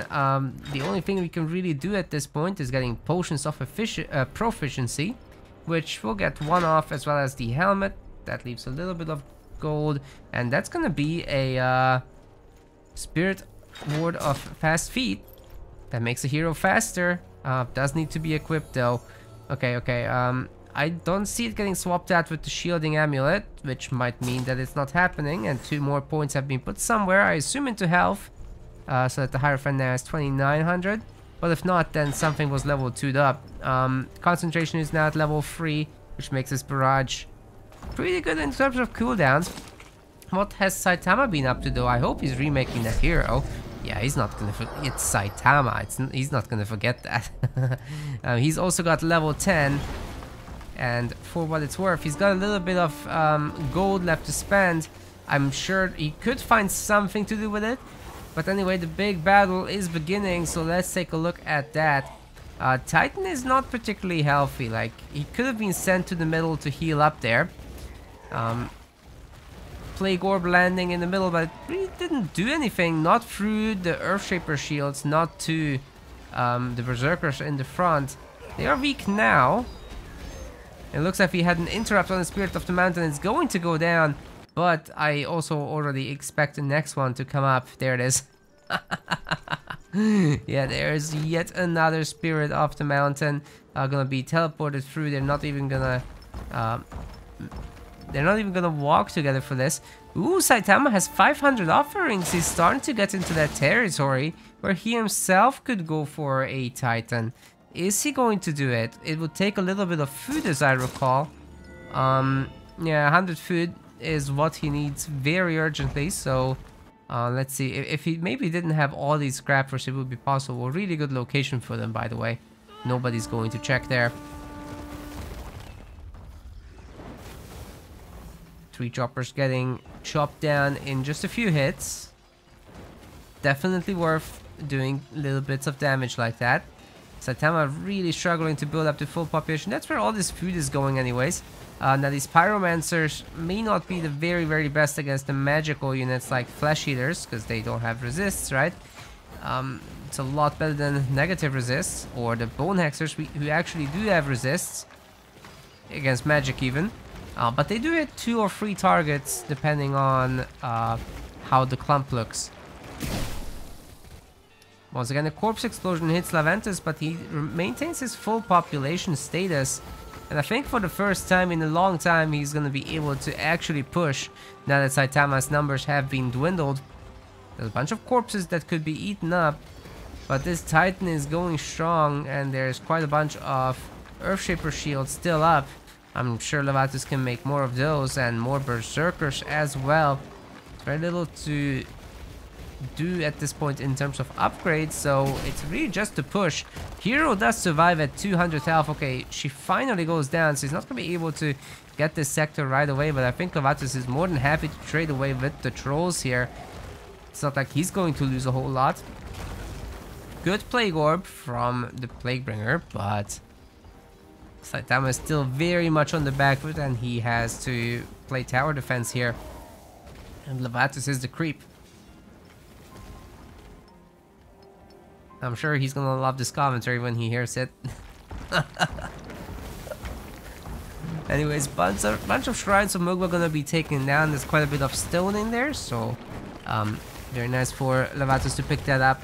the only thing we can really do at this point is getting potions of proficiency, which we'll get one off, as well as the helmet. That leaves a little bit of gold, and that's gonna be a Spirit Ward of Fast Feet. That makes a hero faster. Does need to be equipped though. Okay, I don't see it getting swapped out with the Shielding Amulet, which might mean that it's not happening, and 2 more points have been put somewhere, I assume into health, so that the Hierophant now is 2900, but if not, then something was level 2'd up. Concentration is now at level 3, which makes this barrage pretty good in terms of cooldowns. What has Saitama been up to though? I hope he's remaking that hero. Yeah, he's not gonna forget. It's Saitama, he's not gonna forget that. He's also got level 10. And for what it's worth, he's got a little bit of gold left to spend. I'm sure he could find something to do with it. But anyway, the big battle is beginning, so let's take a look at that. Titan is not particularly healthy. Like, he could have been sent to the middle to heal up there. Plague Orb landing in the middle, but it really didn't do anything. Not through the Earthshaper shields, not to the Berserkers in the front. They are weak now. It looks like we had an interrupt on the Spirit of the Mountain. It's going to go down, but I also already expect the next one to come up. There it is. Yeah, there is yet another Spirit of the Mountain. Gonna be teleported through. They're not even gonna... they're not even gonna walk together for this. Ooh, Saitama has 500 offerings. He's starting to get into that territory where he himself could go for a Titan. Is he going to do it? It would take a little bit of food, as I recall. Yeah, 100 food is what he needs very urgently. So let's see. If he maybe didn't have all these scrappers, it would be possible. Really good location for them, by the way. Nobody's going to check there. 3 choppers getting chopped down in just a few hits. Definitely worth doing little bits of damage like that. Saitama really struggling to build up the full population. That's where all this food is going anyways. Now these pyromancers may not be the very best against the magical units like flesh eaters, because they don't have resists, right? It's a lot better than negative resists, or the bone hexers who actually do have resists against magic even. But they do hit 2 or 3 targets, depending on how the clump looks. Once again, the corpse explosion hits Laventus, but he maintains his full population status. And I think for the first time in a long time, he's going to be able to actually push, now that Saitama's numbers have been dwindled. There's a bunch of corpses that could be eaten up, but this Titan is going strong, and there's quite a bunch of Earthshaper shields still up. I'm sure Laventus can make more of those and more Berserkers as well. Very little to do at this point in terms of upgrades, so it's really just to push. Hero does survive at 200 health. Okay, she finally goes down, so he's not going to be able to get this sector right away, but I think Laventus is more than happy to trade away with the trolls here. It's not like he's going to lose a whole lot. Good Plague Orb from the Plaguebringer, but... Saitama is still very much on the back foot, and he has to play tower defense here. And Laventus is the creep. I'm sure he's gonna love this commentary when he hears it. Anyways, bunch of shrines of Mugwa gonna be taken down. There's quite a bit of stone in there, so very nice for Laventus to pick that up.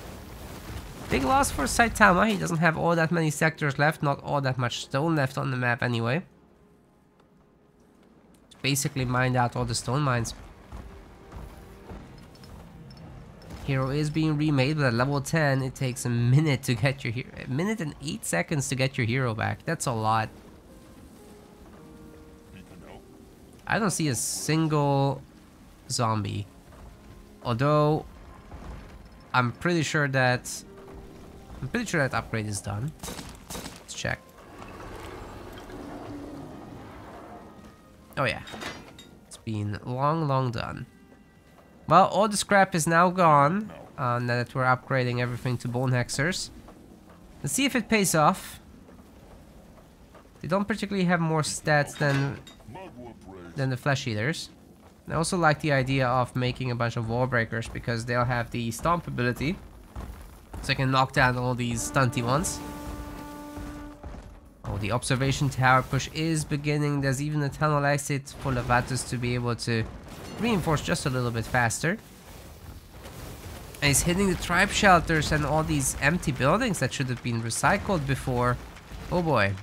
Big loss for Saitama. He doesn't have all that many sectors left, not all that much stone left on the map anyway. Basically mined out all the stone mines. Hero is being remade, but at level 10 it takes a minute to get your hero, a minute and 8 seconds to get your hero back. That's a lot. I don't see a single zombie, although I'm pretty sure that upgrade is done. Let's check. Oh yeah. It's been long done. Well, all the scrap is now gone. Now that we're upgrading everything to Bone Hexers. Let's see if it pays off. They don't particularly have more stats than the Flesh Eaters. And I also like the idea of making a bunch of Wall Breakers, because they'll have the Stomp ability. So I can knock down all these stunty ones. Oh, the observation tower push is beginning. There's even a tunnel exit for Laventus to be able to reinforce just a little bit faster. And he's hitting the tribe shelters and all these empty buildings that should have been recycled before. Oh boy.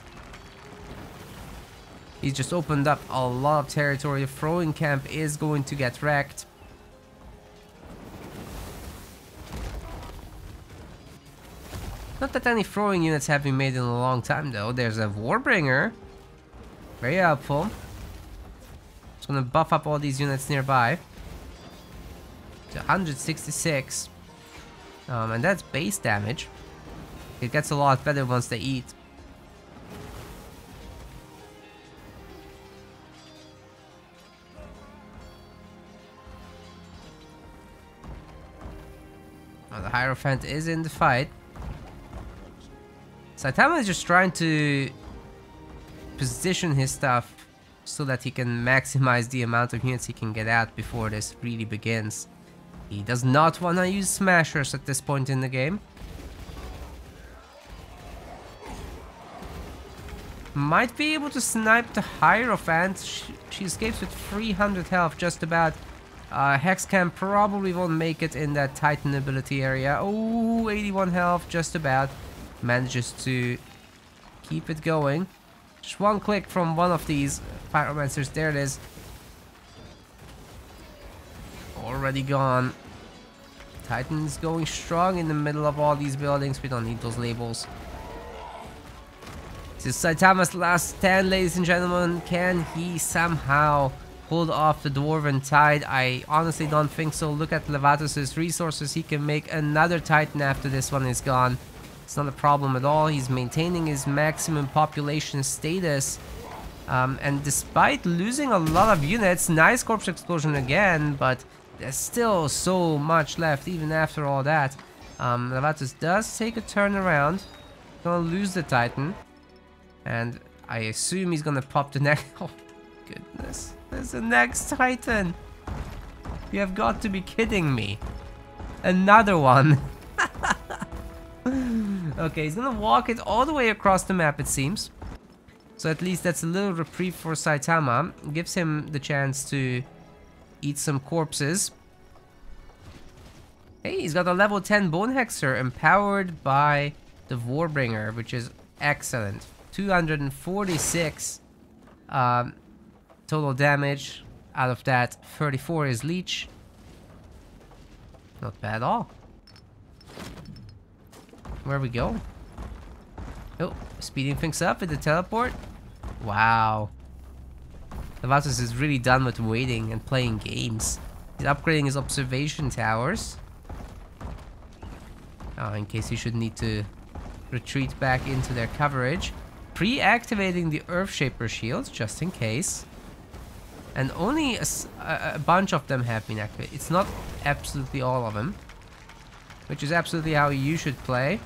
He's just opened up a lot of territory. The throwing camp is going to get wrecked. Not that any throwing units have been made in a long time, though. There's a Warbringer. Very helpful. It's gonna buff up all these units nearby. To 166. And that's base damage. It gets a lot better once they eat. Well, the Hierophant is in the fight. Saitama is just trying to position his stuff so that he can maximize the amount of units he can get out before this really begins. He does not want to use smashers at this point in the game. Might be able to snipe the Hierophant. She escapes with 300 health just about. Hexcam probably won't make it in that Titan ability area. Oh, 81 health just about. Manages to keep it going. Just one click from one of these Pyromancers. There it is. Already gone. Titan's going strong in the middle of all these buildings. We don't need those labels. This is Saitama's last stand, ladies and gentlemen. Can he somehow hold off the Dwarven Tide? I honestly don't think so. Look at Levatus's resources. He can make another Titan after this one is gone. It's not a problem at all. He's maintaining his maximum population status. And despite losing a lot of units, nice corpse explosion again, but there's still so much left even after all that. Laventus does take a turn around. Gonna lose the Titan. And I assume he's gonna pop the next... Oh, goodness. There's the next Titan. You have got to be kidding me. Another one. Okay, he's gonna walk it all the way across the map, it seems. So at least that's a little reprieve for Saitama. Gives him the chance to eat some corpses. Hey, he's got a level 10 Bone Hexer empowered by the Warbringer, which is excellent. 246 total damage. Out of that, 34 is leech. Not bad at all. Where we go? Oh, speeding things up with the teleport. Wow. Laventus is really done with waiting and playing games. He's upgrading his observation towers. In case he should need to retreat back into their coverage. Pre-activating the Earthshaper shield, just in case. And only a bunch of them have been activated. It's not absolutely all of them. Which is absolutely how you should play.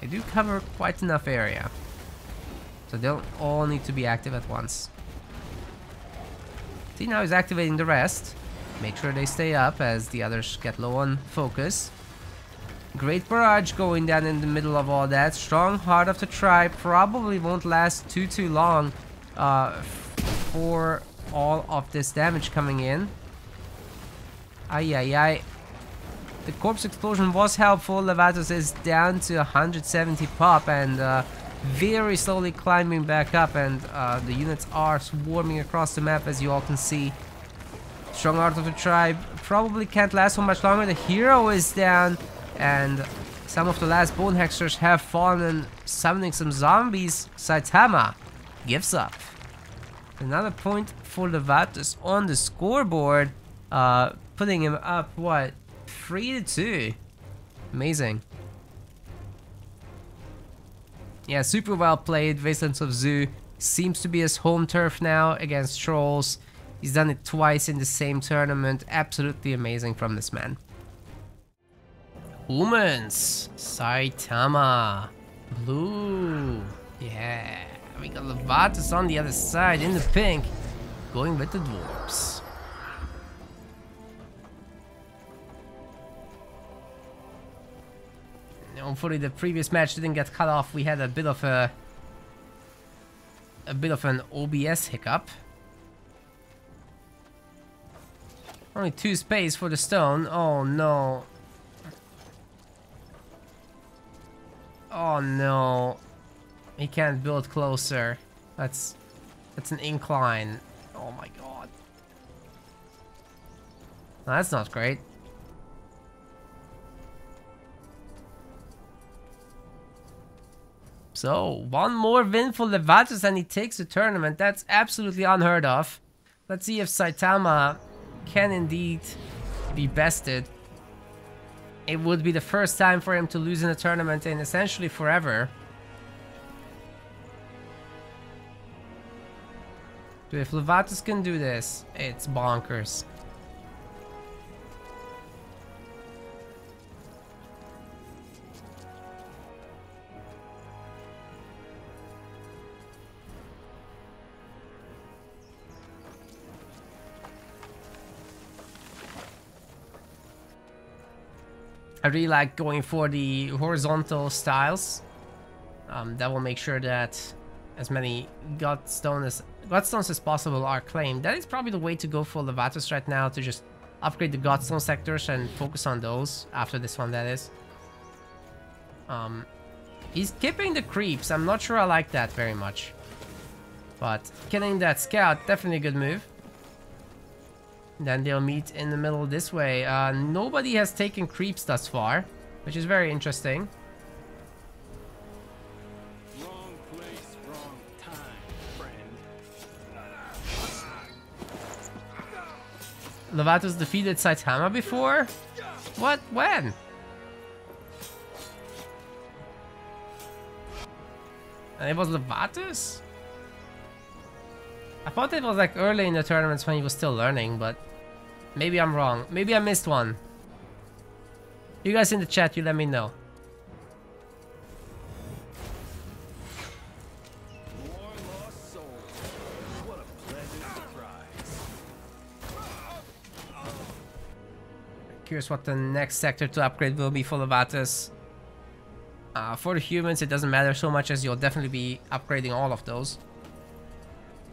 They do cover quite enough area. So they'll all need to be active at once. See, now he's activating the rest. Make sure they stay up as the others get low on focus. Great barrage going down in the middle of all that. Strong heart of the tribe probably won't last too long for all of this damage coming in. Ay ay ay. The corpse explosion was helpful. Laventus is down to 170 pop and very slowly climbing back up, and the units are swarming across the map, as you all can see. Strong heart of the tribe probably can't last for much longer. The hero is down, and some of the last Bone Hexers have fallen, and summoning some zombies. Saitama gives up. Another point for Laventus on the scoreboard, putting him up, what, 3-2. Amazing. Yeah, super well played. Wastelands of Zoo seems to be his home turf now against Trolls. He's done it twice in the same tournament. Absolutely amazing from this man. Humans. Saitama. Blue. Yeah. We got Laventus on the other side in the pink. Going with the dwarves. Hopefully the previous match didn't get cut off. We had a bit of an OBS hiccup. Only 2 space for the stone. Oh no. Oh no. He can't build closer. That's an incline. Oh my god. No, that's not great. So, one more win for Laventus and he takes the tournament. That's absolutely unheard of. Let's see if Saitama can indeed be bested. It would be the first time for him to lose in a tournament in essentially forever. But if Laventus can do this, it's bonkers. I really like going for the horizontal styles. That will make sure that as many Godstones as possible are claimed. That is probably the way to go for Laventus right now, to just upgrade the Godstone sectors and focus on those after this one, that is. He's keeping the creeps. I'm not sure I like that very much. But killing that scout, definitely a good move. Then they'll meet in the middle this way. Nobody has taken creeps thus far, which is very interesting. Wrong place, wrong time, friend. Laventus defeated Saitama before? What? When? And it was Laventus? I thought it was like early in the tournaments when he was still learning, but maybe I'm wrong. Maybe I missed one. You guys in the chat, you let me know. I'm curious what the next sector to upgrade will be for Laventus. For the humans, it doesn't matter so much, as you'll definitely be upgrading all of those.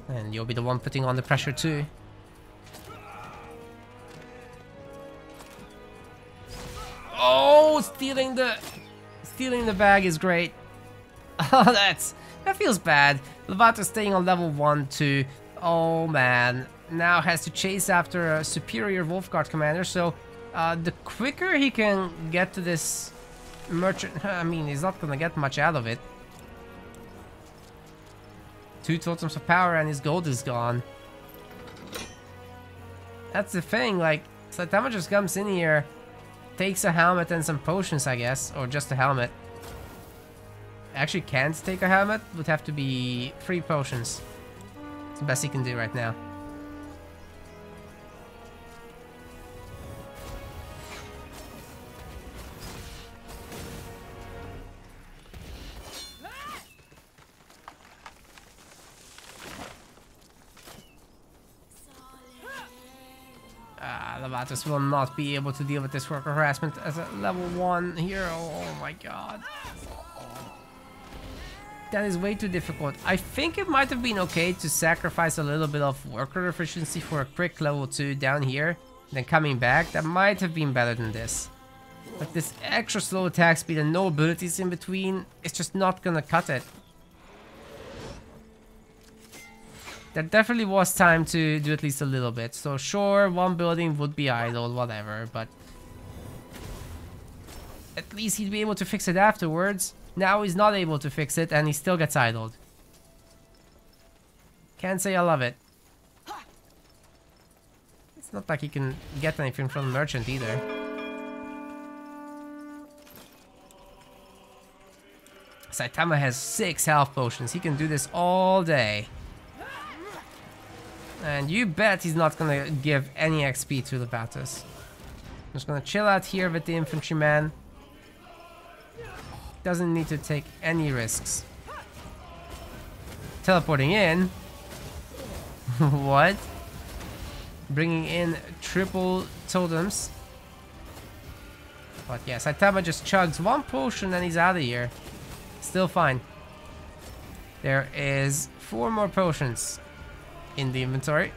And you'll be the one putting on the pressure too. Oh, stealing the bag is great. Oh, that feels bad. Laventus staying on level 1, 2. Oh man, now has to chase after a superior Wolfguard commander. So the quicker he can get to this merchant, I mean, he's not gonna get much out of it. 2 totems of power and his gold is gone. That's the thing, like, Saitama just comes in here, takes a helmet and some potions, I guess, or just a helmet. Actually can't take a helmet, would have to be 3 potions. It's the best he can do right now. Laventus will not be able to deal with this worker harassment as a level 1 hero. Oh my god. That is way too difficult. I think it might have been okay to sacrifice a little bit of worker efficiency for a quick level 2 down here, then coming back. That might have been better than this. But this extra slow attack speed and no abilities in between, it's just not gonna cut it. There definitely was time to do at least a little bit. So sure, one building would be idle, whatever, but at least he'd be able to fix it afterwards. Now he's not able to fix it and he still gets idled. Can't say I love it. It's not like he can get anything from the merchant either. Saitama has 6 health potions. He can do this all day. And you bet he's not gonna give any XP to Laventus. I'm just gonna chill out here with the infantryman. Doesn't need to take any risks. Teleporting in. What? Bringing in triple totems. But yeah, Saitama just chugs 1 potion and he's out of here. Still fine. There is 4 more potions in the inventory.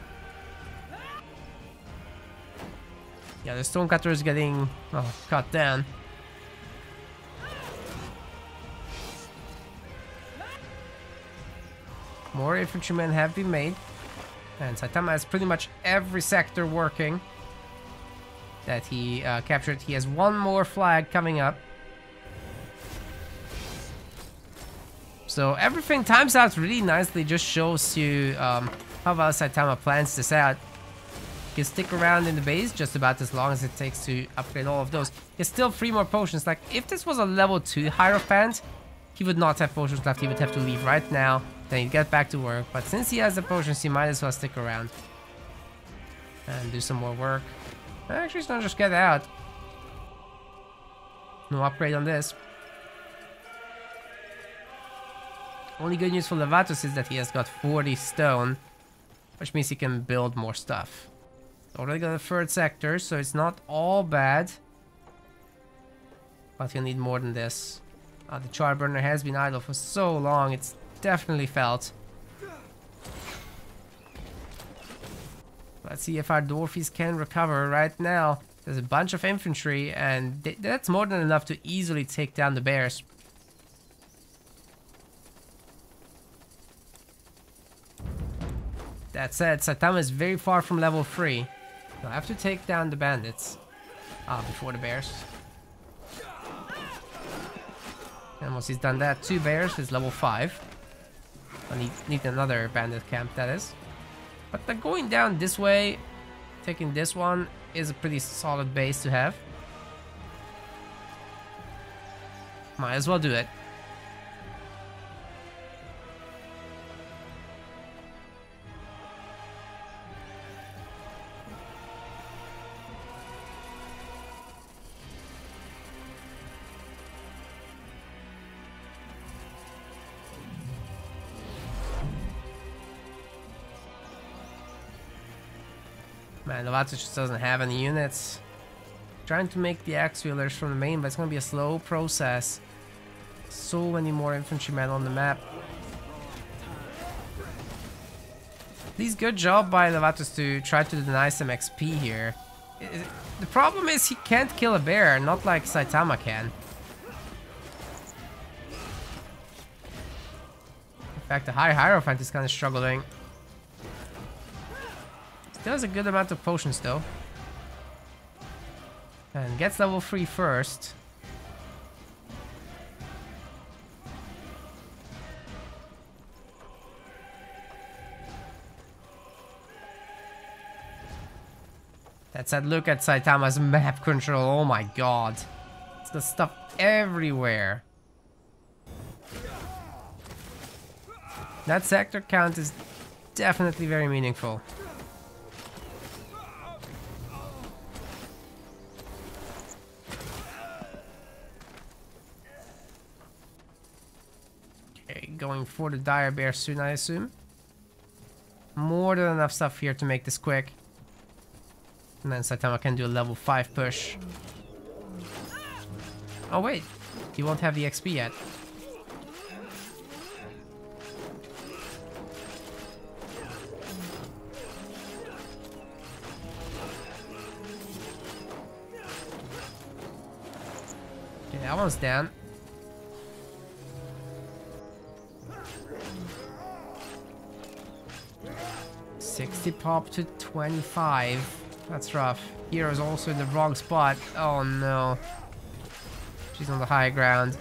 Yeah, the stonecutter is getting cut down. More infantrymen have been made, and Saitama has pretty much every sector working that he captured. He has 1 more flag coming up. So everything times out really nicely, just shows you how well Saitama plans this out. You can stick around in the base just about as long as it takes to upgrade all of those. There's still 3 more potions. Like, if this was a level 2 Hierophant, he would not have potions left. He would have to leave right now. Then he'd get back to work. But since he has the potions, he might as well stick around and do some more work. Actually, he's not just get out. No upgrade on this. Only good news for Laventus is that he has got 40 stone, which means he can build more stuff. Already got a 3rd sector, so it's not all bad. But he'll need more than this. The Charburner has been idle for so long, it's definitely felt. Let's see if our Dwarfies can recover right now. There's a bunch of infantry, and that's more than enough to easily take down the bears. That said, Saitama is very far from level 3. We'll have to take down the bandits before the bears. And once he's done that, 2 bears is level 5. I need another bandit camp, that is. But they're going down this way. Taking this one is a pretty solid base to have. Might as well do it. Man, Laventus just doesn't have any units. Trying to make the axe wielders from the main, but it's going to be a slow process. So many more infantrymen on the map. At least good job by Laventus to try to deny some XP here. The problem is he can't kill a bear, not like Saitama can. In fact, the High Hierophant is kind of struggling. Does a good amount of potions though. And gets level 3 first. That's a look at Saitama's map control. Oh my god. It's the stuff everywhere. That sector count is definitely very meaningful. Going for the dire bear soon, I assume. More than enough stuff here to make this quick. And then Saitama can do a level 5 push. Oh wait, he won't have the XP yet. Okay, that one's down. Pop to 25. That's rough. Hero's also in the wrong spot. Oh no. She's on the high ground.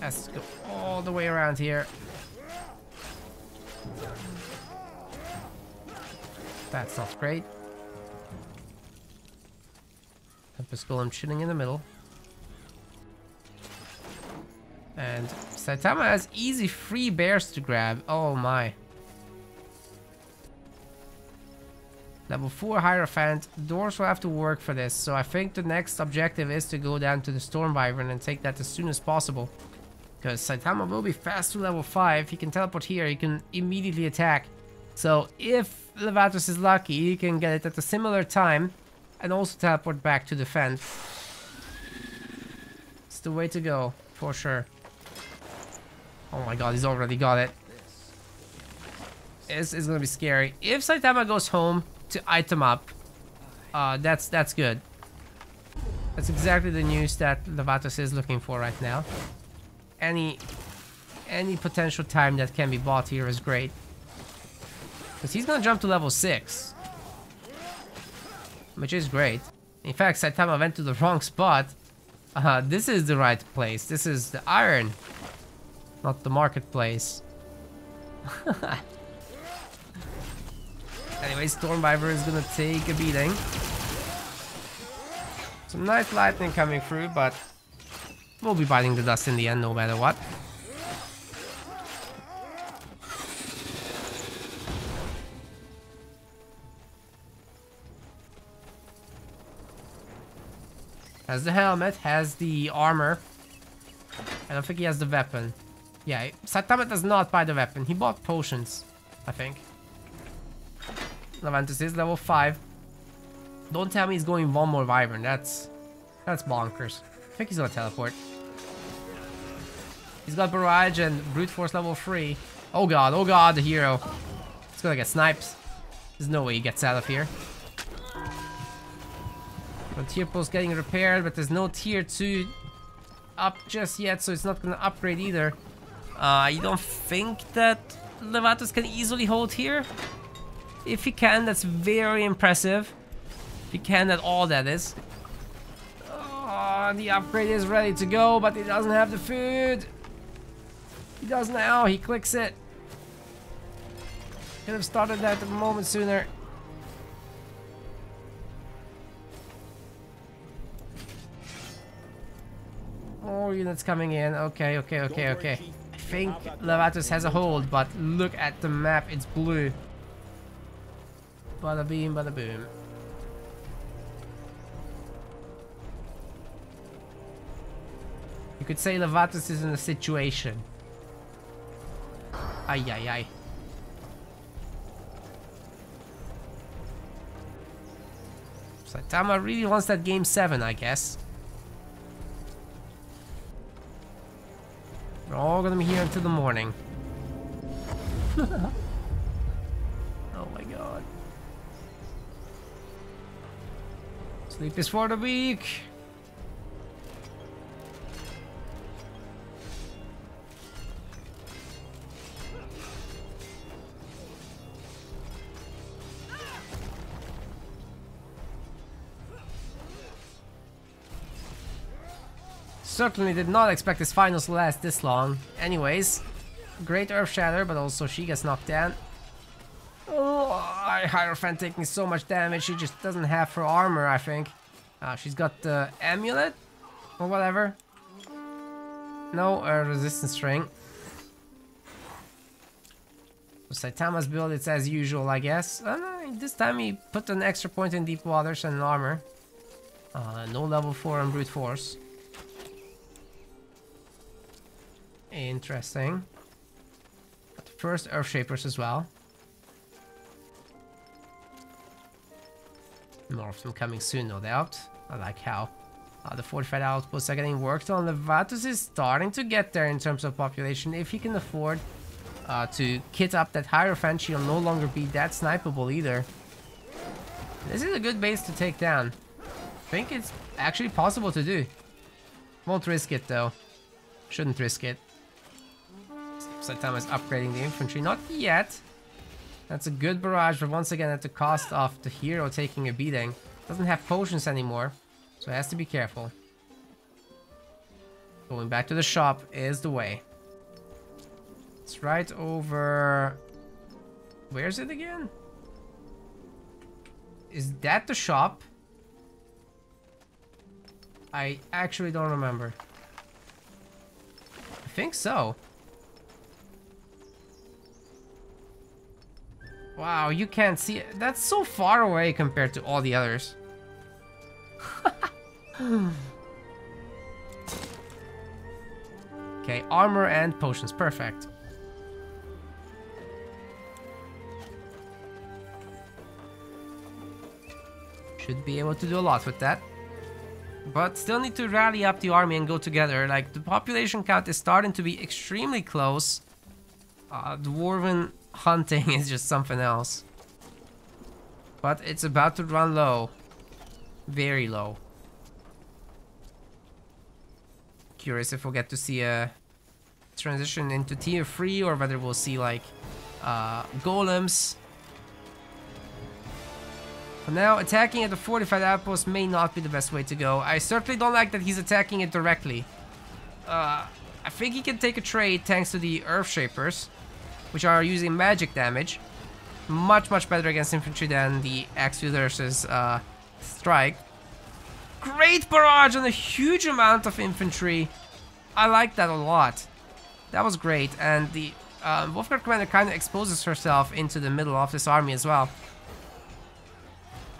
Has to go all the way around here. That's not great. Tempest Golem chilling in the middle. And Saitama has easy 3 bears to grab. Oh my. Level 4 Hierophant, doors will have to work for this, so I think the next objective is to go down to the Storm Wyvern and take that as soon as possible. Because Saitama will be fast to level 5, he can teleport here, he can immediately attack. So if Laventus is lucky, he can get it at a similar time and also teleport back to defend. It's the way to go, for sure. Oh my god, he's already got it. This is gonna be scary. If Saitama goes home to item up, that's good. That's exactly the news that Laventus is looking for right now. Any potential time that can be bought here is great, because he's gonna jump to level 6, which is great. In fact, Saitama went to the wrong spot. This is the right place. This is the iron, not the marketplace. Anyway, Storm Wyvern is gonna take a beating. Some nice lightning coming through, but we'll be biting the dust in the end no matter what. Has the helmet, has the armor. I don't think he has the weapon. Yeah, Saitama does not buy the weapon. He bought potions, I think. Laventus is level 5. Don't tell me he's going one more Wyvern. That's bonkers. I think he's gonna teleport. He's got barrage and brute force level 3. Oh god, the hero. He's gonna get sniped. There's no way he gets out of here. Frontier post getting repaired, but there's no tier 2 up just yet, so it's not gonna upgrade either. You don't think that Laventus can easily hold here? If he can, that's very impressive. If he can at all, that is. Oh, the upgrade is ready to go, but he doesn't have the food. He does now, he clicks it. Could have started that a moment sooner. More units coming in. Okay, okay, okay, okay. I think Laventus has a hold, but look at the map, it's blue. Bada beam, bada boom. You could say Laventus is in a situation. Ay, ay, ay. Saitama really wants that game 7, I guess. We're all gonna be here until the morning. Oh my god. Sleep is for the weak. Certainly did not expect this finals to last this long. Anyways, great Earth Shatter, but also she gets knocked down. Oh, Hierophant taking so much damage, she just doesn't have her armor, I think. She's got the amulet? Or whatever. No, resistance string. So Saitama's build, it's as usual, I guess. This time he put an extra point in Deep Waters and an armor. No level 4 on Brute Force. Interesting. But first, Earthshapers as well. More of them coming soon, no doubt. I like how the fortified outposts are getting worked on. Laventus is starting to get there in terms of population. If he can afford to kit up that Hierophant, she'll no longer be that snipeable either. This is a good base to take down. I think it's actually possible to do. Won't risk it though. Shouldn't risk it. Saitama is upgrading the infantry. Not yet. That's a good barrage, but once again at the cost of the hero taking a beating. Doesn't have potions anymore, so it has to be careful. Going back to the shop is the way. It's right over... Where is it again? Is that the shop? I actually don't remember. I think so. Wow, you can't see it. That's so far away compared to all the others. Okay, armor and potions, perfect. Should be able to do a lot with that. But still need to rally up the army and go together. Like, the population count is starting to be extremely close. Dwarven hunting is just something else. But it's about to run low. Very low. Curious if we'll get to see a transition into tier 3 or whether we'll see like golems. For now, attacking at the fortified outpost may not be the best way to go. I certainly don't like that he's attacking it directly. I think he can take a trade thanks to the Earthshapers, which are using magic damage. Much, much better against infantry than the Axe Wielders' strike. Great barrage on a huge amount of infantry. I like that a lot. That was great. And the Wolfguard Commander kind of exposes herself into the middle of this army as well.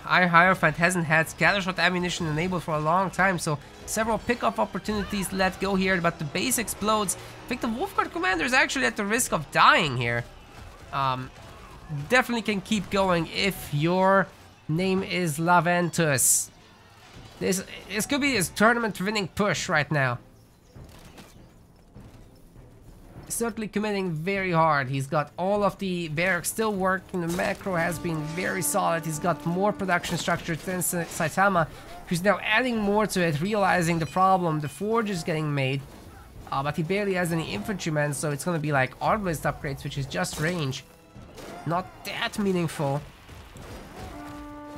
Hierophant hasn't had Scattershot ammunition enabled for a long time, so several pickup opportunities let go here, but the base explodes. I think the Wolfguard Commander is actually at the risk of dying here. Definitely can keep going if your name is Laventus. This could be his tournament winning push right now. certainly committing very hard. He's got all of the barracks still working. The macro has been very solid. He's got more production structure than Saitama, who's now adding more to it, realizing the problem. The forge is getting made, but he barely has any infantrymen, so it's gonna be like arbalist upgrades, which is just range. Not that meaningful.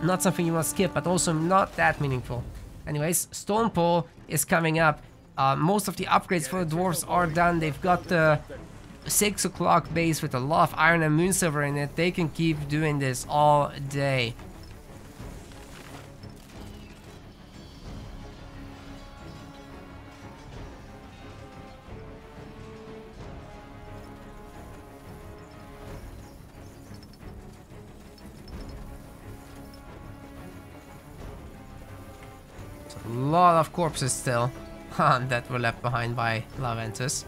Not something you want to skip, but also not that meaningful. Anyways, Stone Pole is coming up. Most of the upgrades for the dwarves are done. They've got the 6 o'clock base with a lot of iron and moon silver in it. They can keep doing this all day. Lot of corpses still that were left behind by Laventus.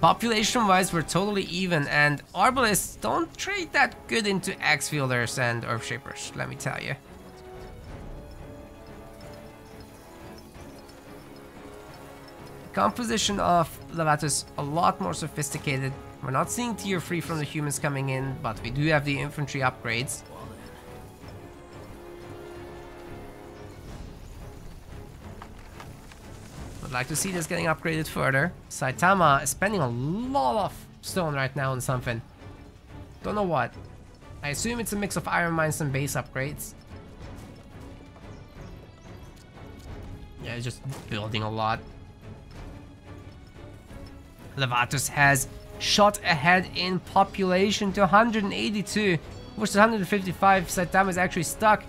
Population-wise, we're totally even, and arbalists don't trade that good into axe fielders and herb shapers, let me tell you. Composition of Laventus a lot more sophisticated. We're not seeing tier 3 from the humans coming in, but we do have the infantry upgrades. Like to see this getting upgraded further. Saitama is spending a lot of stone right now on something. Don't know what. I assume it's a mix of iron mines and base upgrades. Yeah, just building a lot. Laventus has shot ahead in population to 182, which is 155. Saitama is actually stuck.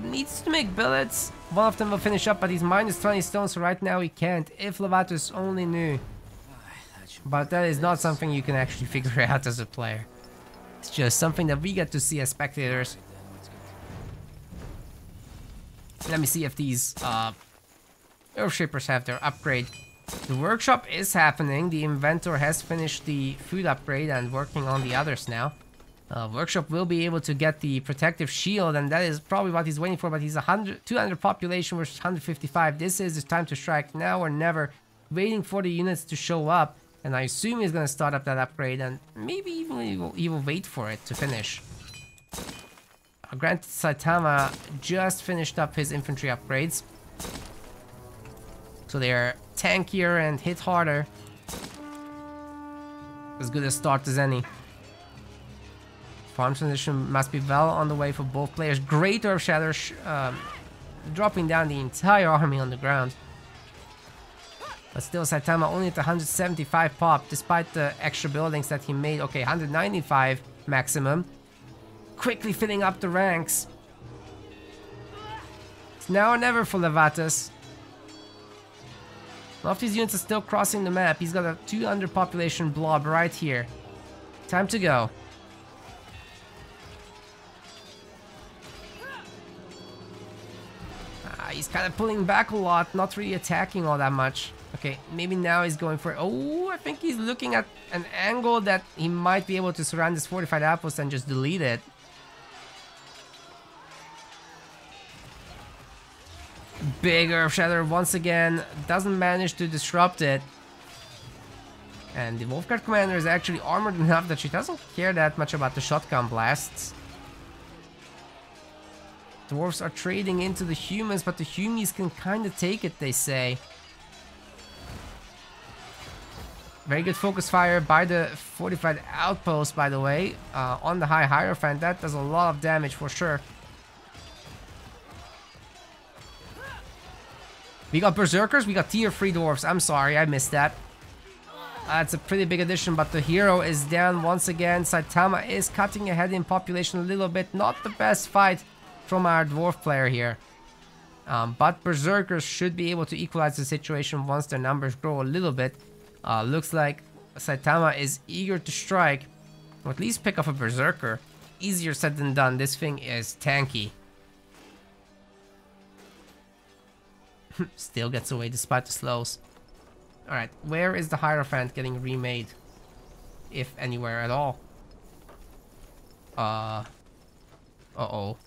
Needs to make billets. One of them will finish up, but he's minus 20 stone, so right now he can't. If Laventus only knew. But that is not something you can actually figure out as a player. It's just something that we get to see as spectators. Let me see if these Earthshapers have their upgrade. The workshop is happening. The inventor has finished the food upgrade and working on the others now. Workshop will be able to get the protective shield, and that is probably what he's waiting for, but he's 200 population versus 155. This is his time to strike, now or never, waiting for the units to show up, and I assume he's going to start up that upgrade, and maybe even he will wait for it to finish. Granted, Saitama just finished up his infantry upgrades, so they're tankier and hit harder. As good a start as any. Farm transition must be well on the way for both players. Great Earth Shatter dropping down the entire army on the ground. But still, Saitama only at 175 pop, despite the extra buildings that he made. Okay, 195 maximum. Quickly filling up the ranks. It's now or never for Laventus. One of these units is still crossing the map. He's got a 200 population blob right here. Time to go. He's kind of pulling back a lot, not really attacking all that much. Okay, maybe now he's going for... Oh, I think he's looking at an angle that he might be able to surround this fortified outpost and just delete it. Big Earth Shatter once again, doesn't manage to disrupt it. And the Wolfguard commander is actually armored enough that she doesn't care that much about the shotgun blasts. Dwarves are trading into the humans, but the humies can kind of take it, they say. Very good focus fire by the fortified outpost, by the way, on the high Hierophant. That does a lot of damage for sure. We got berserkers, we got tier 3 dwarves. I'm sorry, I missed that. That's a pretty big addition, but the hero is down once again. Saitama is cutting ahead in population a little bit. Not the best fight from our dwarf player here, but berserkers should be able to equalize the situation once their numbers grow a little bit. Looks like Saitama is eager to strike, or at least pick off a berserker. Easier said than done, this thing is tanky. Still gets away despite the slows. Alright, where is the Hierophant getting remade? If anywhere at all. Uh-oh.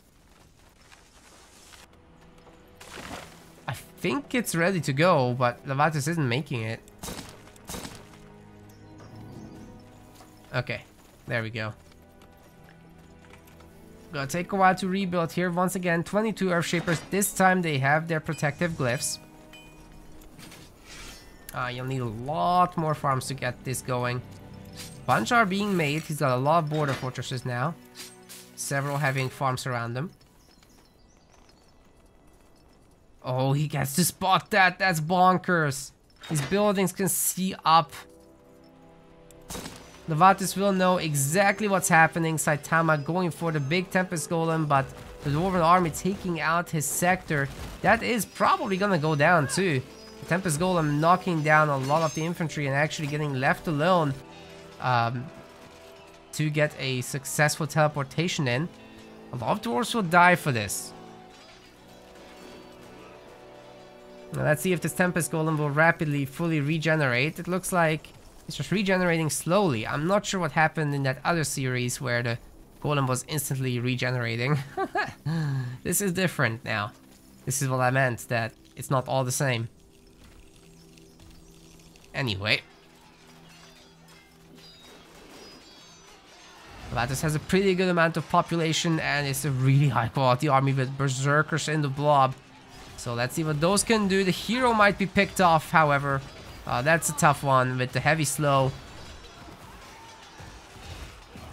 I think it's ready to go, but Laventus isn't making it. Okay, there we go. Gonna take a while to rebuild here. Once again, 22 Earthshapers. This time they have their protective glyphs. You'll need a lot more farms to get this going. Bunch are being made. He's got a lot of border fortresses now. Several having farms around them. Oh, he gets to spot that. That's bonkers. These buildings can see up. Laventus will know exactly what's happening. Saitama going for the big Tempest Golem, but the Dwarven army taking out his sector. That is probably gonna go down too. The Tempest Golem knocking down a lot of the infantry and actually getting left alone to get a successful teleportation in. A lot of Dwarves will die for this. Now let's see if this Tempest Golem will rapidly fully regenerate. It looks like it's just regenerating slowly. I'm not sure what happened in that other series where the golem was instantly regenerating. This is different now. This is what I meant, that it's not all the same. Anyway. Laventus has a pretty good amount of population and it's a really high quality army with berserkers in the blob. So let's see what those can do. The hero might be picked off, however. That's a tough one with the heavy slow.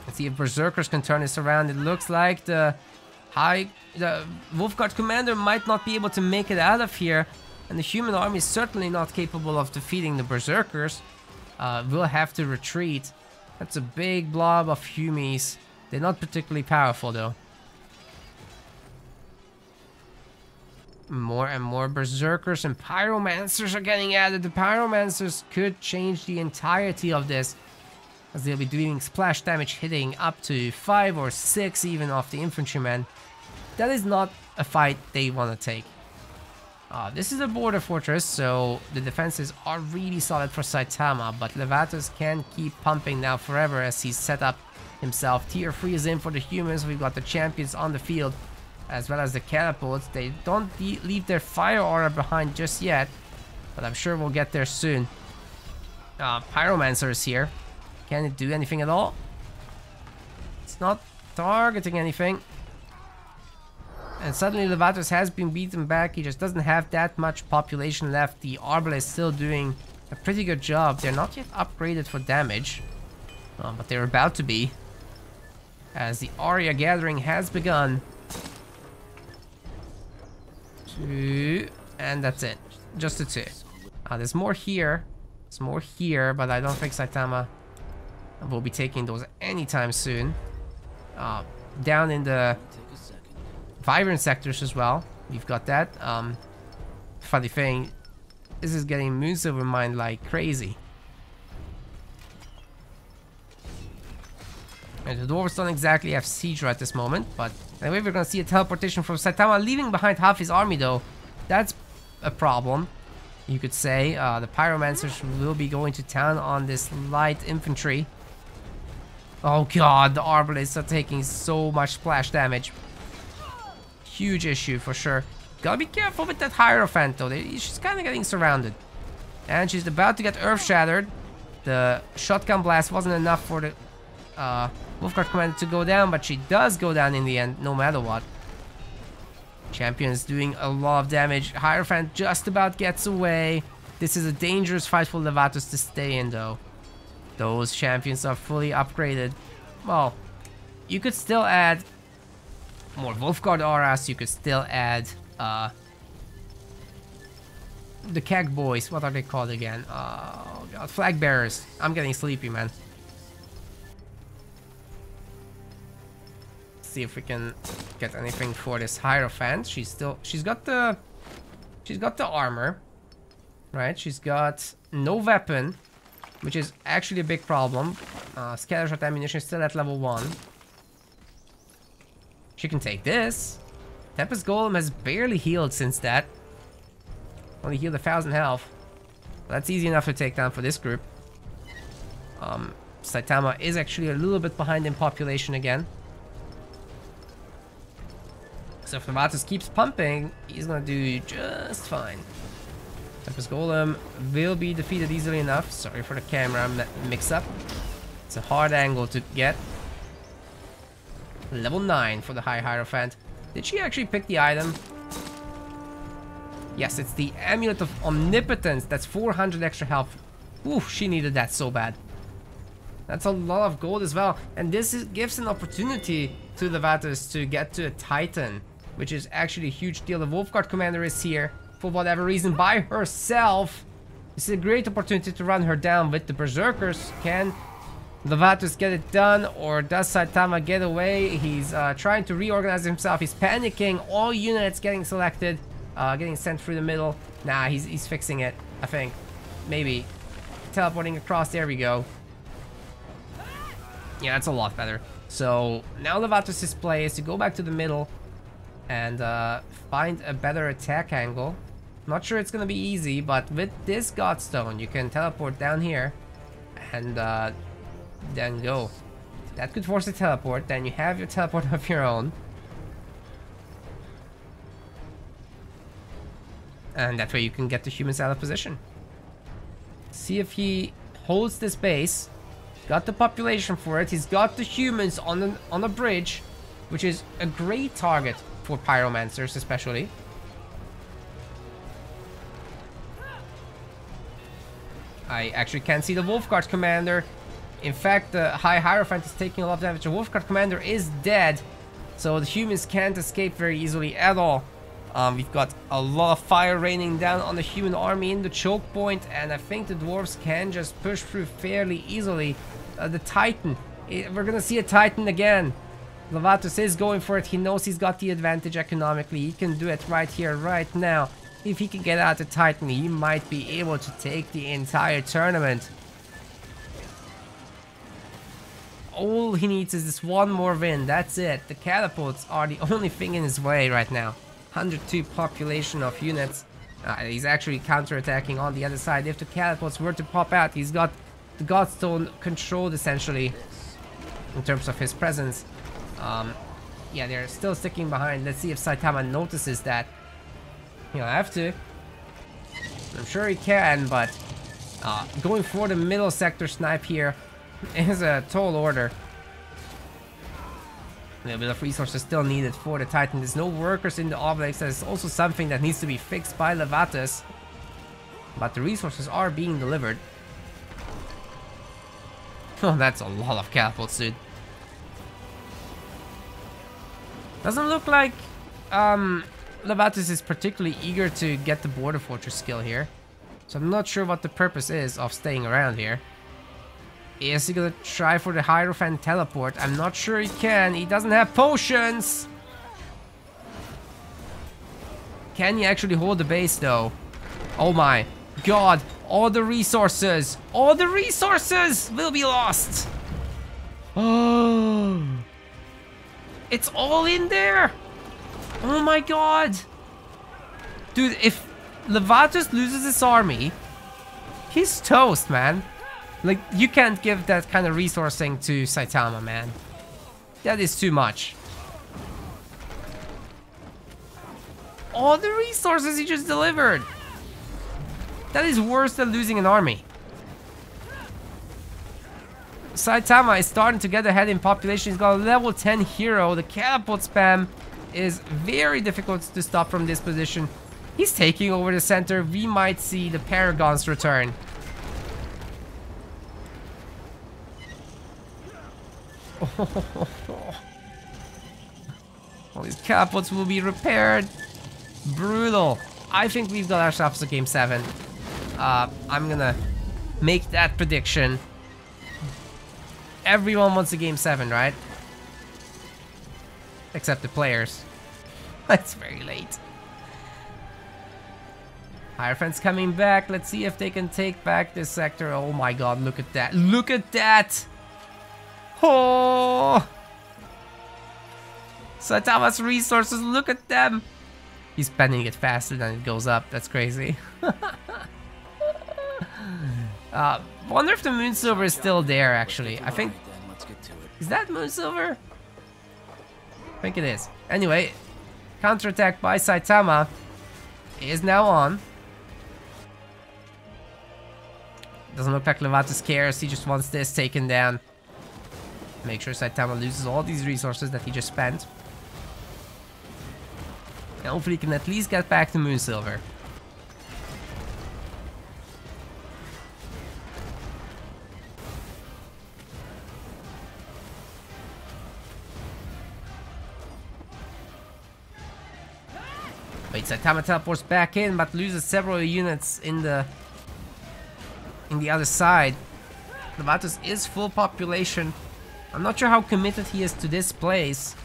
Let's see if Berserkers can turn this around. It looks like the Wolfguard Commander might not be able to make it out of here. And the human army is certainly not capable of defeating the Berserkers. We'll have to retreat. That's a big blob of Humies. They're not particularly powerful though. More and more Berserkers and Pyromancers are getting added. The Pyromancers could change the entirety of this, as they'll be doing splash damage, hitting up to 5 or 6 even off the infantrymen. That is not a fight they want to take. This is a border fortress, so the defenses are really solid for Saitama, but Laventus can keep pumping now forever as he's set up himself. Tier 3 is in for the humans. We've got the champions on the field, as well as the catapults. They don't leave their fire aura behind just yet, but I'm sure we'll get there soon. Pyromancer is here. Can it do anything at all? It's not targeting anything. And suddenly Laventus has been beaten back. He just doesn't have that much population left. The Arbor is still doing a pretty good job. They're not yet upgraded for damage, but they're about to be, as the Aria gathering has begun. And that's it. Just the 2. There's more here. There's more here, but I don't think Saitama will be taking those anytime soon. Down in the vibrant sectors as well. We've got that. Funny thing, this is getting Moonsilver mined like crazy. And the Dwarves don't exactly have siege at this moment, but anyway, we're gonna see a teleportation from Saitama, leaving behind half his army though. That's a problem, you could say. The Pyromancers will be going to town on this light infantry. Oh god, the Arbalists are taking so much splash damage. Huge issue for sure. Gotta be careful with that Hierophant though. She's kinda getting surrounded. And she's about to get Earth Shattered. The shotgun blast wasn't enough for the Wolfguard Commander to go down, but she does go down in the end, no matter what. Champions doing a lot of damage. Hierophant just about gets away. This is a dangerous fight for Laventus to stay in, though. Those champions are fully upgraded. Well, you could still add more Wolfguard auras. You could still add the Keg Boys. What are they called again? Oh god, Flag Bearers. I'm getting sleepy, man. See if we can get anything for this Hierophant. She's got the armor, right? She's got no weapon, which is actually a big problem. Scattershot ammunition is still at level 1. She can take this. Tempest Golem has barely healed since that. Only healed 1,000 health. Well, that's easy enough to take down for this group. Saitama is actually a little bit behind in population again. So if Laventus keeps pumping, he's gonna do just fine. Tempest Golem will be defeated easily enough. Sorry for the camera mix-up. It's a hard angle to get. Level 9 for the High Hierophant. Did she actually pick the item? Yes, it's the Amulet of Omnipotence. That's 400 extra health. Oof, she needed that so bad. That's a lot of gold as well. And this gives an opportunity to Laventus to get to a Titan, which is actually a huge deal. The Wolfguard Commander is here, for whatever reason, by herself. This is a great opportunity to run her down with the Berserkers. Can Laventus get it done, or does Saitama get away? He's trying to reorganize himself. He's panicking. All units getting selected, getting sent through the middle. Nah, he's fixing it, I think. Maybe. Teleporting across. There we go. Yeah, that's a lot better. So now Laventus' play is to go back to the middle and find a better attack angle. Not sure it's going to be easy, but with this Godstone, you can teleport down here and then go. That could force a teleport. Then you have your teleport of your own. And that way you can get the humans out of position. See if he holds this base. Got the population for it. He's got the humans on the bridge, which is a great target for pyromancers especially. I actually can't see the Wolfguard Commander. In fact, the High Hierophant is taking a lot of damage. The Wolfguard Commander is dead, so the humans can't escape very easily at all. We've got a lot of fire raining down on the human army in the choke point, and I think the dwarves can just push through fairly easily. The Titan, we're gonna see a Titan again. Laventus is going for it. He knows he's got the advantage economically. He can do it right here, right now. If he can get out the Titan, he might be able to take the entire tournament. All he needs is this one more win. That's it. The catapults are the only thing in his way right now. 102 population of units. He's actually counterattacking on the other side. If the catapults were to pop out, he's got the Godstone controlled essentially in terms of his presence. Yeah, they're still sticking behind. Let's see if Saitama notices that. He'll have to. I'm sure he can, but going for the middle sector snipe here is a tall order. A little bit of resources still needed for the Titan. There's no workers in the Obelix. That's also something that needs to be fixed by Laventus. But the resources are being delivered. Oh, that's a lot of catapults, dude. Doesn't look like Laventus is particularly eager to get the Border Fortress skill here. So I'm not sure what the purpose is of staying around here. Is he gonna try for the Hierophant teleport? I'm not sure he can. He doesn't have potions! Can he actually hold the base though? Oh my god! All the resources! All the resources will be lost! Oh! It's all in there! Oh my god! Dude, if Laventus loses his army, he's toast, man. Like, you can't give that kind of resourcing to Saitama, man. That is too much. All the resources he just delivered! That is worse than losing an army. Saitama is starting to get ahead in population. He's got a level 10 hero. The catapult spam is very difficult to stop from this position. He's taking over the center. We might see the Paragon's Return. All these catapults will be repaired. Brutal. I think we've got ourselves a game 7. I'm gonna make that prediction. Everyone wants a game 7, right? Except the players. It's very late. Hierophant's coming back. Let's see if they can take back this sector. Oh my god, look at that. Look at that! Oh! Saitama's resources, look at them! He's spending it faster than it goes up, that's crazy. Wonder if the Moonsilver is still there, actually. I think... Is that Moonsilver? I think it is. Anyway, counterattack by Saitama is now on. Doesn't look like Laventus cares, he just wants this taken down. Make sure Saitama loses all these resources that he just spent. And hopefully he can at least get back to Moonsilver. Wait, Saitama teleports back in, but loses several units in the other side. Laventus is full population. I'm not sure how committed he is to this place,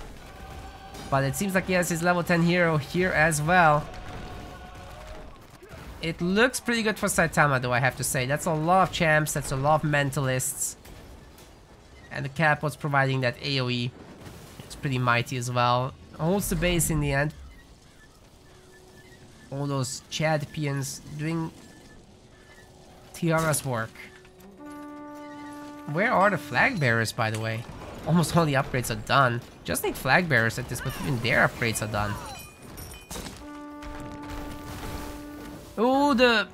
but it seems like he has his level 10 hero here as well. It looks pretty good for Saitama, though, I have to say. That's a lot of champs, that's a lot of mentalists. And the catapult's providing that AoE. It's pretty mighty as well. Holds the base in the end. All those Chad peons doing Tiara's work. Where are the flag bearers, by the way? Almost all the upgrades are done. Just need flag bearers at this, but even their upgrades are done. Oh, the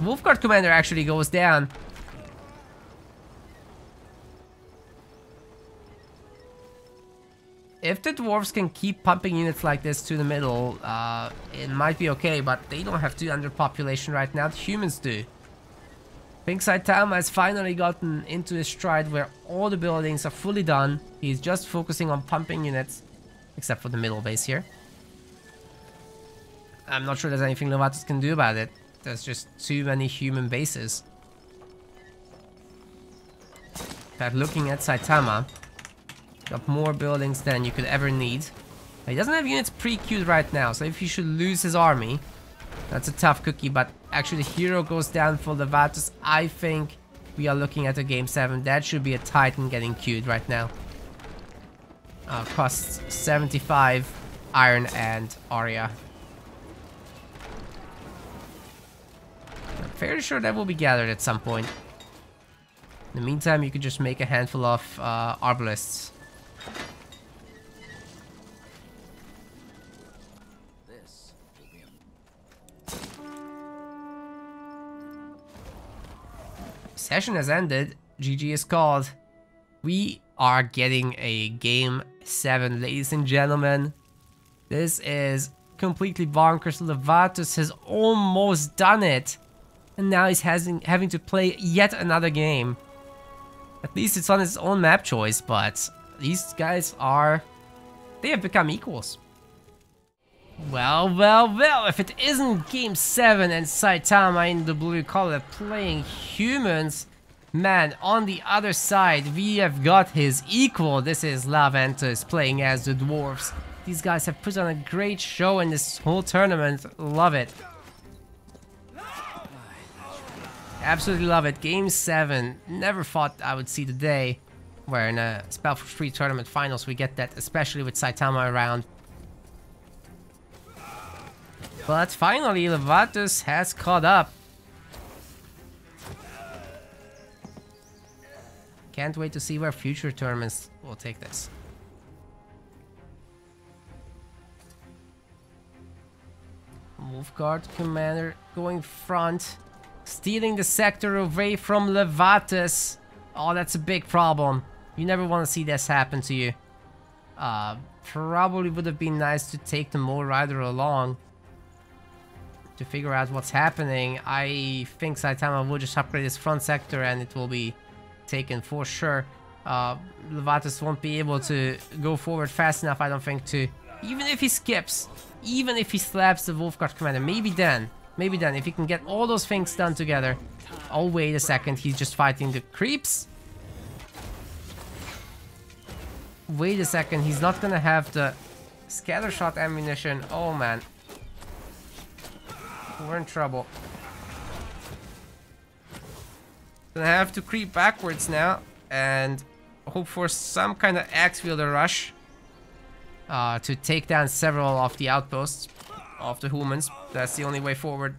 Wolfguard commander actually goes down. If the dwarves can keep pumping units like this to the middle, it might be okay, but they don't have to under population right now, the humans do. Pink Saitama has finally gotten into a stride where all the buildings are fully done. He's just focusing on pumping units, except for the middle base here. I'm not sure there's anything Laventus can do about it. There's just too many human bases. But looking at Saitama, got more buildings than you could ever need. He doesn't have units pre-queued right now, so if he should lose his army, that's a tough cookie, but actually the hero goes down for Laventus. I think we are looking at a game 7. That should be a Titan getting queued right now. Costs 75 iron and Aria. I'm fairly sure that will be gathered at some point. In the meantime, you could just make a handful of arbalists. Session has ended. GG is called. We are getting a game 7, ladies and gentlemen. This is completely bonkers. Laventus has almost done it, and now he's having to play yet another game. At least it's on his own map choice, but these guys are... they have become equals. Well, well, well, if it isn't Game 7 and Saitama in the blue collar playing humans, man, on the other side, we have got his equal. This is Laventus playing as the dwarves. These guys have put on a great show in this whole tournament. Love it. Absolutely love it. Game 7. Never thought I would see the day where in a SpellForce 3 tournament finals we get that, especially with Saitama around. But finally, Laventus has caught up. Can't wait to see where future tournaments will take this. Wolfguard commander going front. Stealing the sector away from Laventus. Oh, that's a big problem. You never want to see this happen to you. Probably would have been nice to take the Mole Rider along to figure out what's happening. I think Saitama will just upgrade his front sector and it will be taken for sure. Laventus won't be able to go forward fast enough, I don't think, to... even if he skips, even if he slaps the Wolfguard commander, maybe then, if he can get all those things done together. Oh, wait a second, he's just fighting the creeps? Wait a second, he's not gonna have the scattershot ammunition. Oh, man. We're in trouble. Gonna have to creep backwards now and hope for some kind of axe wielder rush to take down several of the outposts of the humans. That's the only way forward.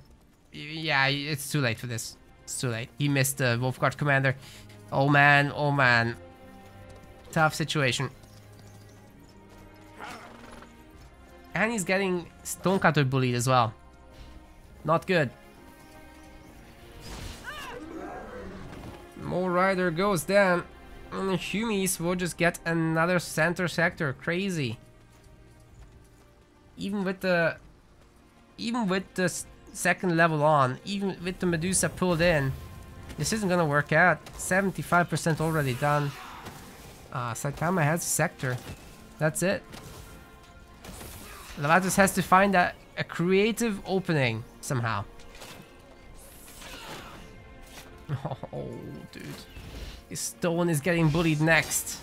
Yeah, it's too late for this. It's too late. He missed the Wolfguard commander. Oh man, oh man. Tough situation. And he's getting Stonecutter bullied as well. Not good. Mole Rider goes down. And the Humies will just get another center sector. Crazy. Even with the second level on, even with the Medusa pulled in, this isn't gonna work out. 75% already done. Saitama has sector. That's it. Laventus has to find a creative opening somehow. Oh, dude. His stone is getting bullied next.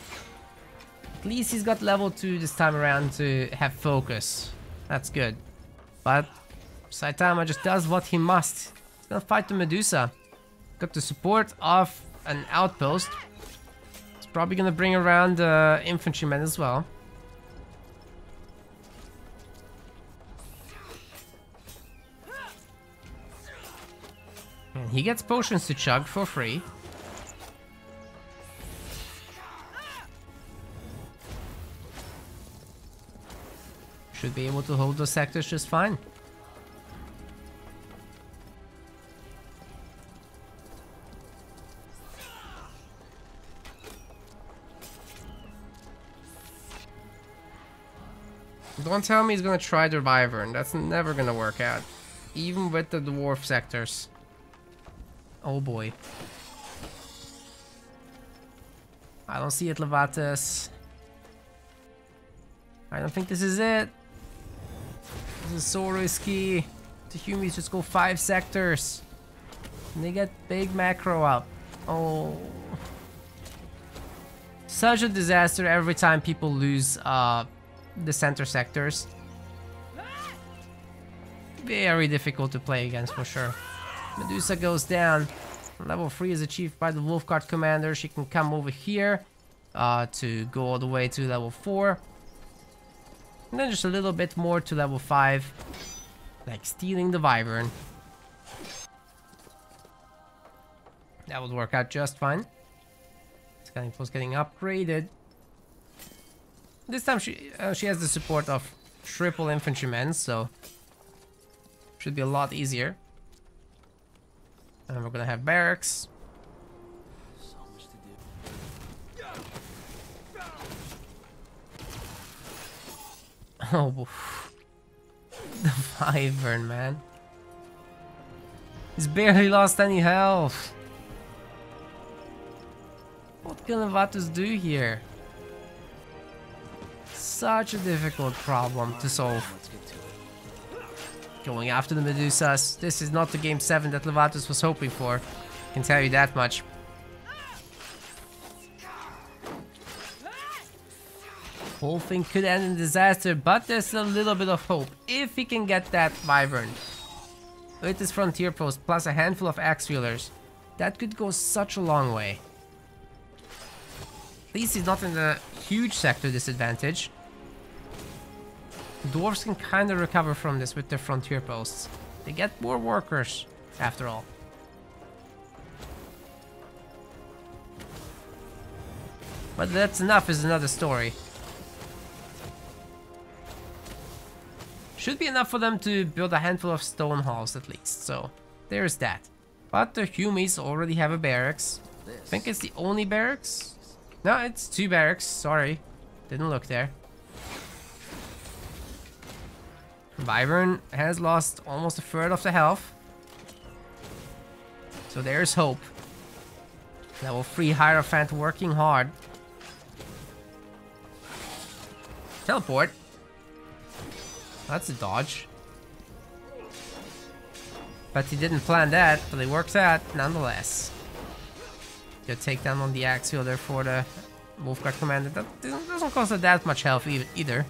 At least he's got level 2 this time around to have focus. That's good. But Saitama just does what he must. He's gonna fight the Medusa. Got the support of an outpost. He's probably gonna bring around the infantrymen as well. And he gets potions to chug for free. Should be able to hold those sectors just fine. Don't tell me he's gonna try the Wyvern. That's never gonna work out. Even with the dwarf sectors. Oh boy. I don't see it, Laventus. I don't think this is it. This is so risky. The Humies just go 5 sectors. And they get big macro up. Oh. Such a disaster every time people lose the center sectors. Very difficult to play against for sure. Medusa goes down. Level 3 is achieved by the Wolfguard commander. She can come over here to go all the way to level 4. And then just a little bit more to level 5. Like stealing the Wyvern. That would work out just fine. Scanning Post getting upgraded. This time she has the support of triple infantrymen, so should be a lot easier. And we're gonna have barracks. So much to do. Oh, the Wyvern, man. He's barely lost any health. What can Laventus do here? Such a difficult problem to solve. Going after the Medusas. This is not the game 7 that Laventus was hoping for. I can tell you that much. Whole thing could end in disaster, but there's a little bit of hope. If he can get that Wyvern with his Frontier Post, plus a handful of Axe Wielders, that could go such a long way. At least he's not in the huge sector disadvantage. Dwarves can kind of recover from this with their Frontier Posts. They get more workers, after all. But that's enough is another story. Should be enough for them to build a handful of stone halls at least, so there's that. But the Humies already have a barracks. I think it's the only barracks? No, it's 2 barracks, sorry. Didn't look there. Wyvern has lost almost a third of the health. So there's hope. Level 3 Hierophant working hard. Teleport. That's a dodge. But he didn't plan that, but it works out nonetheless. Good takedown on the Axe Wielder for the Wolfguard commander. That doesn't cost her that much health either.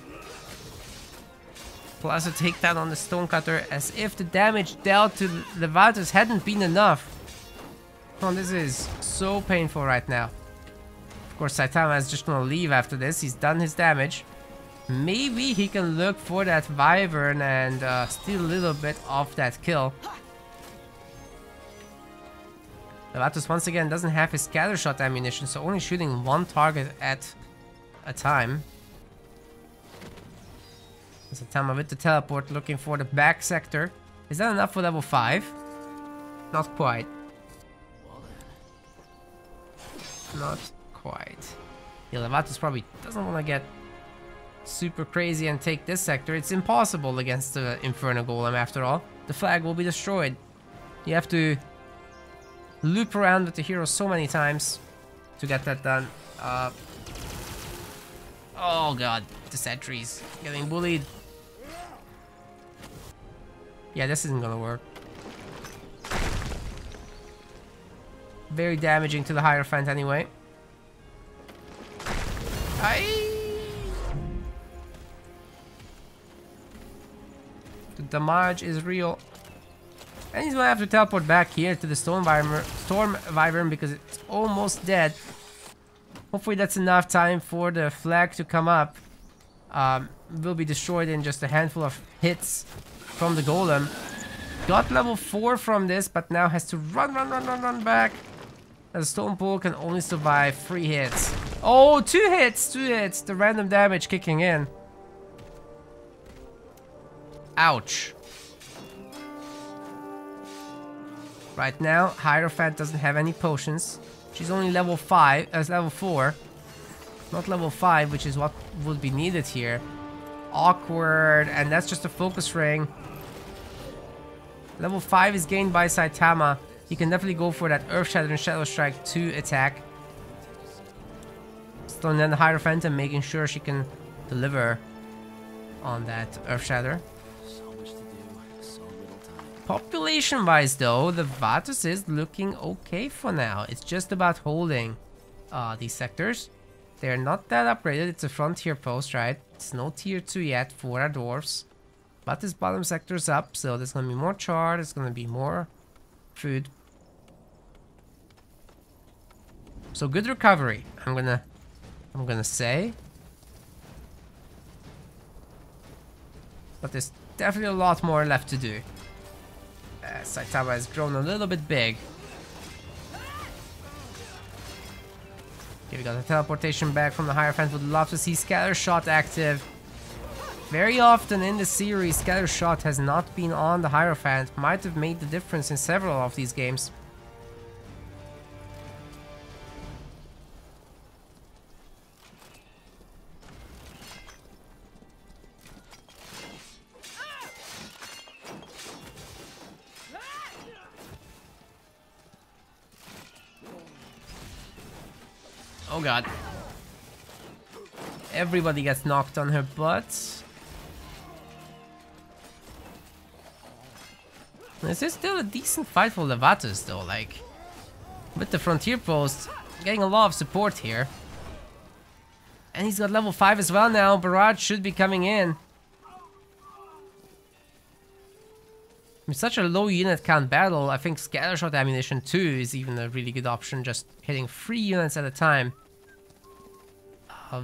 Plus a takedown on the Stonecutter, as if the damage dealt to Laventus hadn't been enough. Oh, this is so painful right now. Of course, Saitama is just gonna leave after this. He's done his damage. Maybe he can look for that Wyvern and steal a little bit off that kill. Laventus once again doesn't have his scatter shot ammunition, so only shooting 1 target at a time. Saitama with the teleport looking for the back sector. Is that enough for level 5? Not quite. Not quite. Yeah, Laventus probably doesn't want to get super crazy and take this sector. It's impossible against the Inferno Golem after all. The flag will be destroyed. You have to loop around with the hero so many times to get that done. Oh god, the sentry's getting bullied. Yeah, this isn't gonna work. Very damaging to the Hierophant anyway. The damage is real. And he's gonna have to teleport back here to the Storm Wyvern because it's almost dead. Hopefully that's enough time for the flag to come up. Will be destroyed in just a handful of hits from the Golem. Got level 4 from this, but now has to run back. And the Stone Pole can only survive 3 hits. Oh, 2 hits! The random damage kicking in. Ouch. Right now, Hierophant doesn't have any potions. She's only level 5, as level 4. Not level 5, which is what would be needed here. Awkward, and that's just a focus ring. Level 5 is gained by Saitama. You can definitely go for that Earthshatter and Shadow Strike to attack. Slowing down the Hierophant and making sure she can deliver on that Earthshatter. Population-wise, though, the Laventus is looking okay for now. It's just about holding these sectors. They're not that upgraded. It's a frontier post, right? It's no tier 2 yet for our dwarves. But this bottom sector's up, so there's going to be more char, there's going to be more food. So good recovery, I'm gonna say. But there's definitely a lot more left to do. Saitama has grown a little bit big. Okay, we got the teleportation back from the Hierophant. Would love to see Scatter Shot active. Very often in the series, Scatter Shot has not been on the Hierophant. Might have made the difference in several of these games. Oh god. Everybody gets knocked on her butt. This is still a decent fight for Laventus though, like. With the Frontier Post, getting a lot of support here. And he's got level 5 as well now. Barrage should be coming in. With such a low unit count battle, I think Scattershot ammunition too is even a really good option. Just hitting 3 units at a time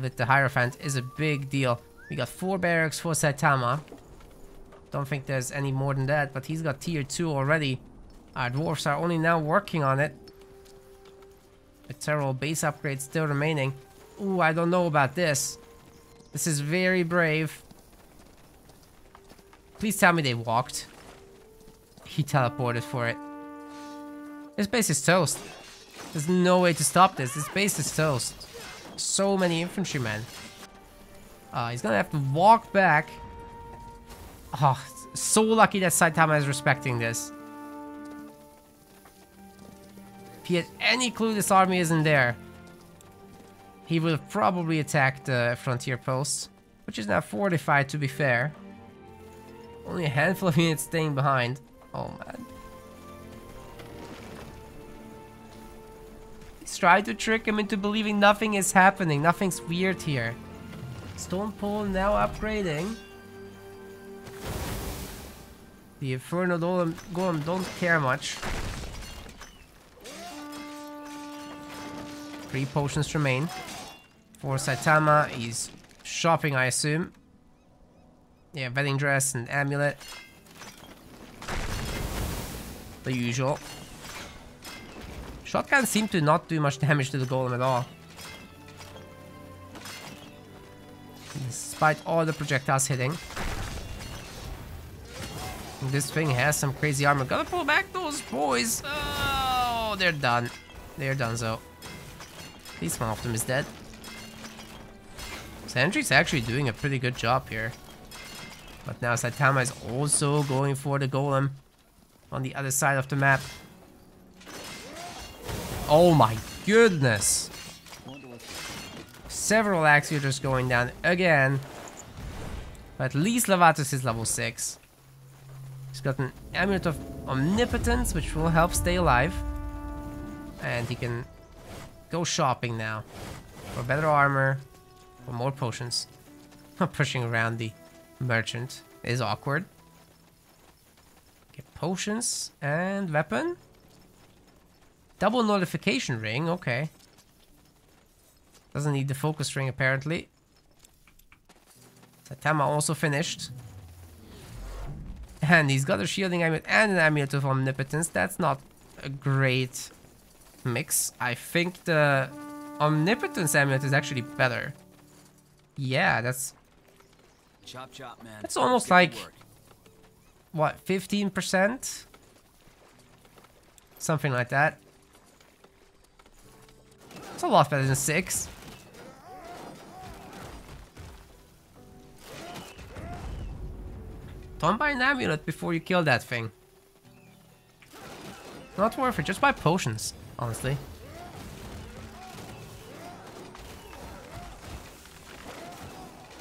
with the Hierophant is a big deal. We got 4 barracks for Saitama. Don't think there's any more than that, but he's got tier 2 already. Our dwarves are only now working on it. The Terral base upgrade still remaining. Ooh, I don't know about this. This is very brave. Please tell me they walked. He teleported for it. This base is toast. There's no way to stop this. This base is toast. So many infantrymen. He's gonna have to walk back. Oh, so lucky that Saitama is respecting this. If he had any clue this army isn't there, he would have probably attacked the frontier post, which is now fortified to be fair. Only a handful of units staying behind. Oh man. He's trying to trick him into believing nothing is happening. Nothing's weird here. Stone Pole now upgrading. The Inferno Golem don't care much. 3 potions remain. For Saitama, he's shopping, I assume. Yeah, wedding dress and amulet. The usual. Shotguns seem to not do much damage to the golem at all. Despite all the projectiles hitting. This thing has some crazy armor. Gotta pull back those boys. Oh, they're done. They're donezo. At least one of them is dead. Sentry's actually doing a pretty good job here. But now Saitama is also going for the golem on the other side of the map. Oh my goodness! Several axe users going down again. But at least Laventus is level 6. He's got an amulet of omnipotence, which will help stay alive. And he can go shopping now for better armor, for more potions. Pushing around the merchant is awkward. Okay, potions and weapon. Double nullification ring, okay. Doesn't need the focus ring apparently. Saitama also finished. And he's got a shielding amulet and an amulet of omnipotence. That's not a great mix. I think the omnipotence amulet is actually better. Yeah, that's... Chop, chop, man. That's almost like... What, 15%? Something like that. It's a lot better than 6. Don't buy an amulet before you kill that thing. Not worth it, just buy potions, honestly.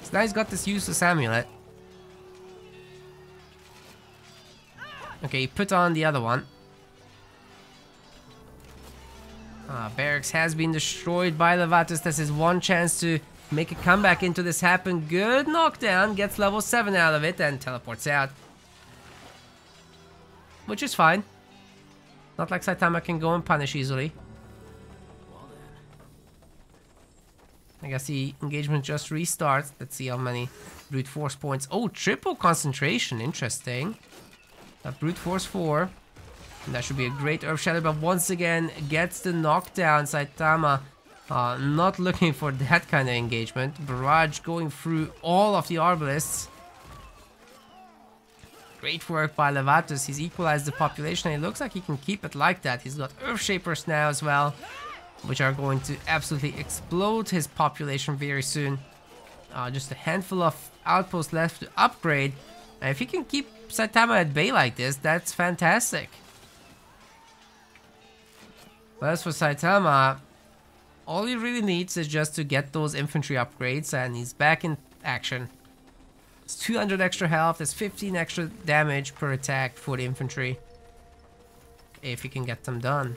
So now he's got this useless amulet. Okay, put on the other one. Barracks has been destroyed by Laventus. This is one chance to make a comeback into this happen. Good knockdown, gets level 7 out of it and teleports out. Which is fine. Not like Saitama can go and punish easily. I guess the engagement just restarts. Let's see how many brute force points. Oh, triple concentration, interesting. Brute force 4. And that should be a great Earth Shatter, but once again gets the knockdown. Saitama not looking for that kind of engagement. Barrage going through all of the arbalists. Great work by Laventus. He's equalized the population and it looks like he can keep it like that. He's got Earth Shapers now as well, which are going to absolutely explode his population very soon. Just a handful of outposts left to upgrade. And if he can keep Saitama at bay like this, that's fantastic. But as for Saitama, all he really needs is just to get those infantry upgrades and he's back in action. It's 200 extra health, there's 15 extra damage per attack for the infantry. If he can get them done.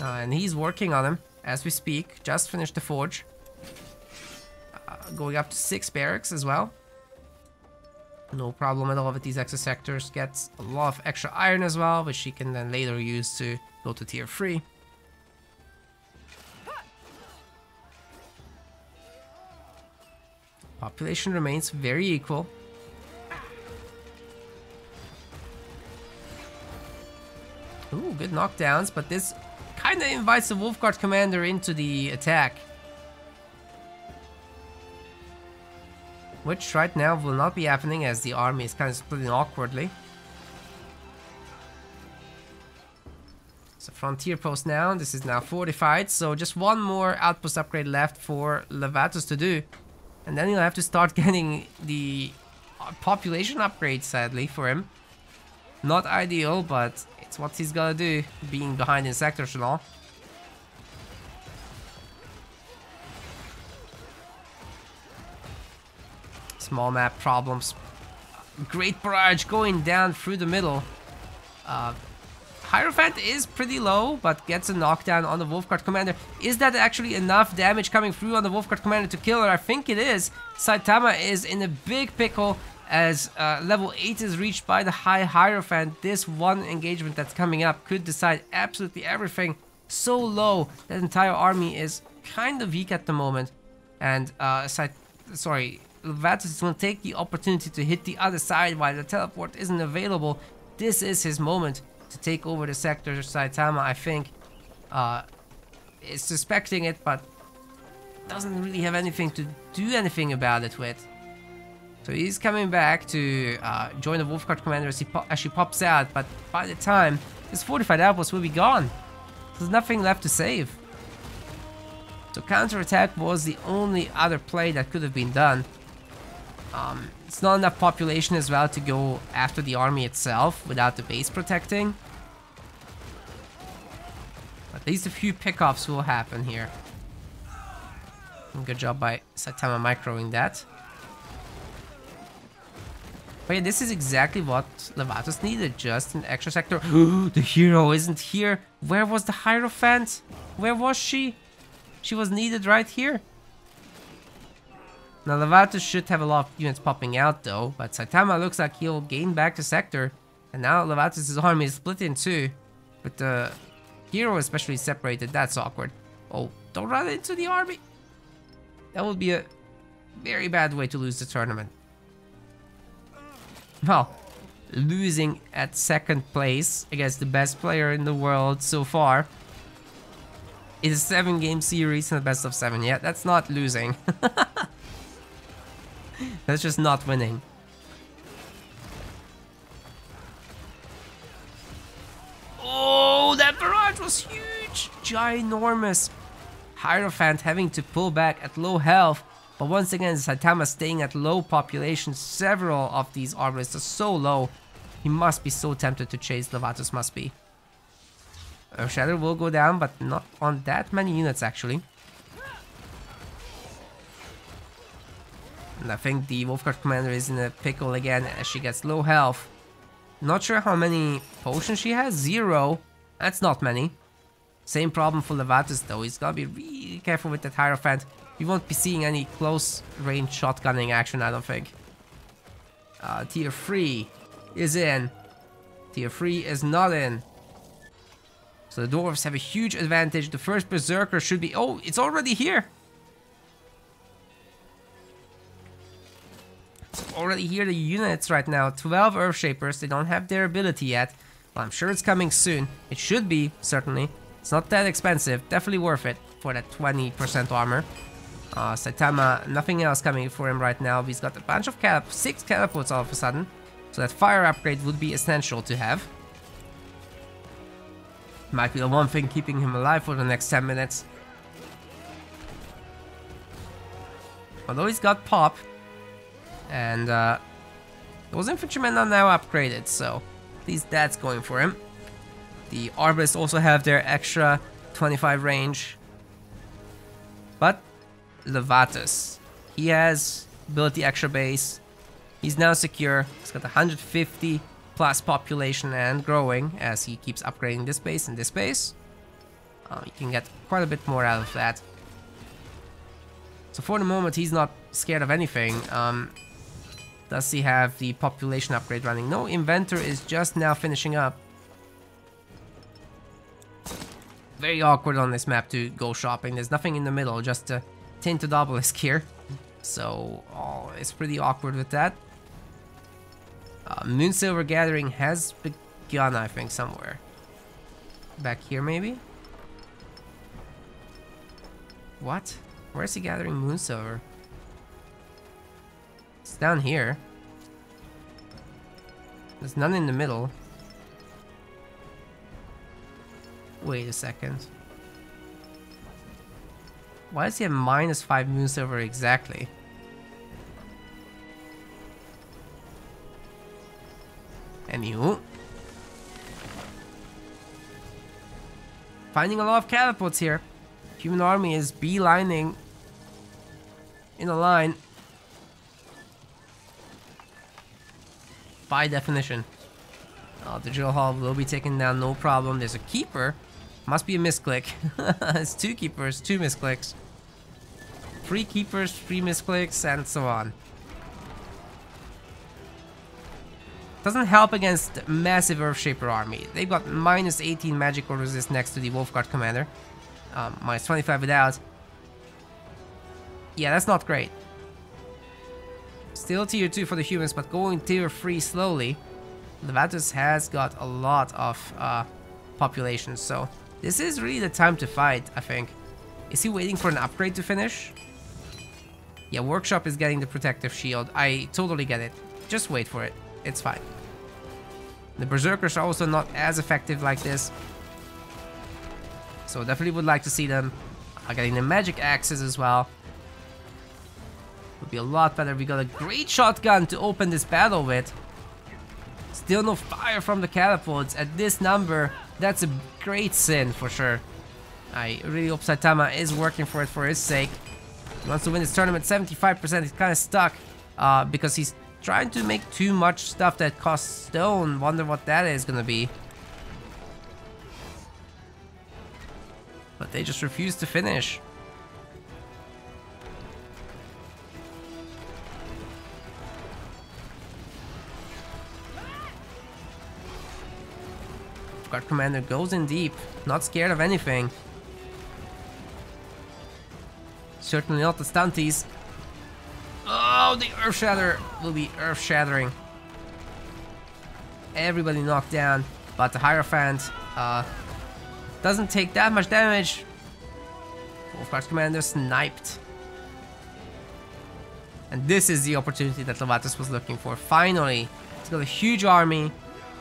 And he's working on them as we speak, just finished the forge. Going up to 6 barracks as well. No problem at all with these extra sectors. Gets a lot of extra iron as well, which he can then later use to go to tier 3. Population remains very equal. Ooh, good knockdowns, but this kind of invites the Wolfguard commander into the attack. Which right now will not be happening as the army is kind of splitting awkwardly. It's a frontier post now, this is now fortified, so just one more outpost upgrade left for Laventus to do. And then he'll have to start getting the population upgrade, sadly, for him. Not ideal, but it's what he's gotta do, being behind in sectors and all. Small map problems. Great barrage going down through the middle. Hierophant is pretty low, but gets a knockdown on the Wolfguard commander. Is that actually enough damage coming through on the Wolfguard commander to kill her? I think it is. Saitama is in a big pickle as level 8 is reached by the high Hierophant. This one engagement that's coming up could decide absolutely everything. So low, that entire army is kind of weak at the moment. And Laventus is going to take the opportunity to hit the other side while the teleport isn't available. This is his moment to take over the sector. Saitama, I think, is suspecting it, but doesn't really have anything to do anything about it with. So he's coming back to join the Wolfguard commander as, she pops out, but by the time this fortified outpost will be gone. There's nothing left to save. So counterattack was the only other play that could have been done. It's not enough population as well to go after the army itself without the base protecting. At least a few pickoffs will happen here. Good job by Saitama microing that. But yeah, this is exactly what Laventus needed, just an extra sector. The hero isn't here. Where was the Hierophant? Where was she? She was needed right here. Now Laventus should have a lot of units popping out though, but Saitama looks like he'll gain back the sector. And now Laventus' army is split in two. But the hero especially separated, that's awkward. Oh, don't run into the army. That would be a very bad way to lose the tournament. Well, losing at second place against the best player in the world so far. It's a 7-game series and a best of 7. Yeah, that's not losing. That's just not winning. Oh, that barrage was huge! Ginormous! Hierophant having to pull back at low health. But once again, Saitama staying at low population. Several of these arborists are so low. He must be so tempted to chase. Laventus must be. Earthshatter will go down, but not on that many units actually. And I think the Wolfguard commander is in a pickle again as she gets low health. Not sure how many potions she has. 0. That's not many. Same problem for Laventus though. He's gotta be really careful with that Hierophant. We won't be seeing any close range shotgunning action, I don't think. Tier 3 is in. Tier 3 is not in. So the dwarves have a huge advantage. The first berserker should be... Oh, it's already here! It's already here, the units right now. 12 Earthshapers, they don't have their ability yet. Well, I'm sure it's coming soon. It should be, certainly. It's not that expensive, definitely worth it for that 20% armor. Saitama, nothing else coming for him right now. He's got a bunch of catapults, 6 catapults all of a sudden. So that fire upgrade would be essential to have. Might be the one thing keeping him alive for the next 10 minutes. Although he's got pop. And those infantrymen are now upgraded, so at least that's going for him. The arborists also have their extra 25 range. But Laventus, he has ability extra base, he's now secure, he's got 150 plus population and growing as he keeps upgrading this base and this base. You can get quite a bit more out of that. So for the moment he's not scared of anything. Does he have the population upgrade running? No, inventor is just now finishing up. Very awkward on this map to go shopping, there's nothing in the middle, just a tinted obelisk here. So, oh, it's pretty awkward with that. Moonsilver Gathering has begun, I think, somewhere. Back here, maybe? What? Where is he gathering Moonsilver? It's down here. There's none in the middle. Wait a second. Why does he have -5 Moonsilver exactly? Anywho. Finding a lot of catapults here. Human army is beelining in a line. By definition. Oh, the drill hall will be taken down, no problem. There's a keeper. Must be a misclick. It's 2 keepers, 2 misclicks. 3 keepers, 3 misclicks, and so on. Doesn't help against massive Earthshaper army. They've got -18 magical resist next to the Wolfguard commander. -25 without. Yeah, that's not great. Still tier 2 for the humans, but going tier 3 slowly. Laventus has got a lot of population, so... This is really the time to fight, I think. Is he waiting for an upgrade to finish? Yeah, Workshop is getting the protective shield. I totally get it. Just wait for it. It's fine. The Berserkers are also not as effective like this. So definitely would like to see them Getting the magic axes as well. Would be a lot better if we got a great shotgun to open this battle with. Still no fire from the catapults at this number. That's a great sin for sure. I really hope Saitama is working for it for his sake. He wants to win this tournament. 75%. He's kind of stuck because he's trying to make too much stuff that costs stone. Wonder what that is going to be. But they just refuse to finish. Guard commander goes in deep, not scared of anything. Certainly not the stunties. Oh, the earth shatter will be earth shattering. Everybody knocked down, but the Hierophant doesn't take that much damage. Guard commander sniped. And this is the opportunity that Laventus was looking for. Finally, he's got a huge army.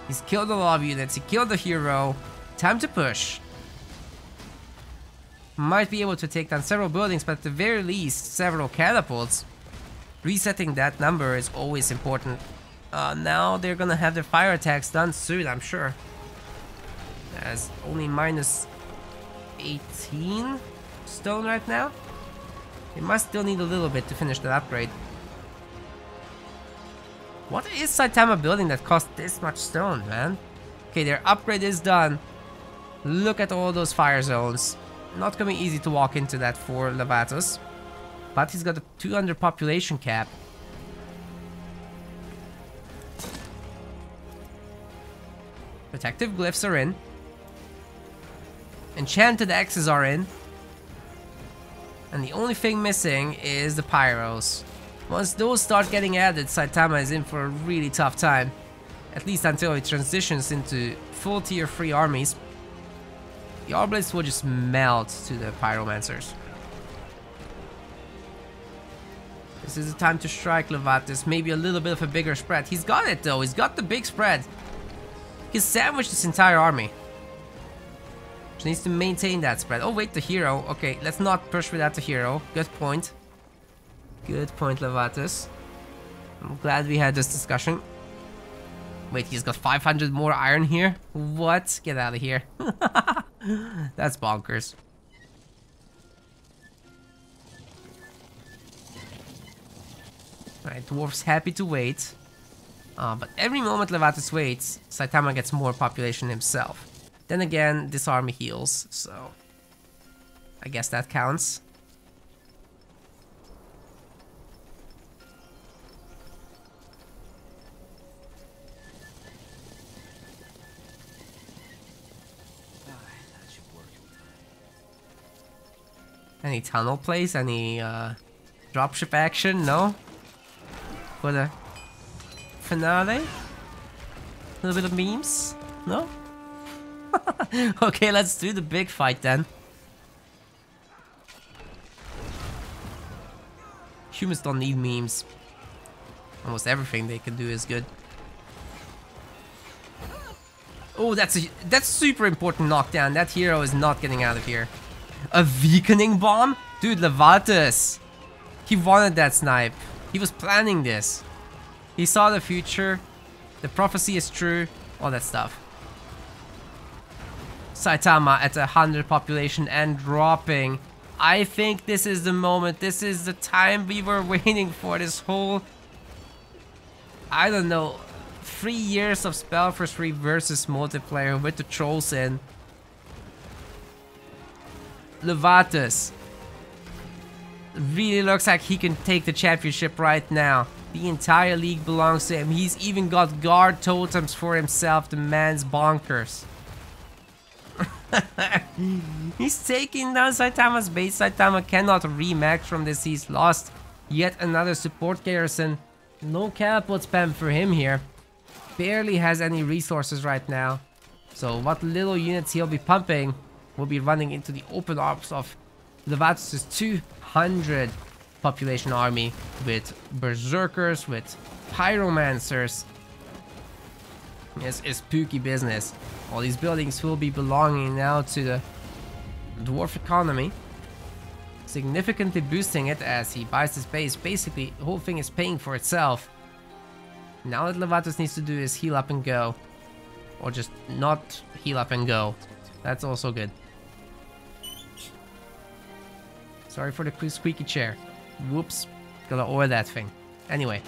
He's killed a lot of units, he killed the hero. Time to push. Might be able to take down several buildings, but at the very least, several catapults. Resetting that number is always important. Now they're gonna have their fire attacks done soon, I'm sure. That's only minus 18 stone right now. They must still need a little bit to finish that upgrade. What is Saitama building that costs this much stone, man? Okay, their upgrade is done. Look at all those fire zones. Not gonna be easy to walk into that for Laventus. But he's got a 200 population cap. Protective glyphs are in. Enchanted axes are in. And the only thing missing is the pyros. Once those start getting added, Saitama is in for a really tough time. At least until he transitions into full tier 3 armies. The Arbalists will just melt to the Pyromancers. This is the time to strike Laventus. Maybe a little bit of a bigger spread. He's got it though, he's got the big spread. He's sandwiched this entire army. Just needs to maintain that spread. Oh wait, the hero. Okay, let's not push without the hero. Good point. Good point, Laventus. I'm glad we had this discussion. Wait, he's got 500 more iron here? What? Get out of here. That's bonkers. Alright, dwarf's happy to wait. But every moment Laventus waits, Saitama gets more population himself. Then again, this army heals, so... I guess that counts. Any tunnel plays? Any dropship action? No? For the finale? A little bit of memes? No? Okay, let's do the big fight then. Humans don't need memes. Almost everything they can do is good. Oh, that's super important knockdown. That hero is not getting out of here. A weakening bomb? Dude, Laventus! He wanted that snipe. He was planning this. He saw the future. The prophecy is true. All that stuff. Saitama at 100 population and dropping. I think this is the moment. This is the time we were waiting for. This whole... I don't know. 3 years of SpellForce 3 versus multiplayer with the trolls in. Laventus really looks like he can take the championship right now. The entire league belongs to him. He's even got guard totems for himself. The man's bonkers. He's taking down Saitama's base. Saitama cannot rematch from this. He's lost yet another support garrison. No catapult spam for him here. Barely has any resources right now. So what little units he'll be pumping will be running into the open arms of Laventus' 200 population army with berserkers, with pyromancers. This is spooky business. All these buildings will be belonging now to the dwarf economy. significantly boosting it as he buys his base. Basically, the whole thing is paying for itself. Now what Laventus needs to do is heal up and go. Or just not heal up and go. That's also good. Sorry for the squeaky chair. Whoops. Gotta oil that thing. Anyway.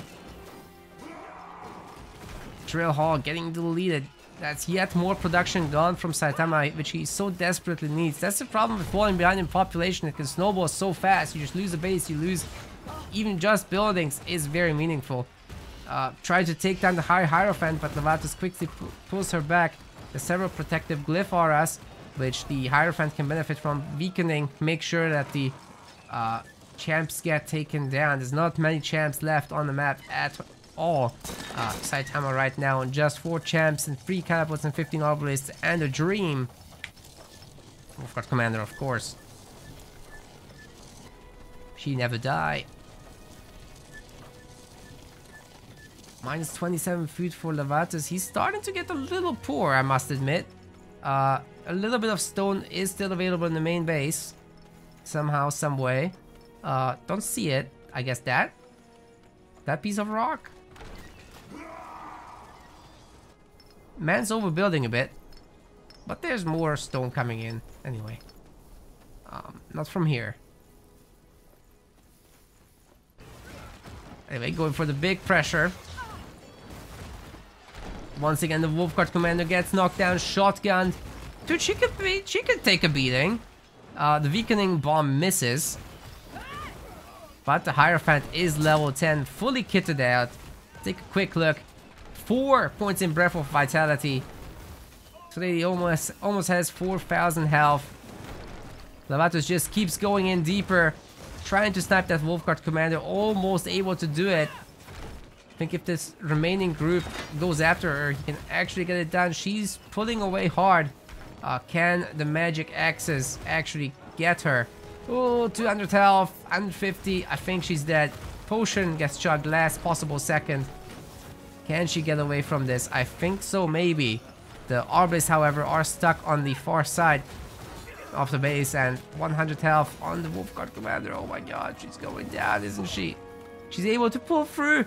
Drill Hall getting deleted. That's yet more production gone from Saitama, which he so desperately needs. That's the problem with falling behind in population. It can snowball so fast. You just lose a base, you lose even just buildings. Is very meaningful. Try to take down the high Hierophant, but Laventus quickly pulls her back. There's several protective glyph auras, which the Hierophant can benefit from weakening. Make sure that the champs get taken down. There's not many champs left on the map at all. Saitama right now on just 4 champs and 3 catapults and 15 obelisks and a dream. We've got Commander, of course. She never die. Minus 27 food for Laventus. He's starting to get a little poor, I must admit. A little bit of stone is still available in the main base. Somehow, some way. Don't see it. I guess that piece of rock. Man's overbuilding a bit, but there's more stone coming in anyway. Not from here. Anyway, going for the big pressure. Once again, the Wolfguard Commander gets knocked down, shotgunned. Dude, she could take a beating. The weakening bomb misses. But the Hierophant is level 10, fully kitted out. Take a quick look. 4 points in Breath of Vitality. Today he almost has 4,000 health. Laventus just keeps going in deeper, trying to snipe that Wolfguard Commander, almost able to do it. I think if this remaining group goes after her, he can actually get it done. She's pulling away hard. Can the magic axes actually get her? Oh, 200 health, 150. I think she's dead. Potion gets chugged last possible second. Can she get away from this? I think so, maybe. The obelisks, however, are stuck on the far side of the base, and 100 health on the Wolfguard Commander. Oh my god, she's going down, isn't she? She's able to pull through.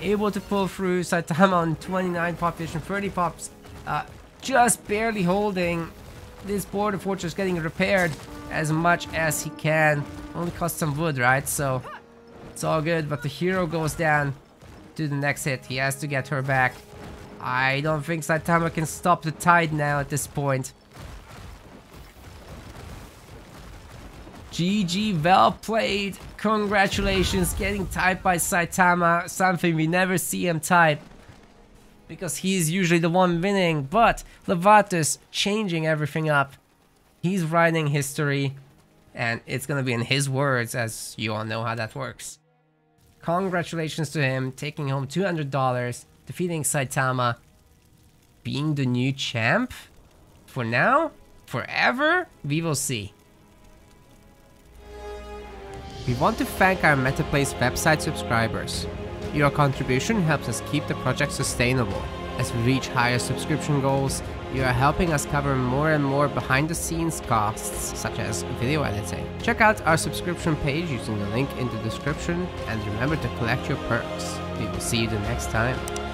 Able to pull through. Saitama on 29 population, 30 pops, just barely holding. This border fortress getting repaired as much as he can. Only cost some wood, right? So it's all good, but the hero goes down to the next hit. He has to get her back. I don't think Saitama can stop the tide now at this point. GG, well played. Congratulations, getting typed by Saitama, something we never see him type, because he's usually the one winning, but Laventus changing everything up. He's writing history, and it's gonna be in his words, as you all know how that works. Congratulations to him, taking home $200, defeating Saitama, being the new champ? For now? Forever? We will see. We want to thank our MetaPlays website subscribers. Your contribution helps us keep the project sustainable. As we reach higher subscription goals, you are helping us cover more and more behind-the-scenes costs, such as video editing. Check out our subscription page using the link in the description, and remember to collect your perks. We will see you the next time.